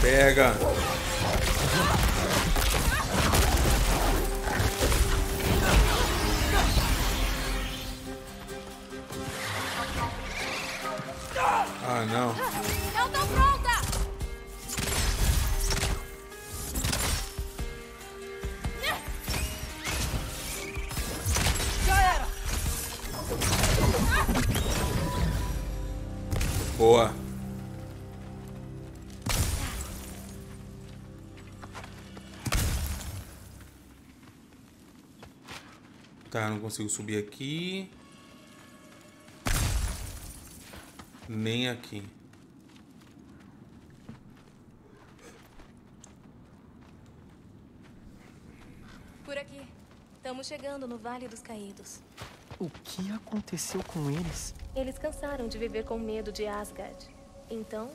Pega. Ah, não. Não tô pronta. Já era. Boa. Tá, não consigo subir aqui. Nem aqui. Por aqui. Estamos chegando no Vale dos Caídos. O que aconteceu com eles? Eles cansaram de viver com medo de Asgard. Então,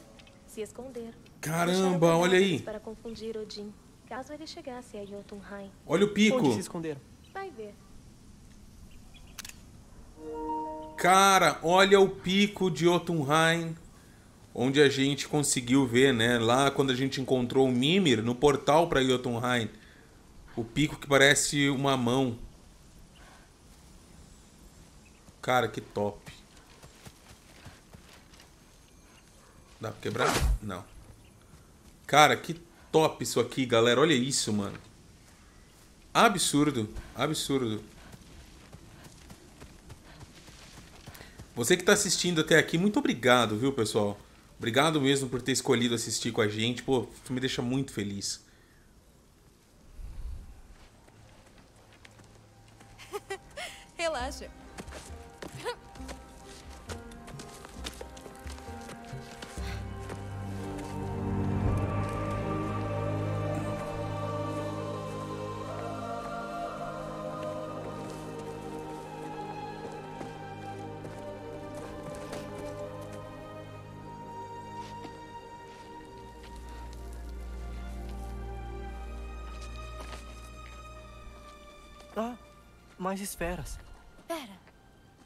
se esconderam. Caramba, olha aí. Para confundir Odin, caso ele chegasse a Jotunheim. Olha o pico. Onde se esconderam? Vai ver. Cara, olha o pico de Jotunheim, onde a gente conseguiu ver, né? Lá quando a gente encontrou o Mimir no portal para Jotunheim. O pico que parece uma mão. Cara, que top. Dá pra quebrar? Não. Cara, que top isso aqui, galera. Olha isso, mano. Absurdo, absurdo. Você que tá assistindo até aqui, muito obrigado, viu, pessoal? Obrigado mesmo por ter escolhido assistir com a gente. Pô, isso me deixa muito feliz. Relaxa. Ah, mais esferas. Pera,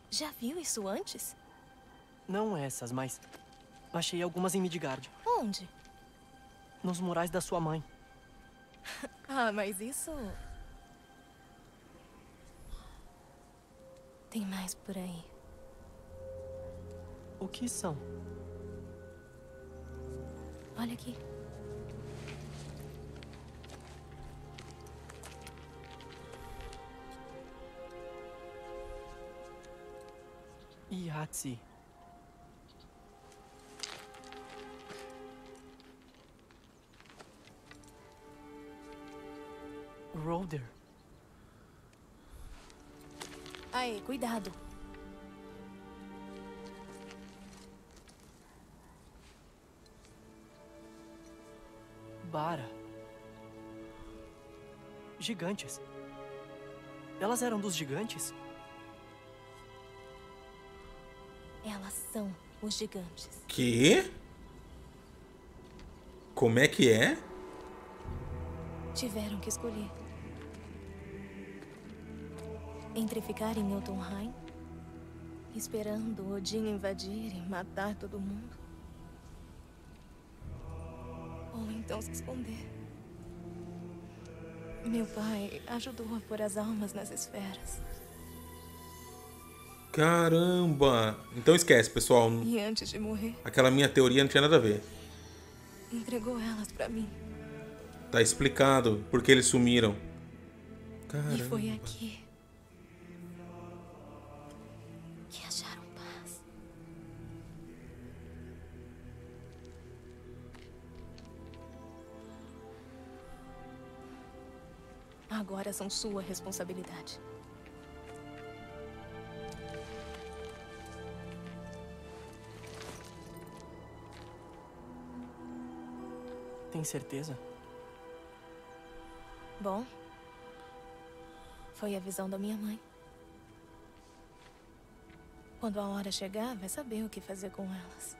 já viu isso antes? Não essas, mas achei algumas em Midgard. Onde? Nos murais da sua mãe. Ah, mas isso... Tem mais por aí. O que são? Olha aqui. Ihatsi. Roder. Aí, cuidado. Bara. Gigantes. Elas eram dos gigantes? Elas são os gigantes. Que? Como é que é? Tiveram que escolher entre ficar em Jotunheim e Esperando Odin invadir e matar todo mundo. Ou então se esconder. Meu pai ajudou a pôr as almas nas esferas. Caramba! Então esquece, pessoal. E antes de morrer... Aquela minha teoria não tinha nada a ver. Entregou elas pra mim. Tá explicado porque eles sumiram. Caramba. E foi aqui... Agora são sua responsabilidade. Tem certeza? Bom, foi a visão da minha mãe. Quando a hora chegar, vai saber o que fazer com elas.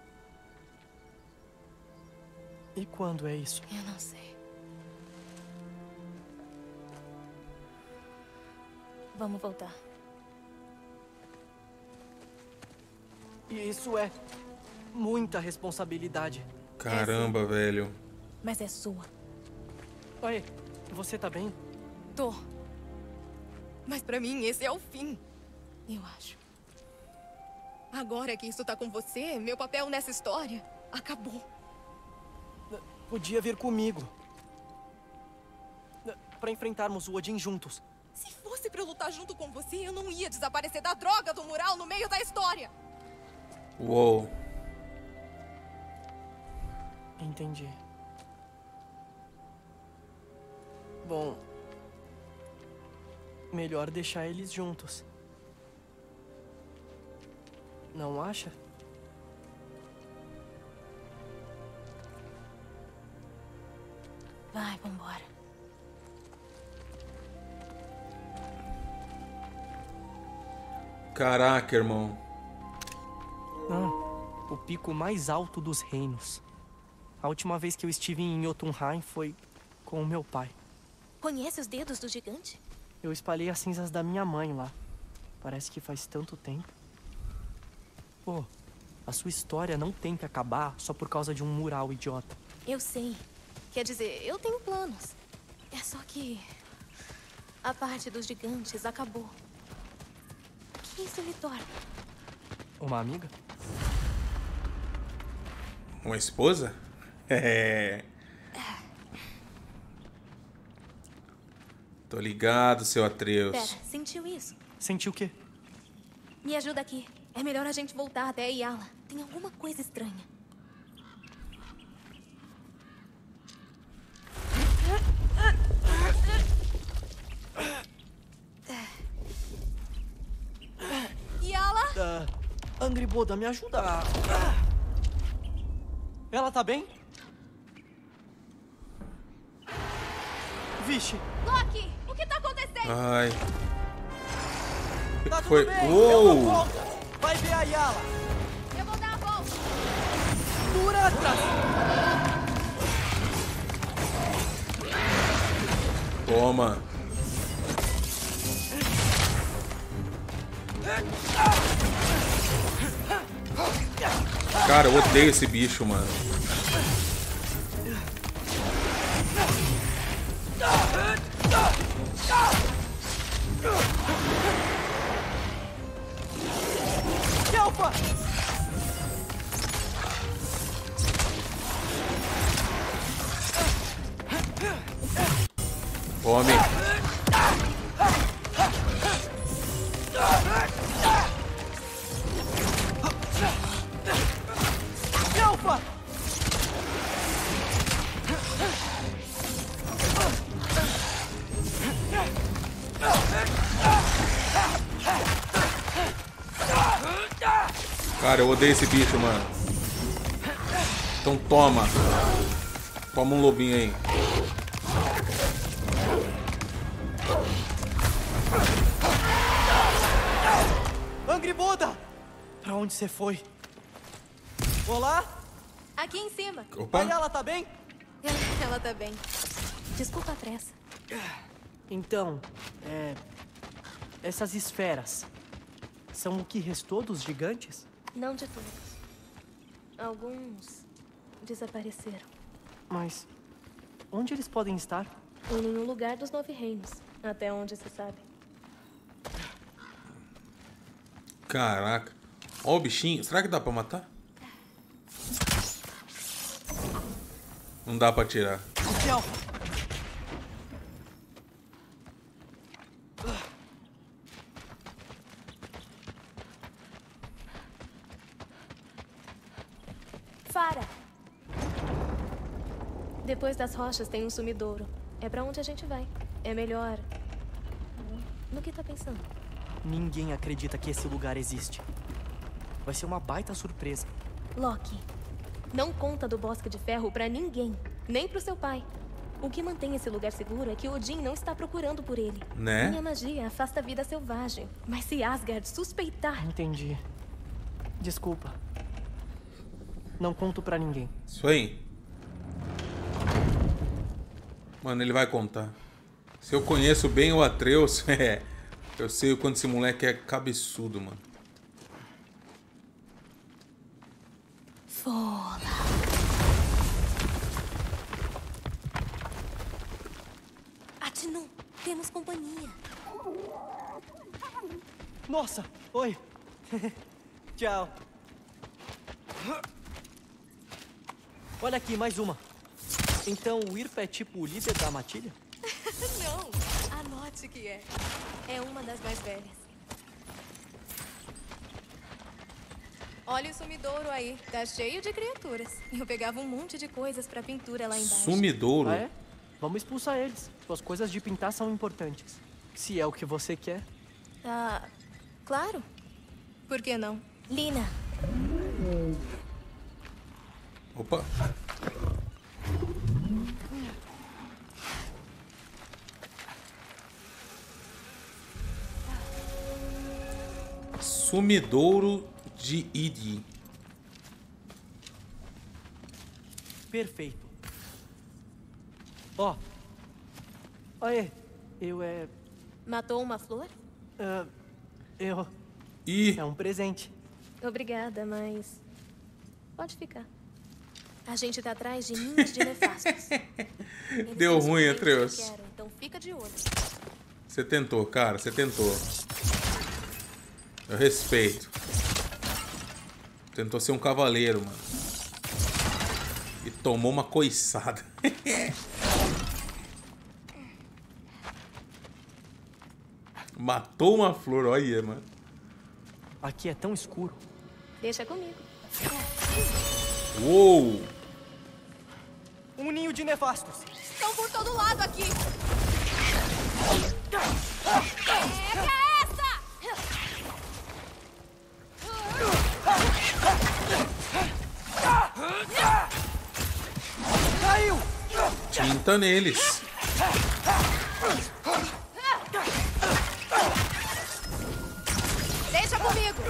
E quando é isso? Eu não sei. Vamos voltar. E isso é muita responsabilidade. Caramba, velho. Mas é sua. Oi, você tá bem? Tô. Mas pra mim esse é o fim. Eu acho. Agora que isso tá com você, meu papel nessa história acabou. Podia vir comigo. Pra enfrentarmos o Odin juntos. Se fosse pra eu lutar junto com você, eu não ia desaparecer da droga do mural no meio da história. Uou. Entendi. Bom, melhor deixar eles juntos. Não acha? Vai, vambora. Caraca, irmão. O pico mais alto dos reinos. A última vez que eu estive em Jotunheim foi com o meu pai. Conhece os dedos do gigante? Eu espalhei as cinzas da minha mãe lá. Parece que faz tanto tempo. Pô, a sua história não tem que acabar só por causa de um mural idiota. Eu sei. Quer dizer, eu tenho planos. É só que... a parte dos gigantes acabou. Isso lhe torna? Uma amiga? Uma esposa? É. Tô ligado, seu Atreus. Pera, sentiu isso? Sentiu o quê? Me ajuda aqui. É melhor a gente voltar até Yala. Tem alguma coisa estranha. Angrboda, me ajuda. Ela tá bem? Vixe. Loki, o que tá acontecendo? Ai. Tá tudo foi. Bem. Uou. Vai ver a Yala. Eu vou dar a volta. Por atrás. Toma. Cara, eu odeio esse bicho, mano. Homem. Cara, eu odeio esse bicho, mano. Então toma. Toma um lobinho aí. Angrboda! Pra onde você foi? Olá? Aqui em cima. Opa. Aí ela tá bem? Ela tá bem. Desculpa a pressa. Então, essas esferas... São o que restou dos gigantes? Não de todos. Alguns desapareceram. Mas onde eles podem estar? Em nenhum lugar dos 9 reinos, até onde se sabe. Caraca. Ó o bichinho. Será que dá pra matar? Não dá pra tirar. Fara! Depois das rochas tem um sumidouro. É pra onde a gente vai. É melhor... No que tá pensando? Ninguém acredita que esse lugar existe. Vai ser uma baita surpresa. Loki, não conta do Bosque de Ferro pra ninguém. Nem pro seu pai. O que mantém esse lugar seguro é que Odin não está procurando por ele. Né? Minha magia afasta a vida selvagem. Mas se Asgard suspeitar... Entendi. Desculpa. Não conto pra ninguém. Isso aí. Mano, ele vai contar. Se eu conheço bem o Atreus, eu sei o quanto esse moleque é cabeçudo, mano. Fola. Atinu, temos companhia. Nossa, oi. Tchau. Olha aqui, mais uma. Então o Irpa é tipo o líder da matilha? Não, anote que é. É uma das mais velhas. Olha o sumidouro aí, tá cheio de criaturas. Eu pegava um monte de coisas pra pintura lá embaixo. Sumidouro? Ah, é? Vamos expulsar eles. Suas coisas de pintar são importantes. Se é o que você quer. Ah, claro. Por que não? Lina. Opa. Sumidouro de Idi. Perfeito. Ó. Oh. Aê, eu é... Matou uma flor? Eu... Ih. É um presente. Obrigada, mas... Pode ficar. A gente tá atrás de ninhos de nefastos. Deu ruim, Atreus. Que então fica de olho. Você tentou, cara. Você tentou. Eu respeito. Tentou ser um cavaleiro, mano. E tomou uma coiçada. Matou uma flor, olha, mano. Aqui é tão escuro. Deixa comigo. Uou! Um ninho de nefastos. Estão por todo lado aqui. Pega! Caiu! Tinta neles. Deixa comigo.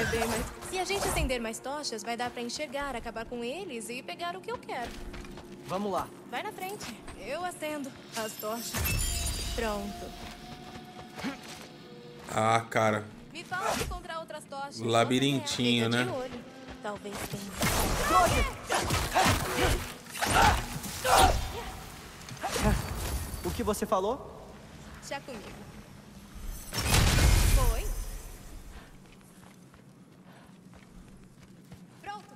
É bem, mas se a gente acender mais tochas, vai dar pra enxergar, acabar com eles e pegar o que eu quero. Vamos lá. Vai na frente. Eu acendo as tochas. Pronto. Ah, cara. Me fala de encontrar outras tochas. Labirintinho, é, né? De olho. Talvez tenha. O que você falou? Já comigo. Foi. Pronto.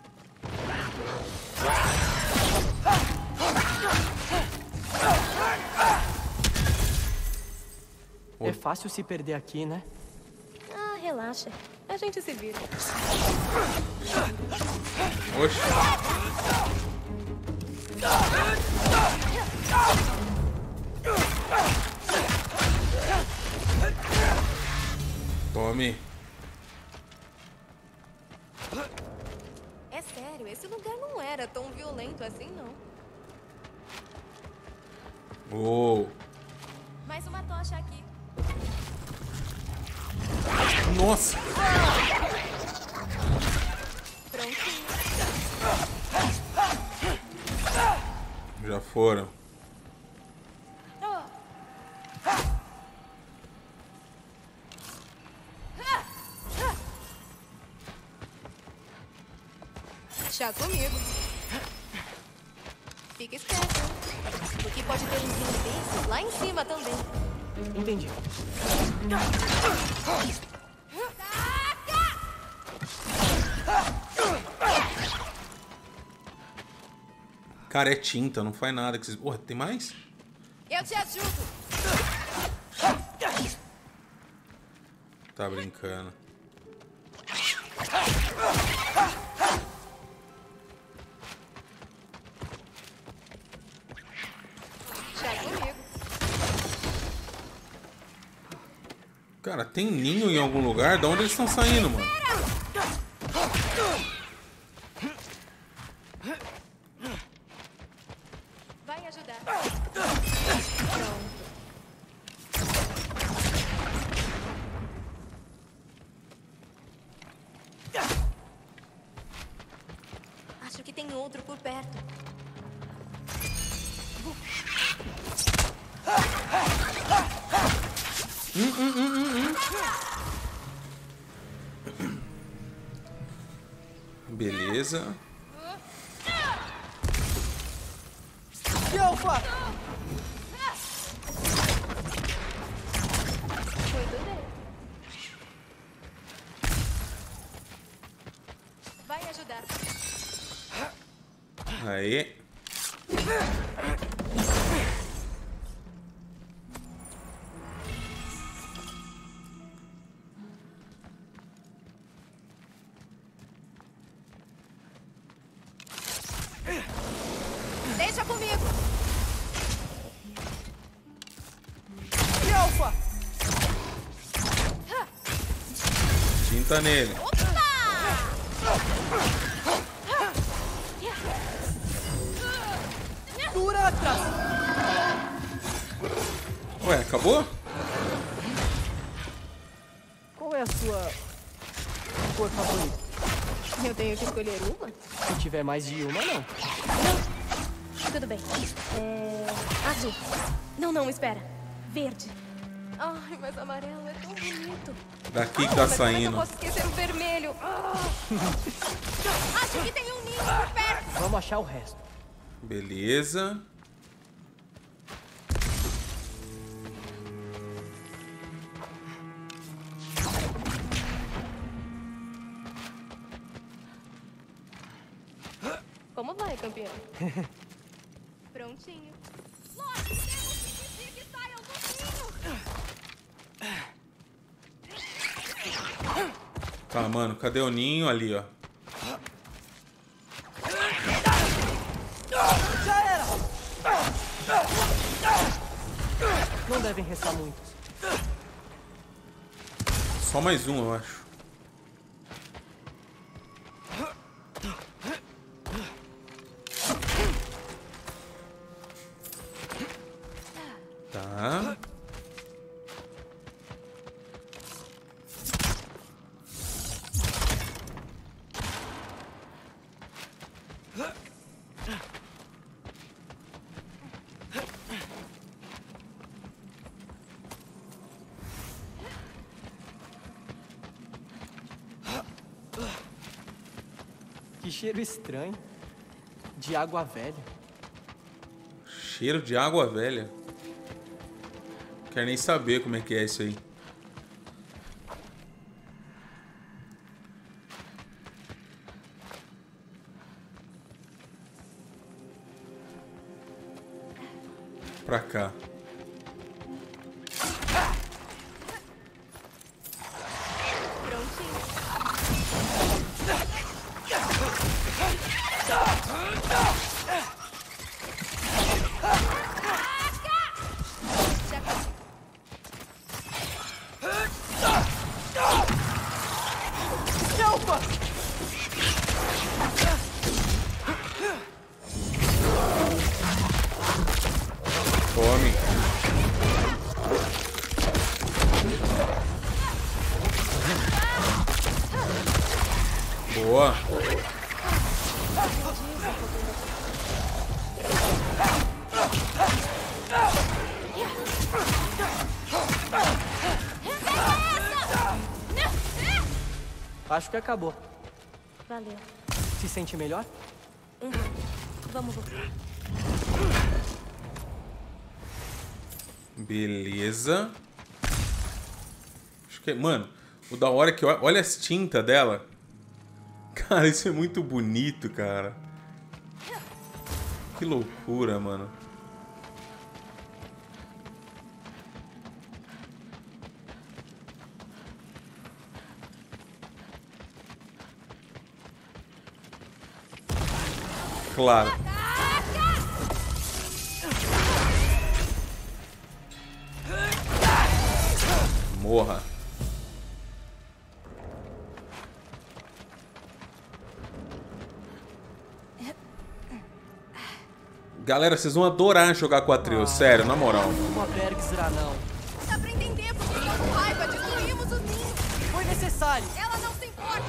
É fácil se perder aqui, né? Relaxa, a gente se vira. Oxe. Tome. É sério, esse lugar não era tão violento assim, não. Uou. Mais uma tocha aqui. Nossa! Já foram. chá comigo. Fica esperto, porque pode ter um deslize lá em cima também. Entendi. Cara, é tinta, não faz nada que vocês... Porra, tem mais? Eu te ajudo. Tá brincando. Cara, tem ninho em algum lugar? Da onde eles estão saindo, mano? Vai ajudar. Acho que tem outro por perto. Beleza. Vai ajudar. Aí. Nele. Ué, acabou? Qual é a sua cor favorita? Eu tenho que escolher uma? Se tiver mais de uma, não. Tudo bem. Azul. Não, espera. Verde. Ai, mas amarelo é tão bonito. Daqui que tá saindo. Eu posso esquecer o vermelho. Acho que tem um ninho por perto. Vamos achar o resto. Beleza. Como vai, campeão? Prontinho. Tá, mano, cadê o ninho? Ali, ó. Já era! Não devem restar muitos. Só mais um, eu acho. Tá. Cheiro estranho de água velha. Cheiro de água velha? Não quero nem saber como é que é isso aí. Pra cá. Boa. Acho que acabou. Valeu. Se sente melhor? Vamos voltar. Beleza. Acho que... Mano, o da hora é que... Olha as tintas dela. Cara, isso é muito bonito, cara. Que loucura, mano. Claro. Morra. Galera, vocês vão adorar jogar com a trio, sério, na moral. Uma berg será não. Dá pra entender porque estamos com raiva, destruímos o ninho. Foi necessário. Ela não se importa.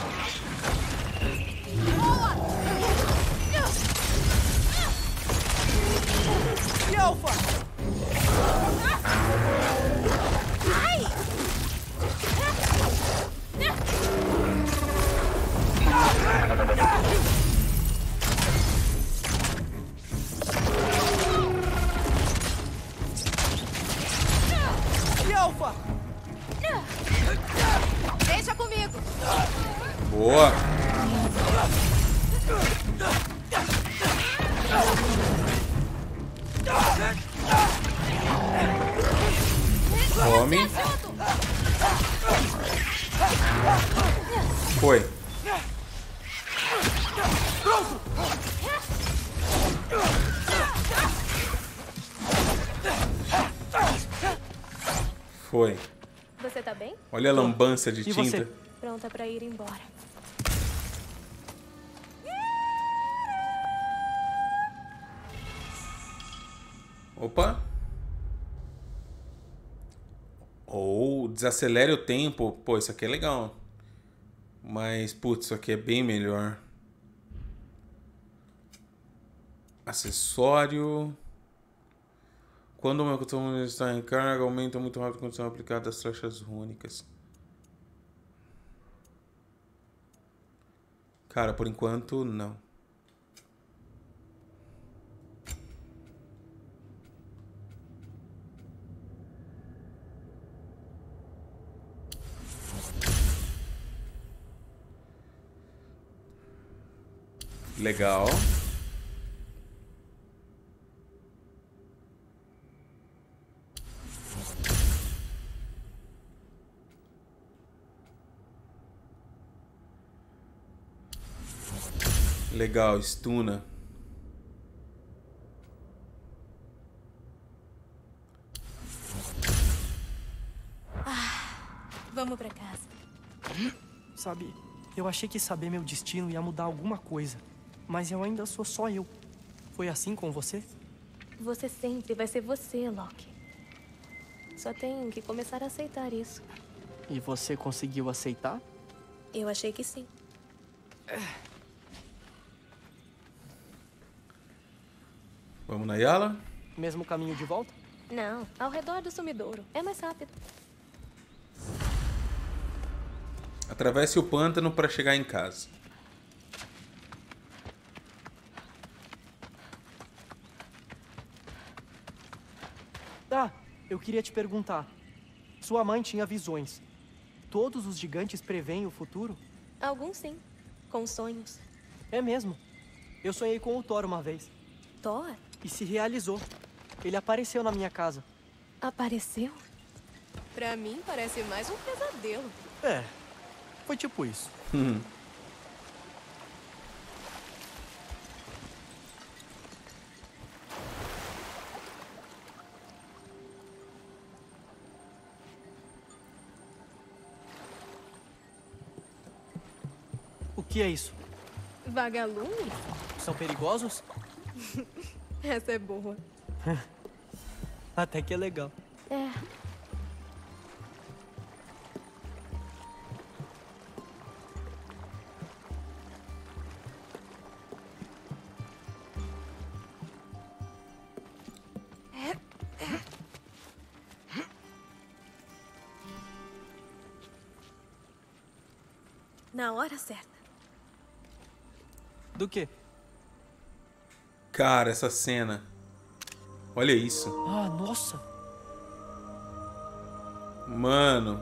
Boa! Elfa! Ai! Alfa! Deixa comigo! Boa! Tome! Foi! Pronto! Foi. Você tá bem? Olha a lambança de tinta. Você? Pronta pra ir embora. Opa. Ou desacelere o tempo. Pô, isso aqui é legal. Mas, putz, isso aqui é bem melhor. Acessório... Quando o meu controle está em carga, aumenta muito rápido a condição aplicada das flechas rúnicas. Cara, por enquanto, não. Legal. Legal, stuna. Vamos pra casa. Sabe, eu achei que saber meu destino ia mudar alguma coisa. Mas eu ainda sou só eu. Foi assim com você? Você sempre vai ser você, Loki. Só tem que começar a aceitar isso. E você conseguiu aceitar? Eu achei que sim. Vamos na Yala? Mesmo caminho de volta? Não, ao redor do sumidouro. É mais rápido. Atravesse o pântano para chegar em casa. Ah, eu queria te perguntar. Sua mãe tinha visões. Todos os gigantes preveem o futuro? Alguns sim, com sonhos. É mesmo. Eu sonhei com o Thor uma vez. Thor? E se realizou. Ele apareceu na minha casa. Apareceu? Pra mim parece mais um pesadelo. É, foi tipo isso. O que é isso? Vagalumes? São perigosos? Essa é boa. Até que é legal. É. Na hora certa. do que? Cara, essa cena. Olha isso. Ah, nossa. Mano.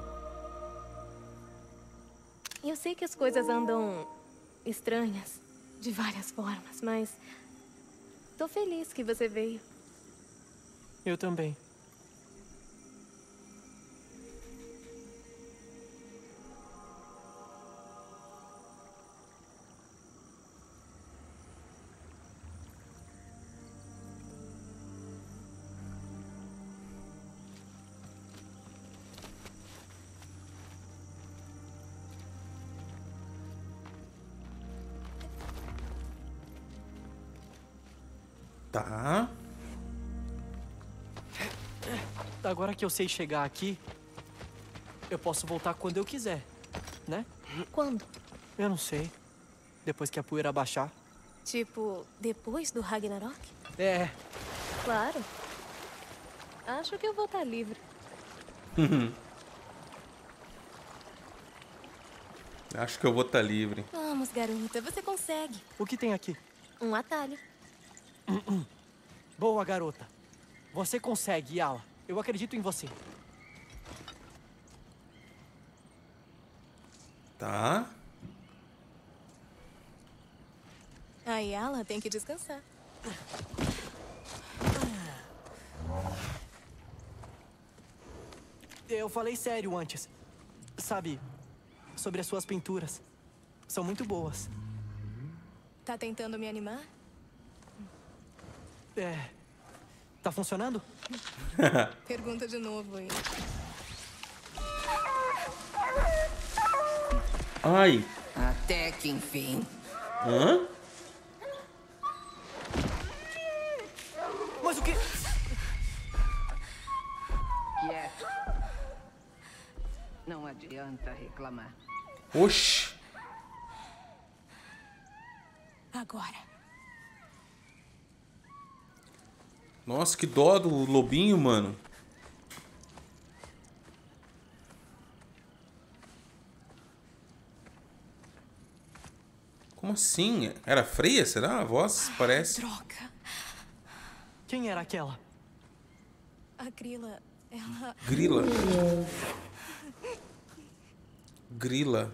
Eu sei que as coisas andam estranhas de várias formas, mas tô feliz que você veio. Eu também. Tá. Agora que eu sei chegar aqui, eu posso voltar quando eu quiser, né? Quando? Eu não sei. Depois que a poeira baixar. Tipo, depois do Ragnarok? É. Claro. Acho que eu vou estar livre. Acho que eu vou estar livre. Vamos, garota. Você consegue. O que tem aqui? Um atalho. Boa, garota. Você consegue, Yala. Eu acredito em você. Tá. A Yala tem que descansar. Eu falei sério antes. Sabe, sobre as suas pinturas. São muito boas. Tá tentando me animar? É. Tá funcionando? Pergunta de novo aí. Ai. Até que enfim. Hã? Mas o que? Quieto. Não adianta reclamar. Oxi. Agora. Nossa, que dó do lobinho, mano. Como assim? Era fria, será? A voz parece... Droga. Quem era aquela? A Gryla. Ela... Gryla. Gryla.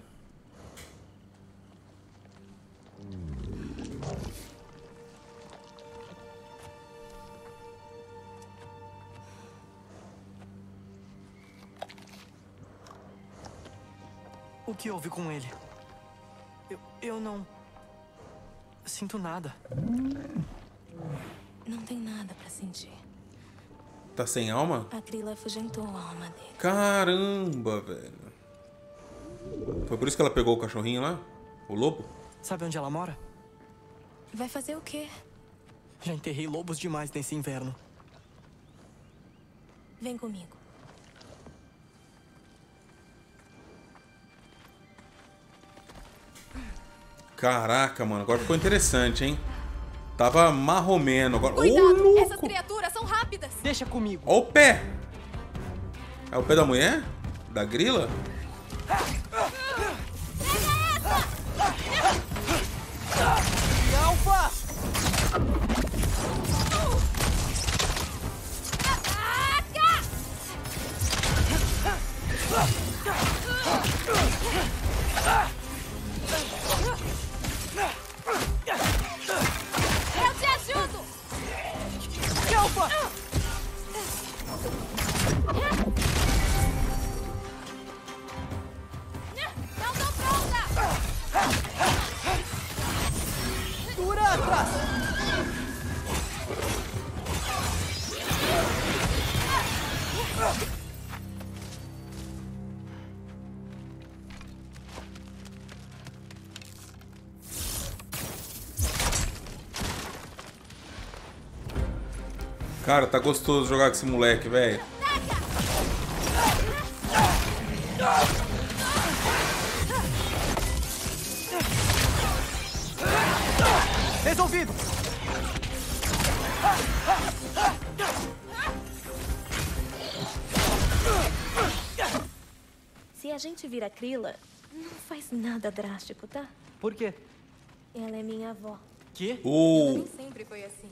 O que houve com ele? Eu não... sinto nada. Não tem nada pra sentir. Tá sem alma? A Gryla afugentou a alma dele. Caramba, velho. Foi por isso que ela pegou o cachorrinho lá? O lobo? Sabe onde ela mora? Vai fazer o quê? Já enterrei lobos demais nesse inverno. Vem comigo. Caraca, mano, agora ficou interessante, hein? Tava marromeno agora. Cuidado, oh, essas criaturas são rápidas. Deixa comigo. Ó o pé. É o pé da mulher? Da Gryla? Alfa! Eu te ajudo! Calma! Não tô pronta! Dura atrás! Cara, tá gostoso jogar com esse moleque, velho. Resolvido! Se a gente vir a Gryla, não faz nada drástico, tá? Por quê? Ela é minha avó. Que? Ela nem sempre foi assim.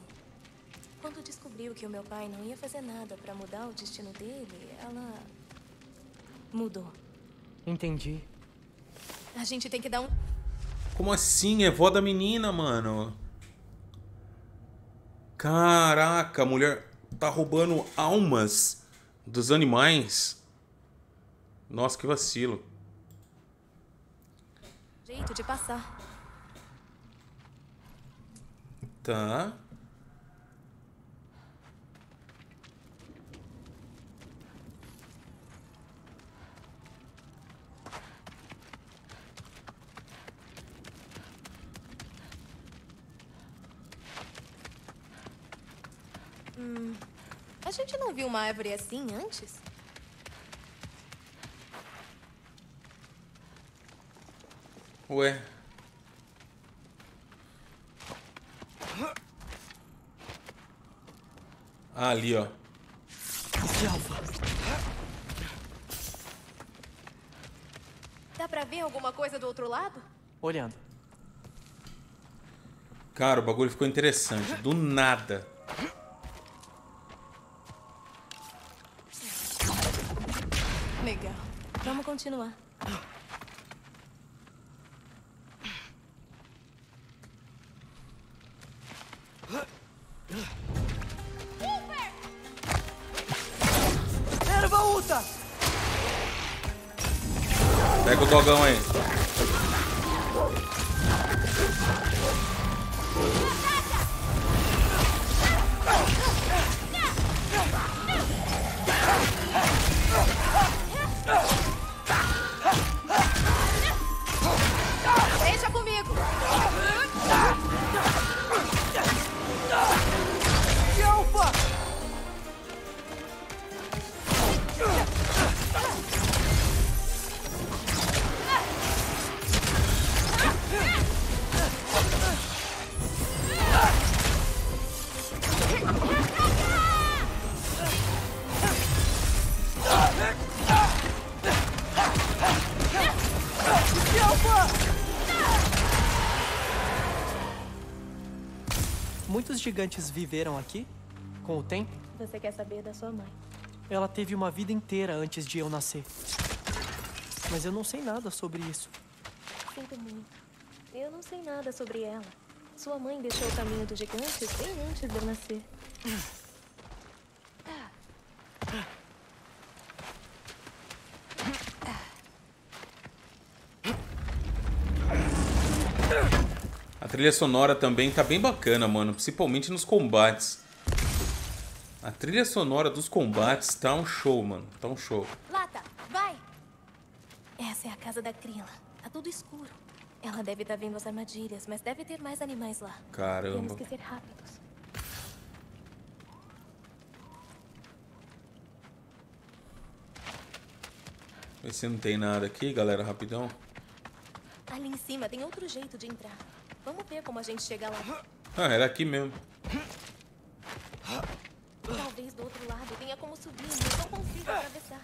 Quando descobriu que o meu pai não ia fazer nada pra mudar o destino dele, ela... mudou. Entendi. A gente tem que dar um... Como assim? É vó da menina, mano. Caraca, a mulher tá roubando almas dos animais. Nossa, que vacilo. Jeito de passar. Tá. A gente não viu uma árvore assim antes? Ué. Ah, ali, ó. Dá pra ver alguma coisa do outro lado? Olhando. Cara, o bagulho ficou interessante. Do nada. Legal. Vamos continuar. Pega o dogão aí. Deixa comigo. Muitos gigantes viveram aqui com o tempo. Você quer saber da sua mãe? Ela teve uma vida inteira antes de eu nascer. Mas eu não sei nada sobre isso. Sinto muito. Eu não sei nada sobre ela. Sua mãe deixou o caminho dos gigantes bem antes de eu nascer. A trilha sonora também tá bem bacana, mano. Principalmente nos combates. A trilha sonora dos combates tá um show, mano. Tá um show. Lata, vai! Essa é a casa da Gryla. Tá tudo escuro. Ela deve estar vendo as armadilhas, mas deve ter mais animais lá. Caramba. Temos que ser rápidos. Vê se não tem nada aqui, galera. Rapidão. Ali em cima tem outro jeito de entrar. Vamos ver como a gente chega lá. Ah, era aqui mesmo. Talvez do outro lado tenha como subir, mas não consigo atravessar.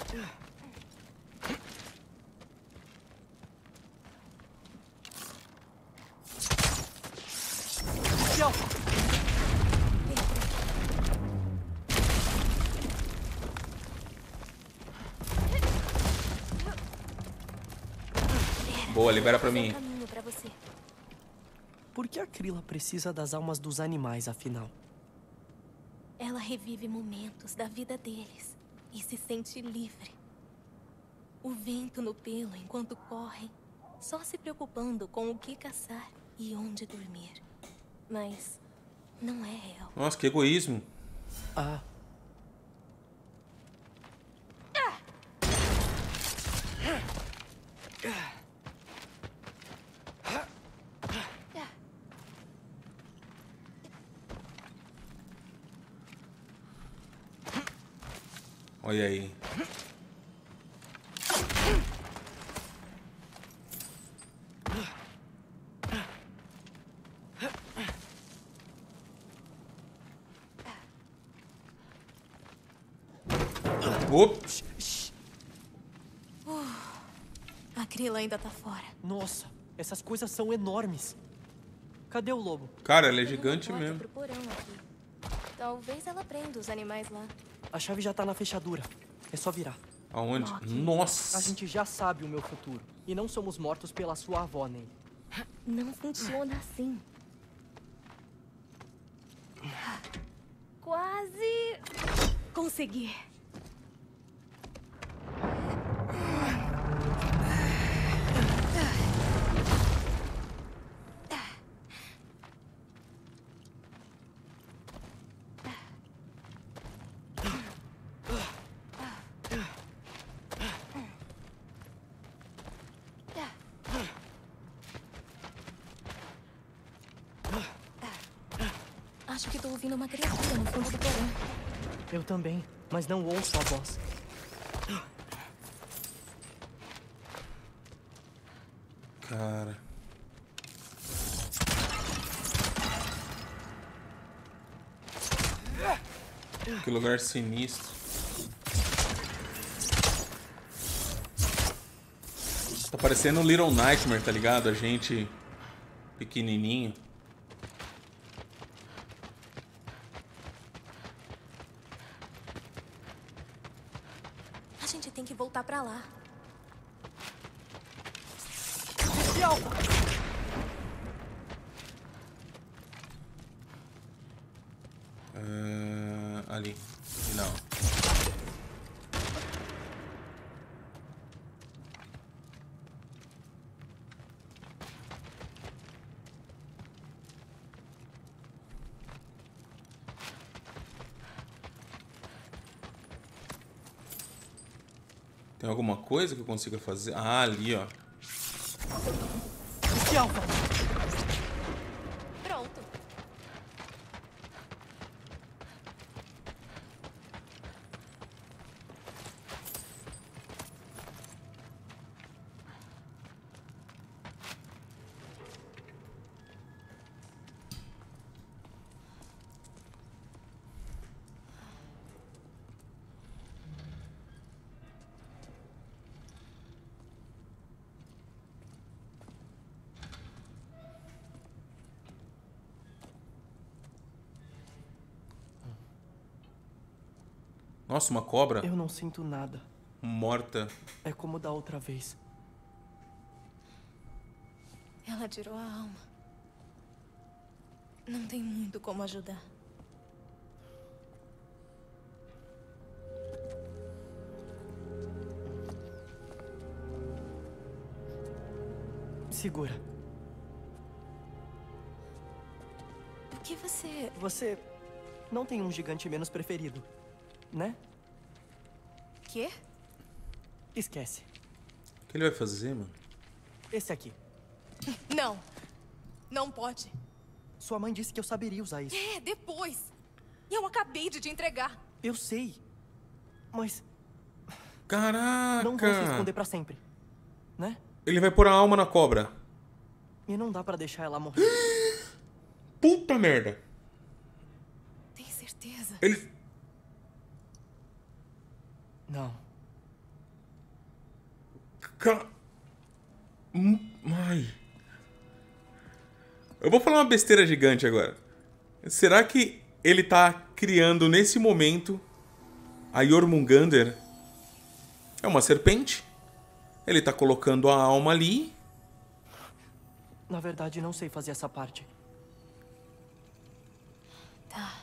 Boa, libera pra mim. Por que a Gryla precisa das almas dos animais, afinal? Ela revive momentos da vida deles e se sente livre. O vento no pelo enquanto correm, só se preocupando com o que caçar e onde dormir. Mas não é real. Nossa, que egoísmo. Ah. Olha aí. Ops. A Gryla ainda tá fora. Nossa, essas coisas são enormes. Cadê o lobo? Cara, ela é gigante mesmo. Talvez ela prenda os animais lá. A chave já tá na fechadura. É só virar. Aonde? Nossa! A gente já sabe o meu futuro. E não somos mortos pela sua avó, nem. Não funciona assim. Quase consegui. Acho que tô ouvindo uma criatura no fundo do porão. Eu também, mas não ouço a voz. Cara. Que lugar sinistro. Tá parecendo um Little Nightmare, tá ligado? A gente pequenininho. Voltar pra lá. Ali. Não. Tem alguma coisa que eu consiga fazer? Ah, ali, ó. Pronto. Nossa, uma cobra. Eu não sinto nada. Morta. É como da outra vez. Ela tirou a alma. Não tem muito como ajudar. Segura. O que você... Você não tem um gigante menos preferido, né? Quê? Esquece. O que ele vai fazer, mano? Esse aqui. Não. Não pode. Sua mãe disse que eu saberia usar isso. É, depois. Eu acabei de te entregar. Eu sei. Mas... Caraca. Não vou se esconder pra sempre, né? Ele vai pôr a alma na cobra. E não dá pra deixar ela morrer. Puta merda. Tem certeza? Ele... Não. Ai. Eu vou falar uma besteira gigante agora. Será que ele tá criando nesse momento a Jörmungandr? É uma serpente. Ele tá colocando a alma ali. Na verdade, não sei fazer essa parte. Tá.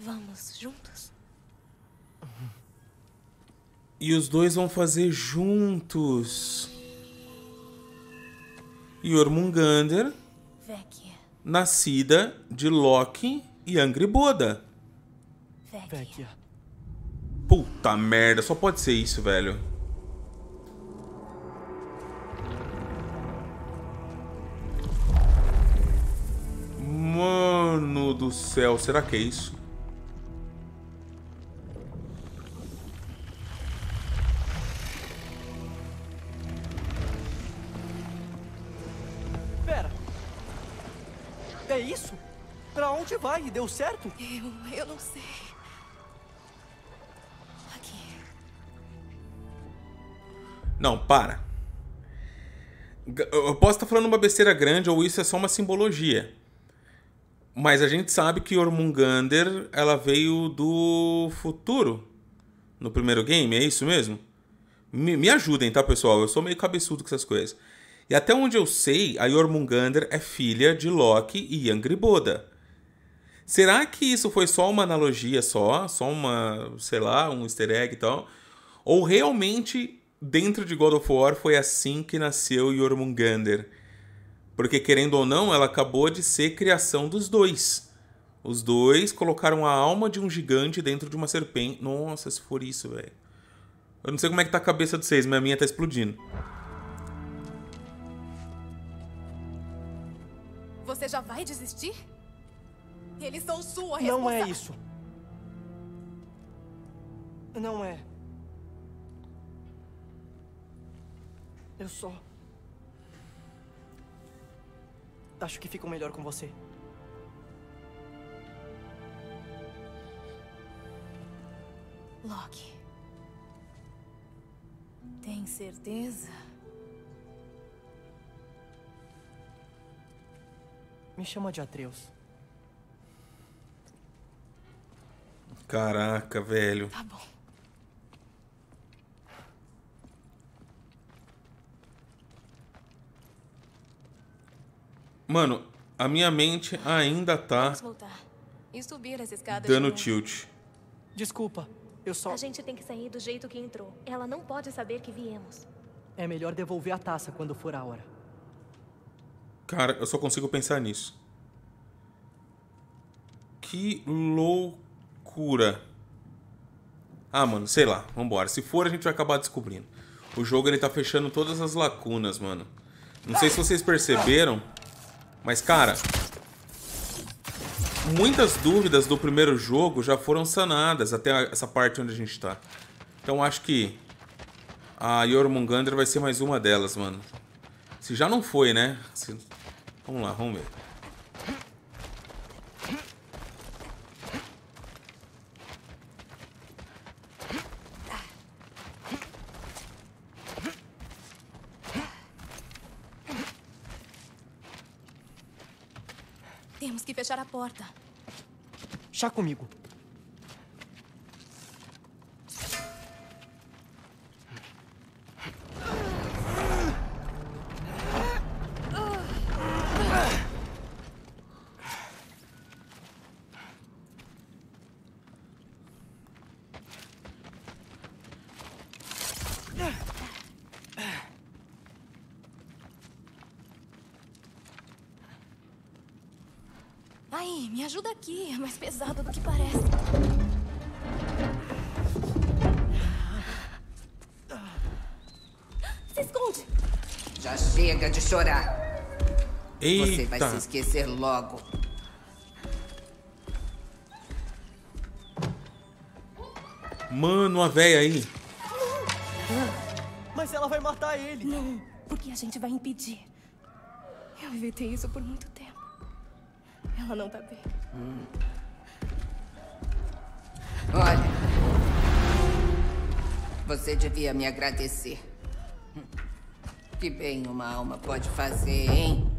Vamos juntos? E os dois vão fazer juntos. Jörmungandr, nascida de Loki e Angrboda. Puta merda, só pode ser isso, velho. Mano do céu, será que é isso? É isso? Pra onde vai? Deu certo? Eu não sei. Aqui. Não, para. Eu posso estar falando uma besteira grande ou isso é só uma simbologia. Mas a gente sabe que Jörmungandr, ela veio do futuro no primeiro game, é isso mesmo? Me ajudem, tá, pessoal? Eu sou meio cabeçudo com essas coisas. E até onde eu sei, a Jörmungandr é filha de Loki e Angrboda. Será que isso foi só uma analogia só uma, sei lá, um easter egg e tal? Ou realmente dentro de God of War foi assim que nasceu Jörmungandr? Porque querendo ou não, ela acabou de ser criação dos dois. Os dois colocaram a alma de um gigante dentro de uma serpente. Nossa, se for isso, velho. Eu não sei como é que tá a cabeça de vocês, mas a minha tá explodindo. Você já vai desistir? Eles são sua responsável. Não é isso. Não é. Eu só... acho que ficam melhor com você. Loki. Tem certeza? Me chama de Atreus. Caraca, velho. Tá bom. Mano, a minha mente ainda tá dando tilt. Desculpa, eu só... a gente tem que sair do jeito que entrou. Ela não pode saber que viemos. É melhor devolver a taça quando for a hora. Cara, eu só consigo pensar nisso. Que loucura. Ah, mano, sei lá. Vambora. Se for, a gente vai acabar descobrindo. O jogo, ele tá fechando todas as lacunas, mano. Não sei se vocês perceberam... mas, cara, muitas dúvidas do primeiro jogo já foram sanadas até essa parte onde a gente tá. Então, acho que a Jörmungandr vai ser mais uma delas, mano. Se já não foi, né? Se... vamos lá, vamos ver. Fechar a porta. Chá comigo. Me ajuda aqui, é mais pesado do que parece. Se esconde! Já chega de chorar. Eita. Você vai se esquecer logo. Mano, a véia aí. Não. Mas ela vai matar ele. Não, porque a gente vai impedir. Eu evitei isso por muito tempo. Ela não tá bem. Olha. Você devia me agradecer. Que bem uma alma pode fazer, hein?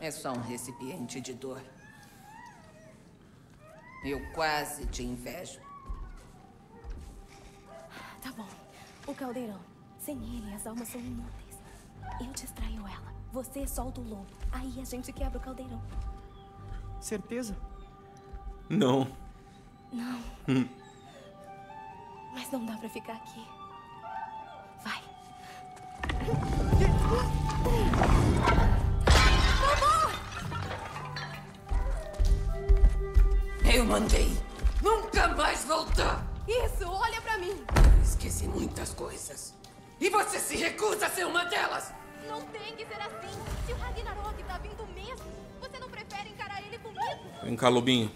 É só um recipiente de dor. Eu quase te invejo. Tá bom. O caldeirão. Sem ele, as almas são inúteis. Eu distraio ela. Você solta o lobo. Aí a gente quebra o caldeirão. Certeza? Não. Não. Mas não dá pra ficar aqui. Vai. Eu mandei. Nunca mais voltar. Isso, olha pra mim. Esqueci muitas coisas. E você se recusa a ser uma delas. Não tem que ser assim. Se o Ragnarok tá vindo mesmo, você não prefere encarar ele comigo? Vem cá, lobinho.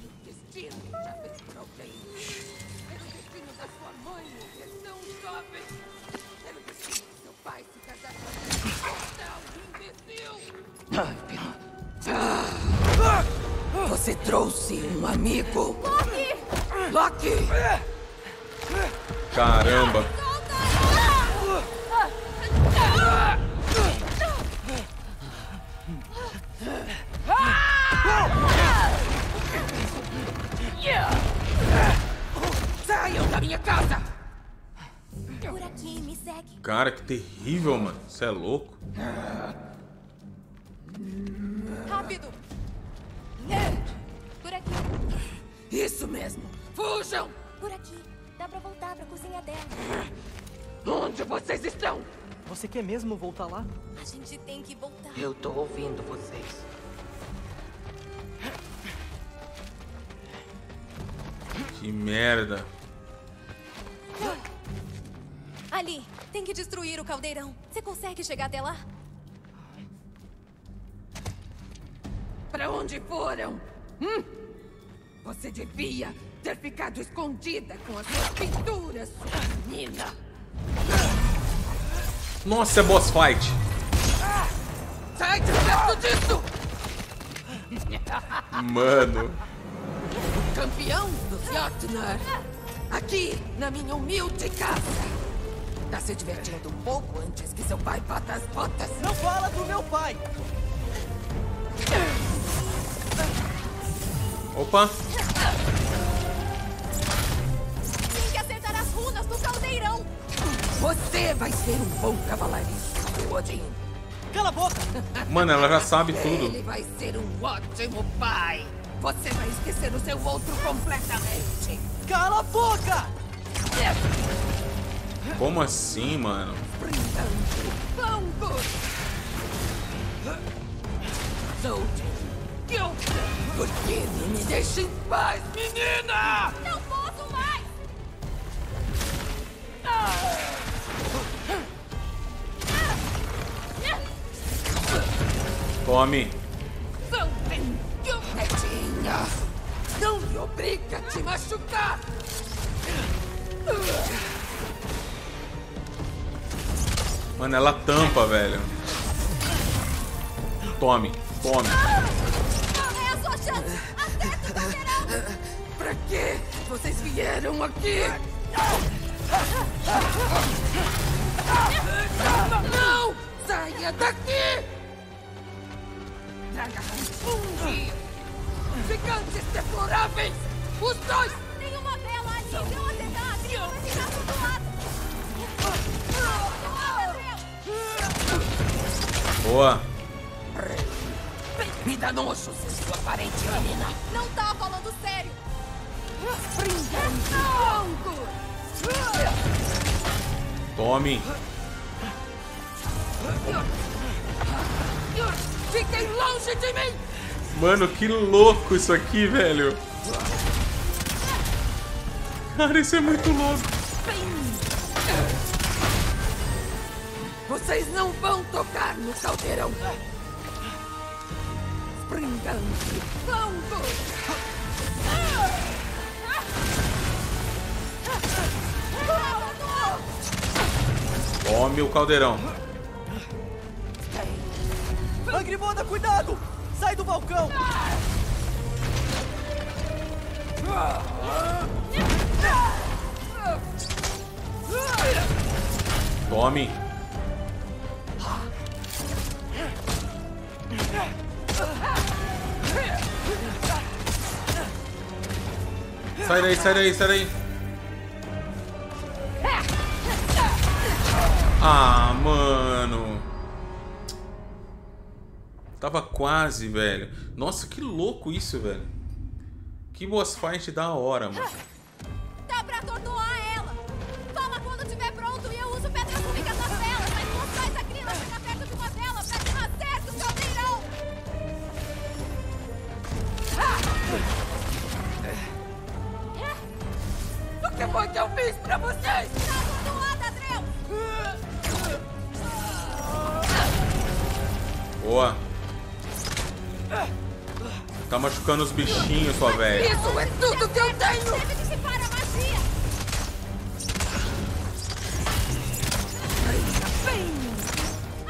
Você trouxe um amigo. Loki! Caramba! da minha casa. Por aqui, me segue. Cara, que terrível, mano. Você é louco. Rápido. Por aqui. Isso mesmo. Fujam. Por aqui. Dá pra voltar pra cozinha dela. Onde vocês estão? Você quer mesmo voltar lá? A gente tem que voltar. Eu tô ouvindo vocês. Que merda. Ali, tem que destruir o caldeirão. Você consegue chegar até lá? Pra onde foram? Você devia ter ficado escondida com as suas pinturas, sua menina. Nossa, é boss fight. Sai de disso! Mano. Campeão do Jotnar. Aqui, na minha humilde casa. Tá se divertindo um pouco antes que seu pai bata as botas? Não fala do meu pai! Opa! Tem que acertar as runas do caldeirão! Você vai ser um bom cavaleirista, Odin! Cala a boca! Mano, ela já sabe tudo. Ele vai ser um ótimo pai! Você vai esquecer o seu outro completamente. Cala a boca! Como assim, mano? Por que não me deixa em paz, menina? Não posso mais! Tome! Não me obriga a te machucar! Mano, ela tampa, velho. Tome, tome. Não é a sua chance! Acerta o caldeirão! Pra quê? Vocês vieram aqui? Não! Saia daqui! Traga um. Gigantes deploráveis! Os dois! Tem uma bela ali! Não acertar! Tem uma cidade do lado! Boa! Me dá nojo, sua parente, menina! Não tá falando sério! Tome! Fiquem longe de mim! Mano, que louco isso aqui, velho. Cara, isso é muito louco. Vocês não vão tocar no caldeirão. Tome o caldeirão. Angrboda, cuidado! Sai do balcão! Tome! Sai daí, sai daí, sai daí! Ah, mano! Tava quase, velho. Nossa, que louco isso, velho. Que boss fight da hora, mano. Dá pra atordoar ela. Fala quando tiver pronto e eu uso pedras únicas nas velas. Mas não faz a Gryla ficar perto de uma vela pra que não acerte o caldeirão. O que foi que eu fiz pra vocês? Boa. Tá machucando os bichinhos, sua velha. Isso é tudo que eu tenho! Deve dissipar a magia!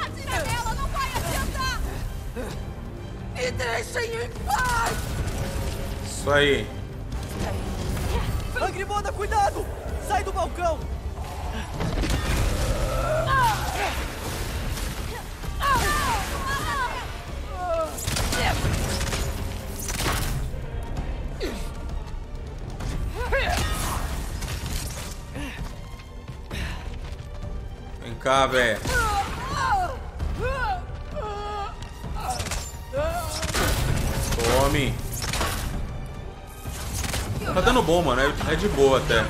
Atira nela, não vai adiantar! Me deixem em paz! Isso aí. Angrboda, cuidado! Sai do balcão! Vem cá, velho. Tome. Tá dando bom, mano. É de boa até.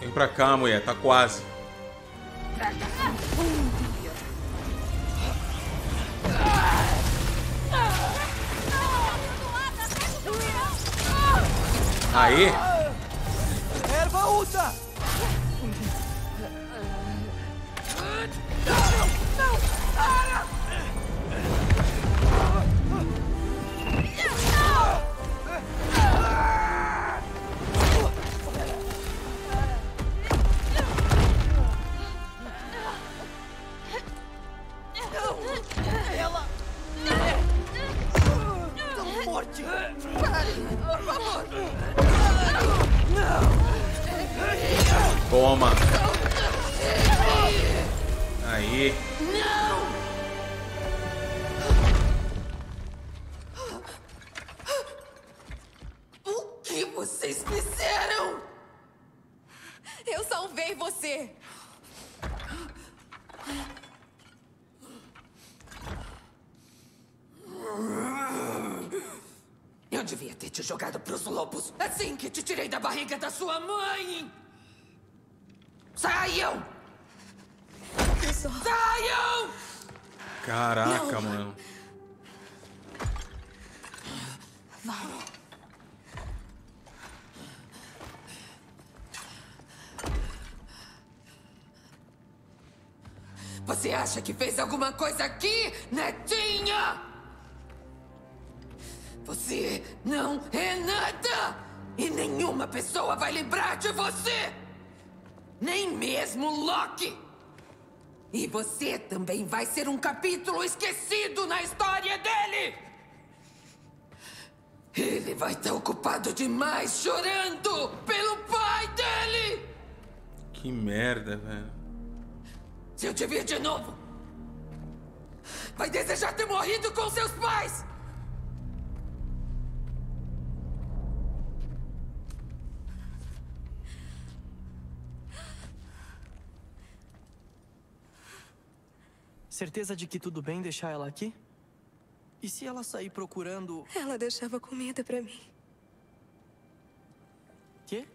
Vem pra cá, mulher. Tá quase. Aí. Erva ultra. Toma. Aí. O que vocês fizeram? Eu salvei você. Eu devia ter te jogado pros lobos assim que te tirei da barriga da sua mãe. Saiam! Saiam! Caraca, mano. Não. Você acha que fez alguma coisa aqui, netinha? Você não é nada! E nenhuma pessoa vai lembrar de você! Nem mesmo Loki! E você também vai ser um capítulo esquecido na história dele! Ele vai estar ocupado demais chorando pelo pai dele! Que merda, velho. Se eu te vir de novo, vai desejar ter morrido com seus pais! Certeza de que tudo bem deixar ela aqui? E se ela sair procurando... Ela deixava comida pra mim. Quê?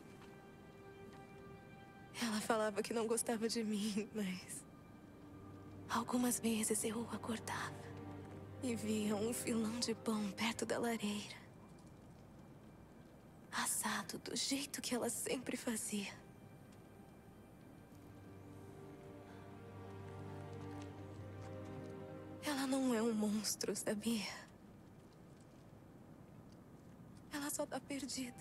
Ela falava que não gostava de mim, mas... Algumas vezes eu acordava e via um filão de pão perto da lareira. Assado do jeito que ela sempre fazia. Ela não é um monstro, sabia? Ela só tá perdida.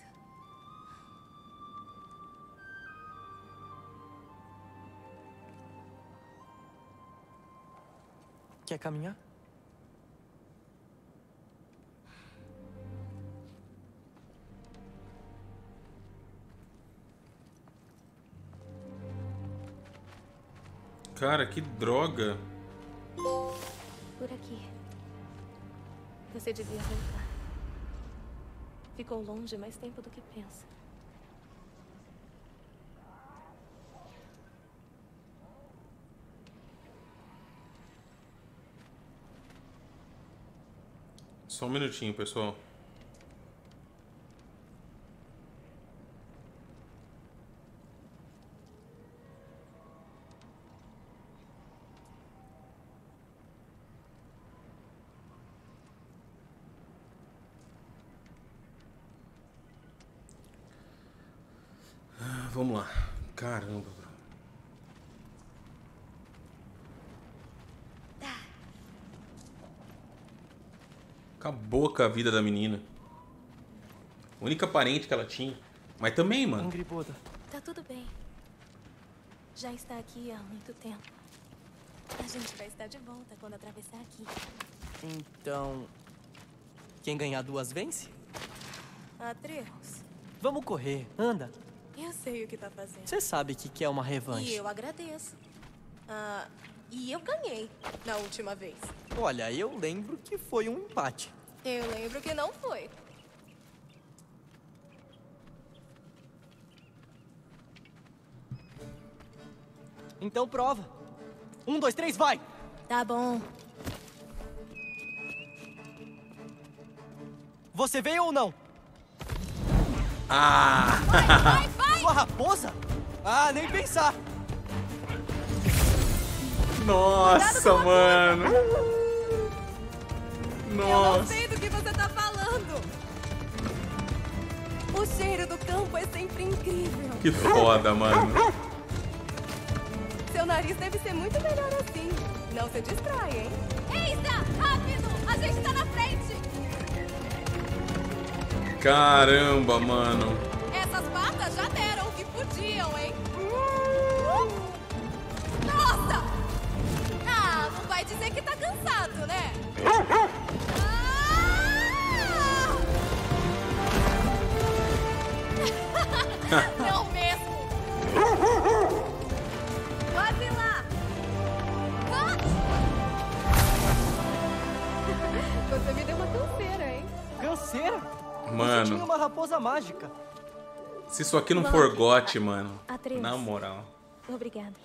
Quer caminhar? Cara, que droga. Por aqui. Você devia voltar. Ficou longe mais tempo do que pensa. Só um minutinho, pessoal. Vamos lá. Caramba, bro. Acabou com a vida da menina. Única parente que ela tinha. Mas também, mano. Angrboda. Tá tudo bem. Já está aqui há muito tempo. A gente vai estar de volta quando atravessar aqui. Então... Quem ganhar duas vence? Atrevos. Vamos correr. Anda. Eu sei o que tá fazendo. Você sabe que é uma revanche. E eu agradeço. E eu ganhei na última vez. Olha, eu lembro que foi um empate. Eu lembro que não foi. Então prova. 1, 2, 3, vai! Tá bom. Você veio ou não? Ah! Vai! Sua raposa? Ah, nem pensar! Nossa, mano! Nossa! Eu não sei do que você tá falando! O cheiro do campo é sempre incrível! Que foda, mano! Seu nariz deve ser muito melhor assim! Não se distrai, hein? Eita! Rápido! A gente tá na frente! Caramba, mano. Essas patas já deram o que podiam, hein? Nossa! Ah, não vai dizer que tá cansado, né? Ah! Não mesmo. Vai lá. Você me deu uma canseira, hein? Canseira? Mano, você tinha uma raposa mágica. Se isso aqui não for gote, mano. Na moral. Obrigada.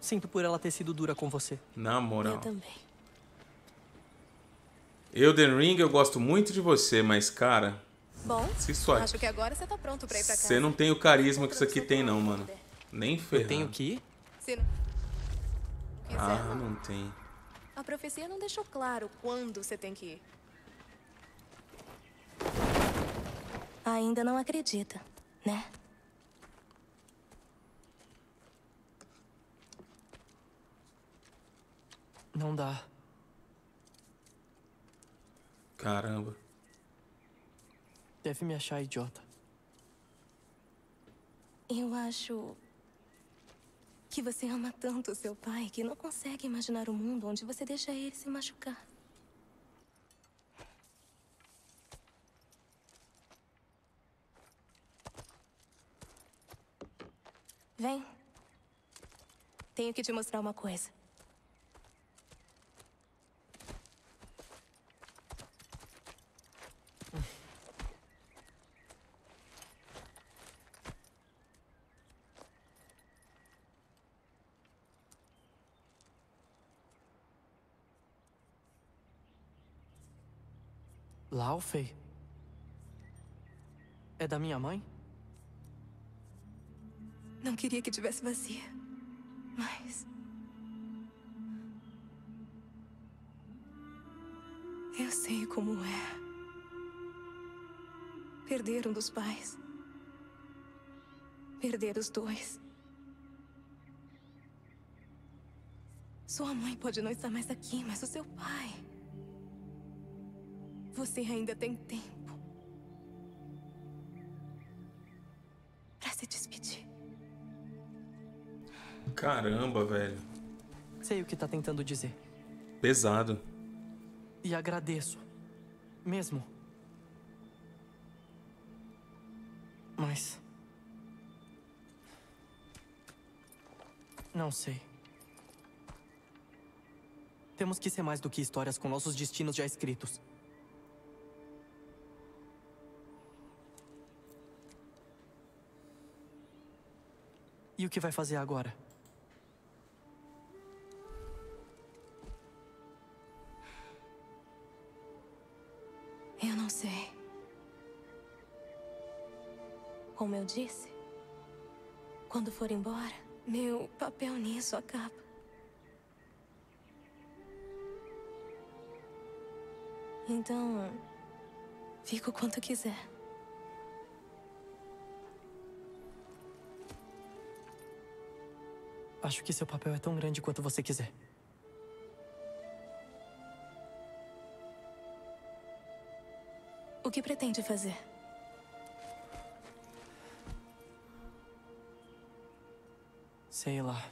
Sinto por ela ter sido dura com você. Na moral. Eu também. Elden Ring, eu gosto muito de você, mas cara. Bom, se isso aqui... acho que agora você tá pronto pra ir pra casa. Você não tem o carisma que isso aqui tem, não, mano. Nem ferrando. Eu tenho que ir? Se não... Ah, não tem. A profecia não deixou claro quando você tem que ir. Ainda não acredita, né? Não dá. Caramba. Deve me achar idiota. Eu acho que você ama tanto seu pai que não consegue imaginar o mundo onde você deixa ele se machucar. Vem. Tenho que te mostrar uma coisa. Laufey? É da minha mãe? Não queria que tivesse vazia, mas... eu sei como é. Perder um dos pais. Perder os dois. Sua mãe pode não estar mais aqui, mas o seu pai... Você ainda tem tempo pra se despedir. Caramba, velho. Sei o que tá tentando dizer. Pesado. E agradeço. Mesmo. Mas... não sei. Temos que ser mais do que histórias com nossos destinos já escritos. E o que vai fazer agora? Eu não sei. Como eu disse, quando for embora, meu papel nisso acaba. Então, fico quanto quiser. Acho que seu papel é tão grande quanto você quiser. O que pretende fazer? Sei lá.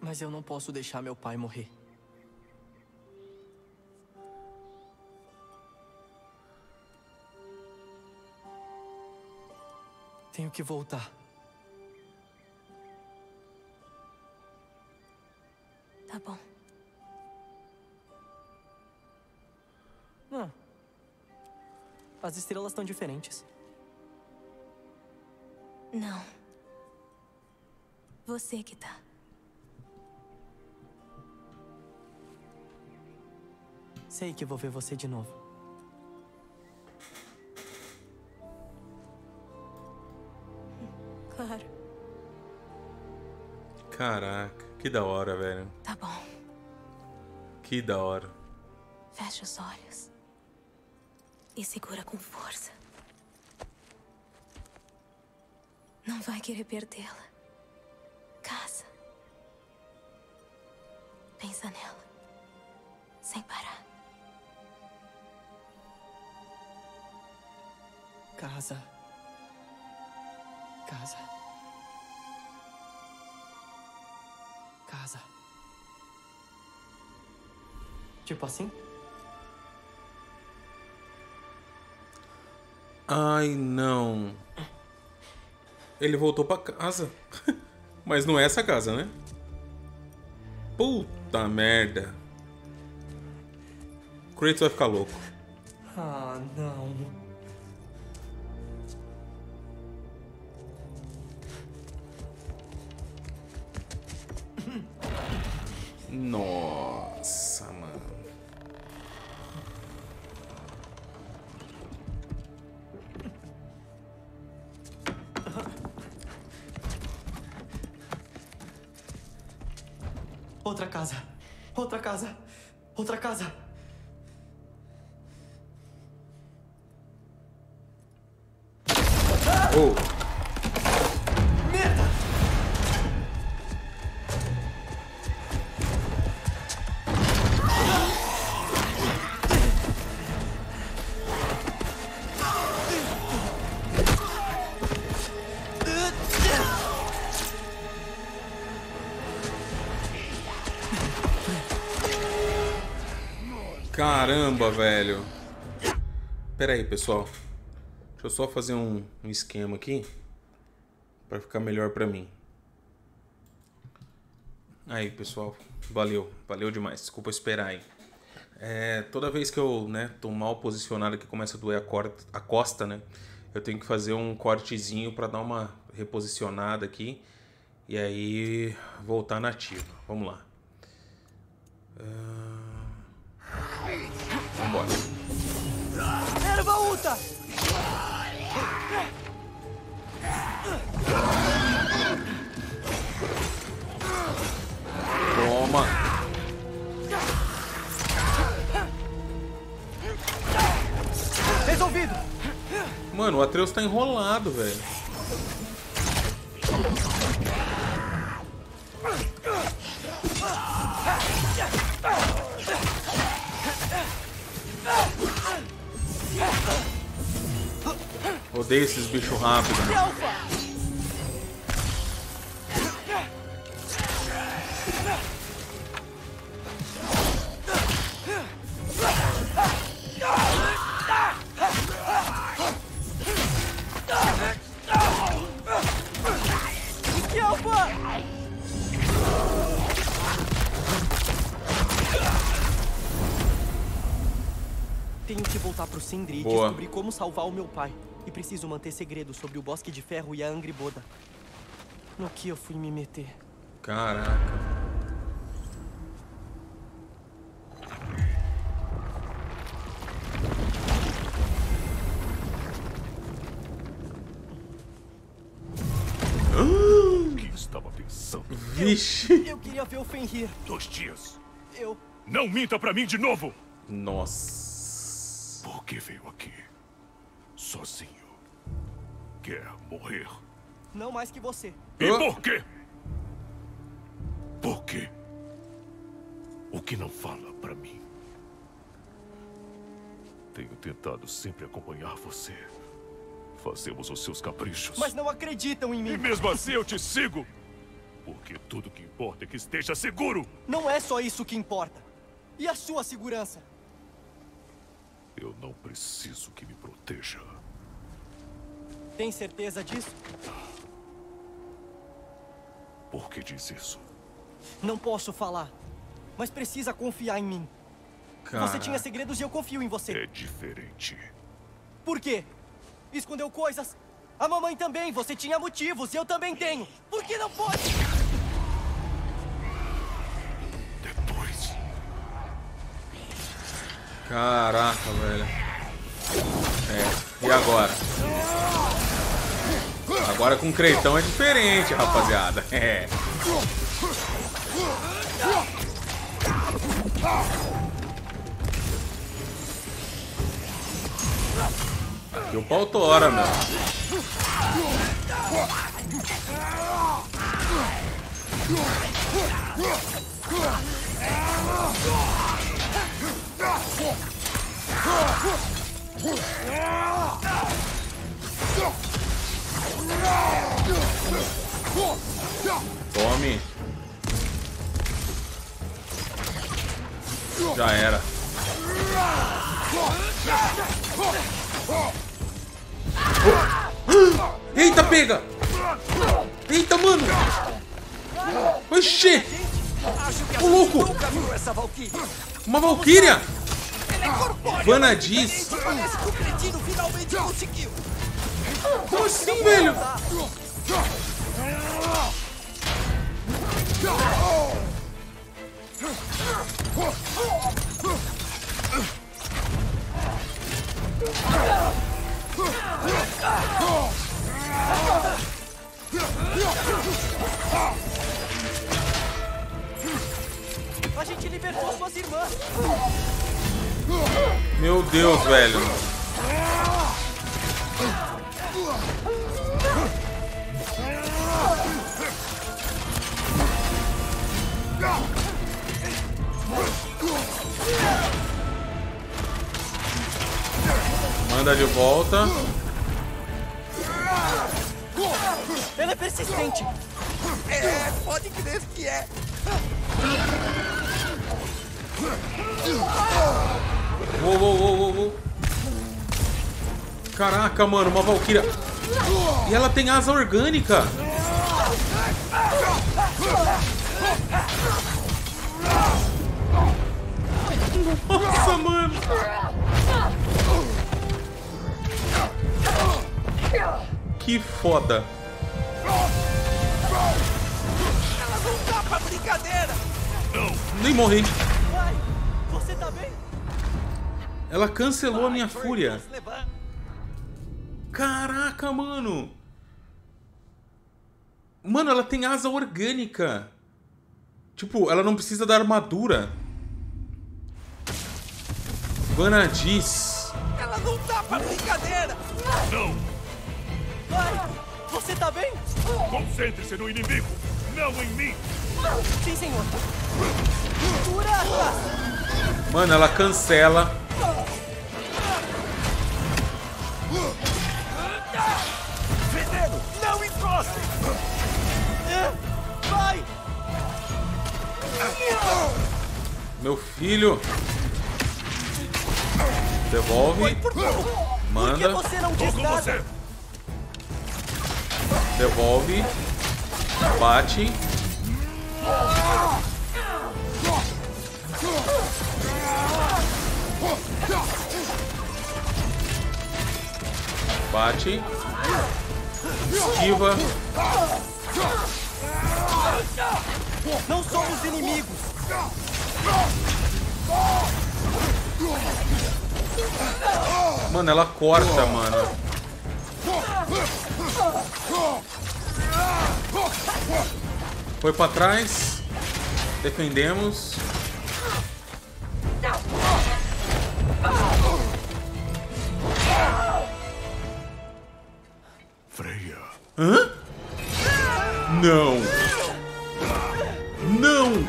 Mas eu não posso deixar meu pai morrer. tenho que voltar. Tá bom. Não. As estrelas estão diferentes. Não. Você que tá. Sei que vou ver você de novo. Claro. Caraca, que da hora, velho. Tá bom. Que da hora. Fecha os olhos e segura com força. Não vai querer perdê-la. Caça. Pensa nela. Sem parar. Casa. Casa. Casa. Tipo assim? Ai, não. Ele voltou pra casa. Mas não é essa casa, né? Puta merda. O Kratos vai ficar louco. Ah, não. Nossa, mano. Outra casa. Outra casa. Outra casa. Oh. Caramba, velho. Pera aí, pessoal. Deixa eu só fazer um esquema aqui pra ficar melhor pra mim. Aí, pessoal. Valeu. Valeu demais. Desculpa esperar aí. Toda vez que eu tô mal posicionado, que começa a doer a costa, né? Eu tenho que fazer um cortezinho pra dar uma reposicionada aqui. E aí voltar na ativa. Vamos lá. Vambora. Erva Uta! Toma! Resolvido! Mano, o Atreus tá enrolado, velho. Odeio esses bichos rápidos. Tenho que voltar pro Sindri e descobrir como salvar o meu pai. E preciso manter segredo sobre o Bosque de Ferro e a Angrboda. No que eu fui me meter? Caraca. O que estava pensando? Vixe. Eu queria ver o Fenrir. 2 dias. Eu... Não minta pra mim de novo! Nossa. Por que veio aqui? Sozinho. Quer morrer? Não mais que você. E por quê? Por quê? O que não fala pra mim? Tenho tentado sempre acompanhar você. Fazemos os seus caprichos. Mas não acreditam em mim. E mesmo assim eu te sigo. Porque tudo que importa é que esteja seguro. Não é só isso que importa. E a sua segurança? Eu não preciso que me proteja. Tem certeza disso? Por que diz isso? Não posso falar, mas precisa confiar em mim. Cara. Você tinha segredos e eu confio em você. É diferente. Por quê? Escondeu coisas. A mamãe também. Você tinha motivos e eu também tenho. Por que não pode? Depois. Caraca, velho. É. E agora? Agora com o Creitão é diferente, rapaziada. É. Aqui o pau tora, meu. Tome. Já era. Eita, pega! Eita, mano! Oxê! Ô, louco! Uma valquíria! Vanadis! Como assim, velho? A gente libertou suas irmãs. Meu Deus, velho. Manda de volta. Ela é persistente. É, pode crer que é. Uou. Caraca, mano, uma valquíria. E ela tem asa orgânica. Nossa, mano. Que foda. Ela não dá pra brincadeira. Nem morri. Pai, você tá bem? Ela cancelou a minha fúria. Caraca, mano. Mano, ela tem asa orgânica. Tipo, ela não precisa da armadura. Vanadis. Ela não dá pra brincadeira. Não. Vai! Você tá bem? Concentre-se no inimigo, não em mim! Sim, senhor! Cura! Mano, ela cancela. Veneno, não encoste! Vai! Meu filho! Devolve. Vai, por favor. Manda. Por que você não diz nada? Devolve. Bate. Bate. Esquiva. Não somos inimigos. Mano, ela corta, mano. Foi pra trás. Defendemos. Freia. Hã? Não. Não.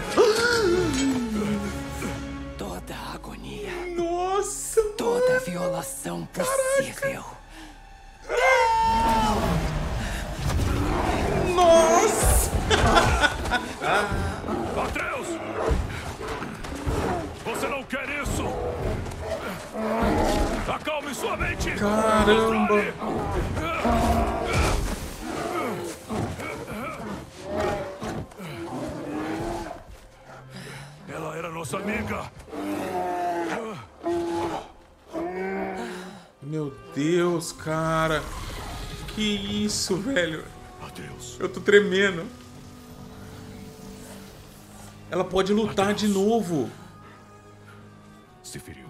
Toda a agonia. Nossa. Toda a violação possível. Caraca. Nossa! Atreus! Você não quer isso? Acalme sua mente! Caramba! nossa amiga. Meu Deus, cara. Que isso, velho? Adeus. Eu tô tremendo. Ela pode lutar de novo. Se feriu.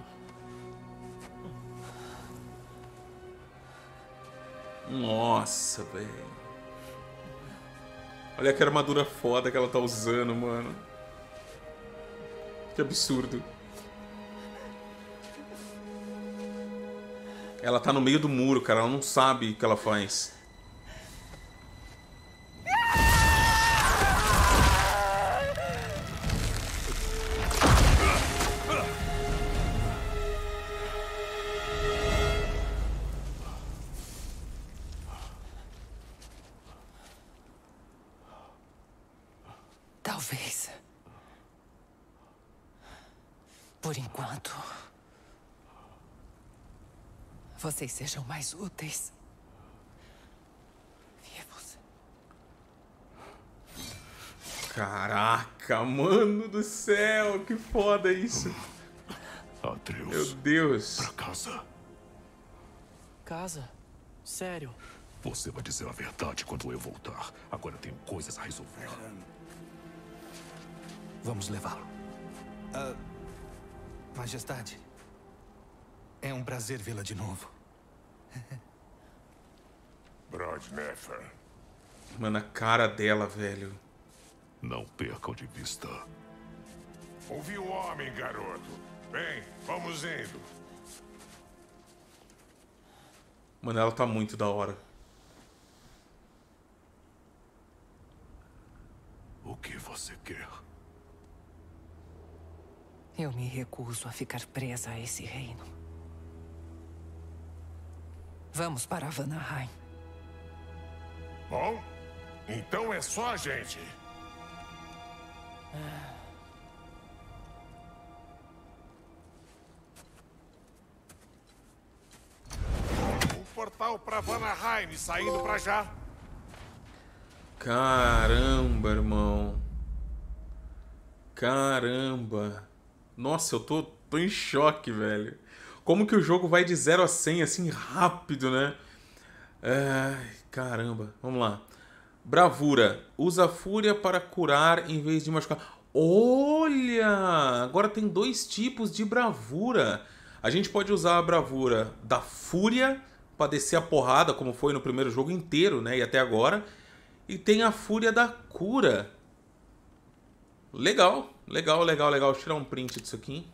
Nossa, velho. Olha que armadura foda que ela tá usando, mano. Que absurdo. Ela tá no meio do muro, cara. Ela não sabe o que ela faz. Talvez. Por enquanto... vocês sejam mais úteis. Vivos. Caraca, mano do céu, que foda isso. Atreus. Meu Deus. Pra casa. Casa? Sério? Você vai dizer a verdade quando eu voltar. Agora tenho coisas a resolver. Vamos levá-lo. Majestade. É um prazer vê-la de novo. Mano, a cara dela, velho. Não percam de vista. Ouvi o homem, garoto. Bem, vamos indo. Mano, ela tá muito da hora. O que você quer? Eu me recuso a ficar presa a esse reino. Vamos para Vanaheim. Bom, então é só a gente. Um portal para Vanaheim saindo para já. Caramba, irmão. Caramba. Nossa, eu tô em choque, velho. Como que o jogo vai de 0 a 100 assim rápido, né? Ai, caramba. Vamos lá. Bravura. Usa fúria para curar em vez de machucar. Olha! Agora tem dois tipos de bravura. A gente pode usar a bravura da fúria para descer a porrada, como foi no primeiro jogo inteiro, né? E até agora. E tem a fúria da cura. Legal. Legal, legal, legal. Deixa eu tirar um print disso aqui.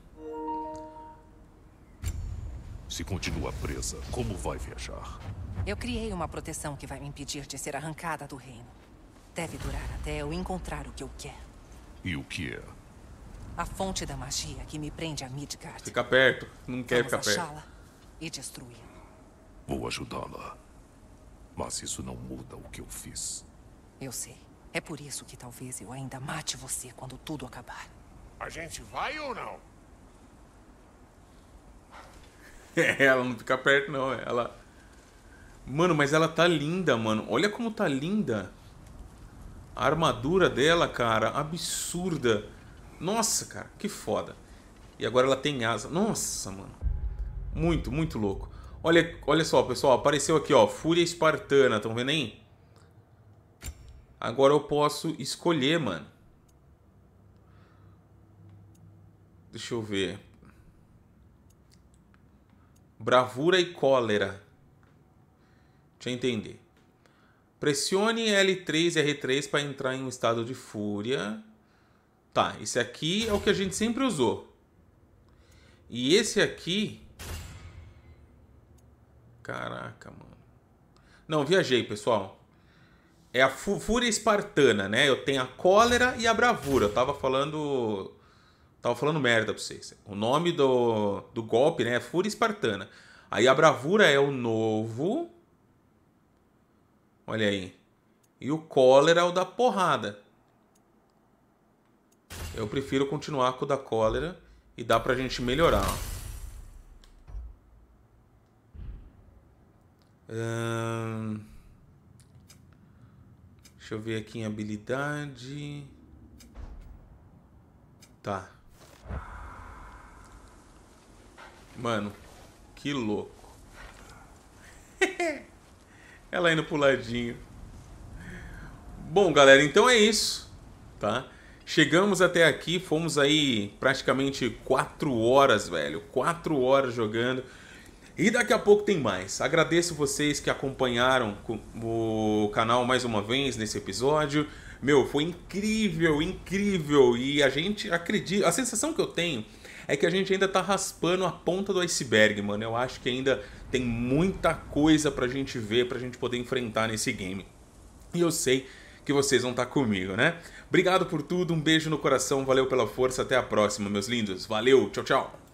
Se continua presa, como vai viajar? Eu criei uma proteção que vai me impedir de ser arrancada do reino. Deve durar até eu encontrar o que eu quero. E o que é? A fonte da magia que me prende a Midgard. Fica perto, não quer ficar perto. Vamos achá-la e destruí-la. Vou ajudá-la. Mas isso não muda o que eu fiz. Eu sei. É por isso que talvez eu ainda mate você quando tudo acabar. A gente vai ou não? Ela não fica perto, não. Ela... mano, mas ela tá linda, mano. Olha como tá linda. A armadura dela, cara, absurda. Nossa, cara, que foda. E agora ela tem asa. Nossa, mano. Muito, muito louco. Olha, olha só, pessoal. Apareceu aqui, ó. Fúria espartana. Tão vendo aí? Agora eu posso escolher, mano. Deixa eu ver. Bravura e cólera. Deixa eu entender. Pressione L3 e R3 para entrar em um estado de fúria. Tá, esse aqui é o que a gente sempre usou. E esse aqui... caraca, mano. Não, viajei, pessoal. É a fúria espartana, né? Eu tenho a cólera e a bravura. Eu tava falando... tava falando merda pra vocês. O nome do golpe, né, é Fúria Espartana. Aí a bravura é o novo. Olha aí. E o cólera é o da porrada. Eu prefiro continuar com o da cólera. E dá pra gente melhorar. Deixa eu ver aqui em habilidade. Tá. Mano, que louco. Ela indo pro ladinho. Bom, galera, então é isso, tá? Chegamos até aqui, fomos aí praticamente 4 horas, velho. 4 horas jogando. E daqui a pouco tem mais. Agradeço vocês que acompanharam o canal mais uma vez nesse episódio. Meu, foi incrível, incrível. E a gente acredita... A sensação que eu tenho é que a gente ainda tá raspando a ponta do iceberg, mano. Eu acho que ainda tem muita coisa pra gente ver, pra gente poder enfrentar nesse game. E eu sei que vocês vão estar comigo, né? Obrigado por tudo, um beijo no coração, valeu pela força, até a próxima, meus lindos. Valeu, tchau, tchau.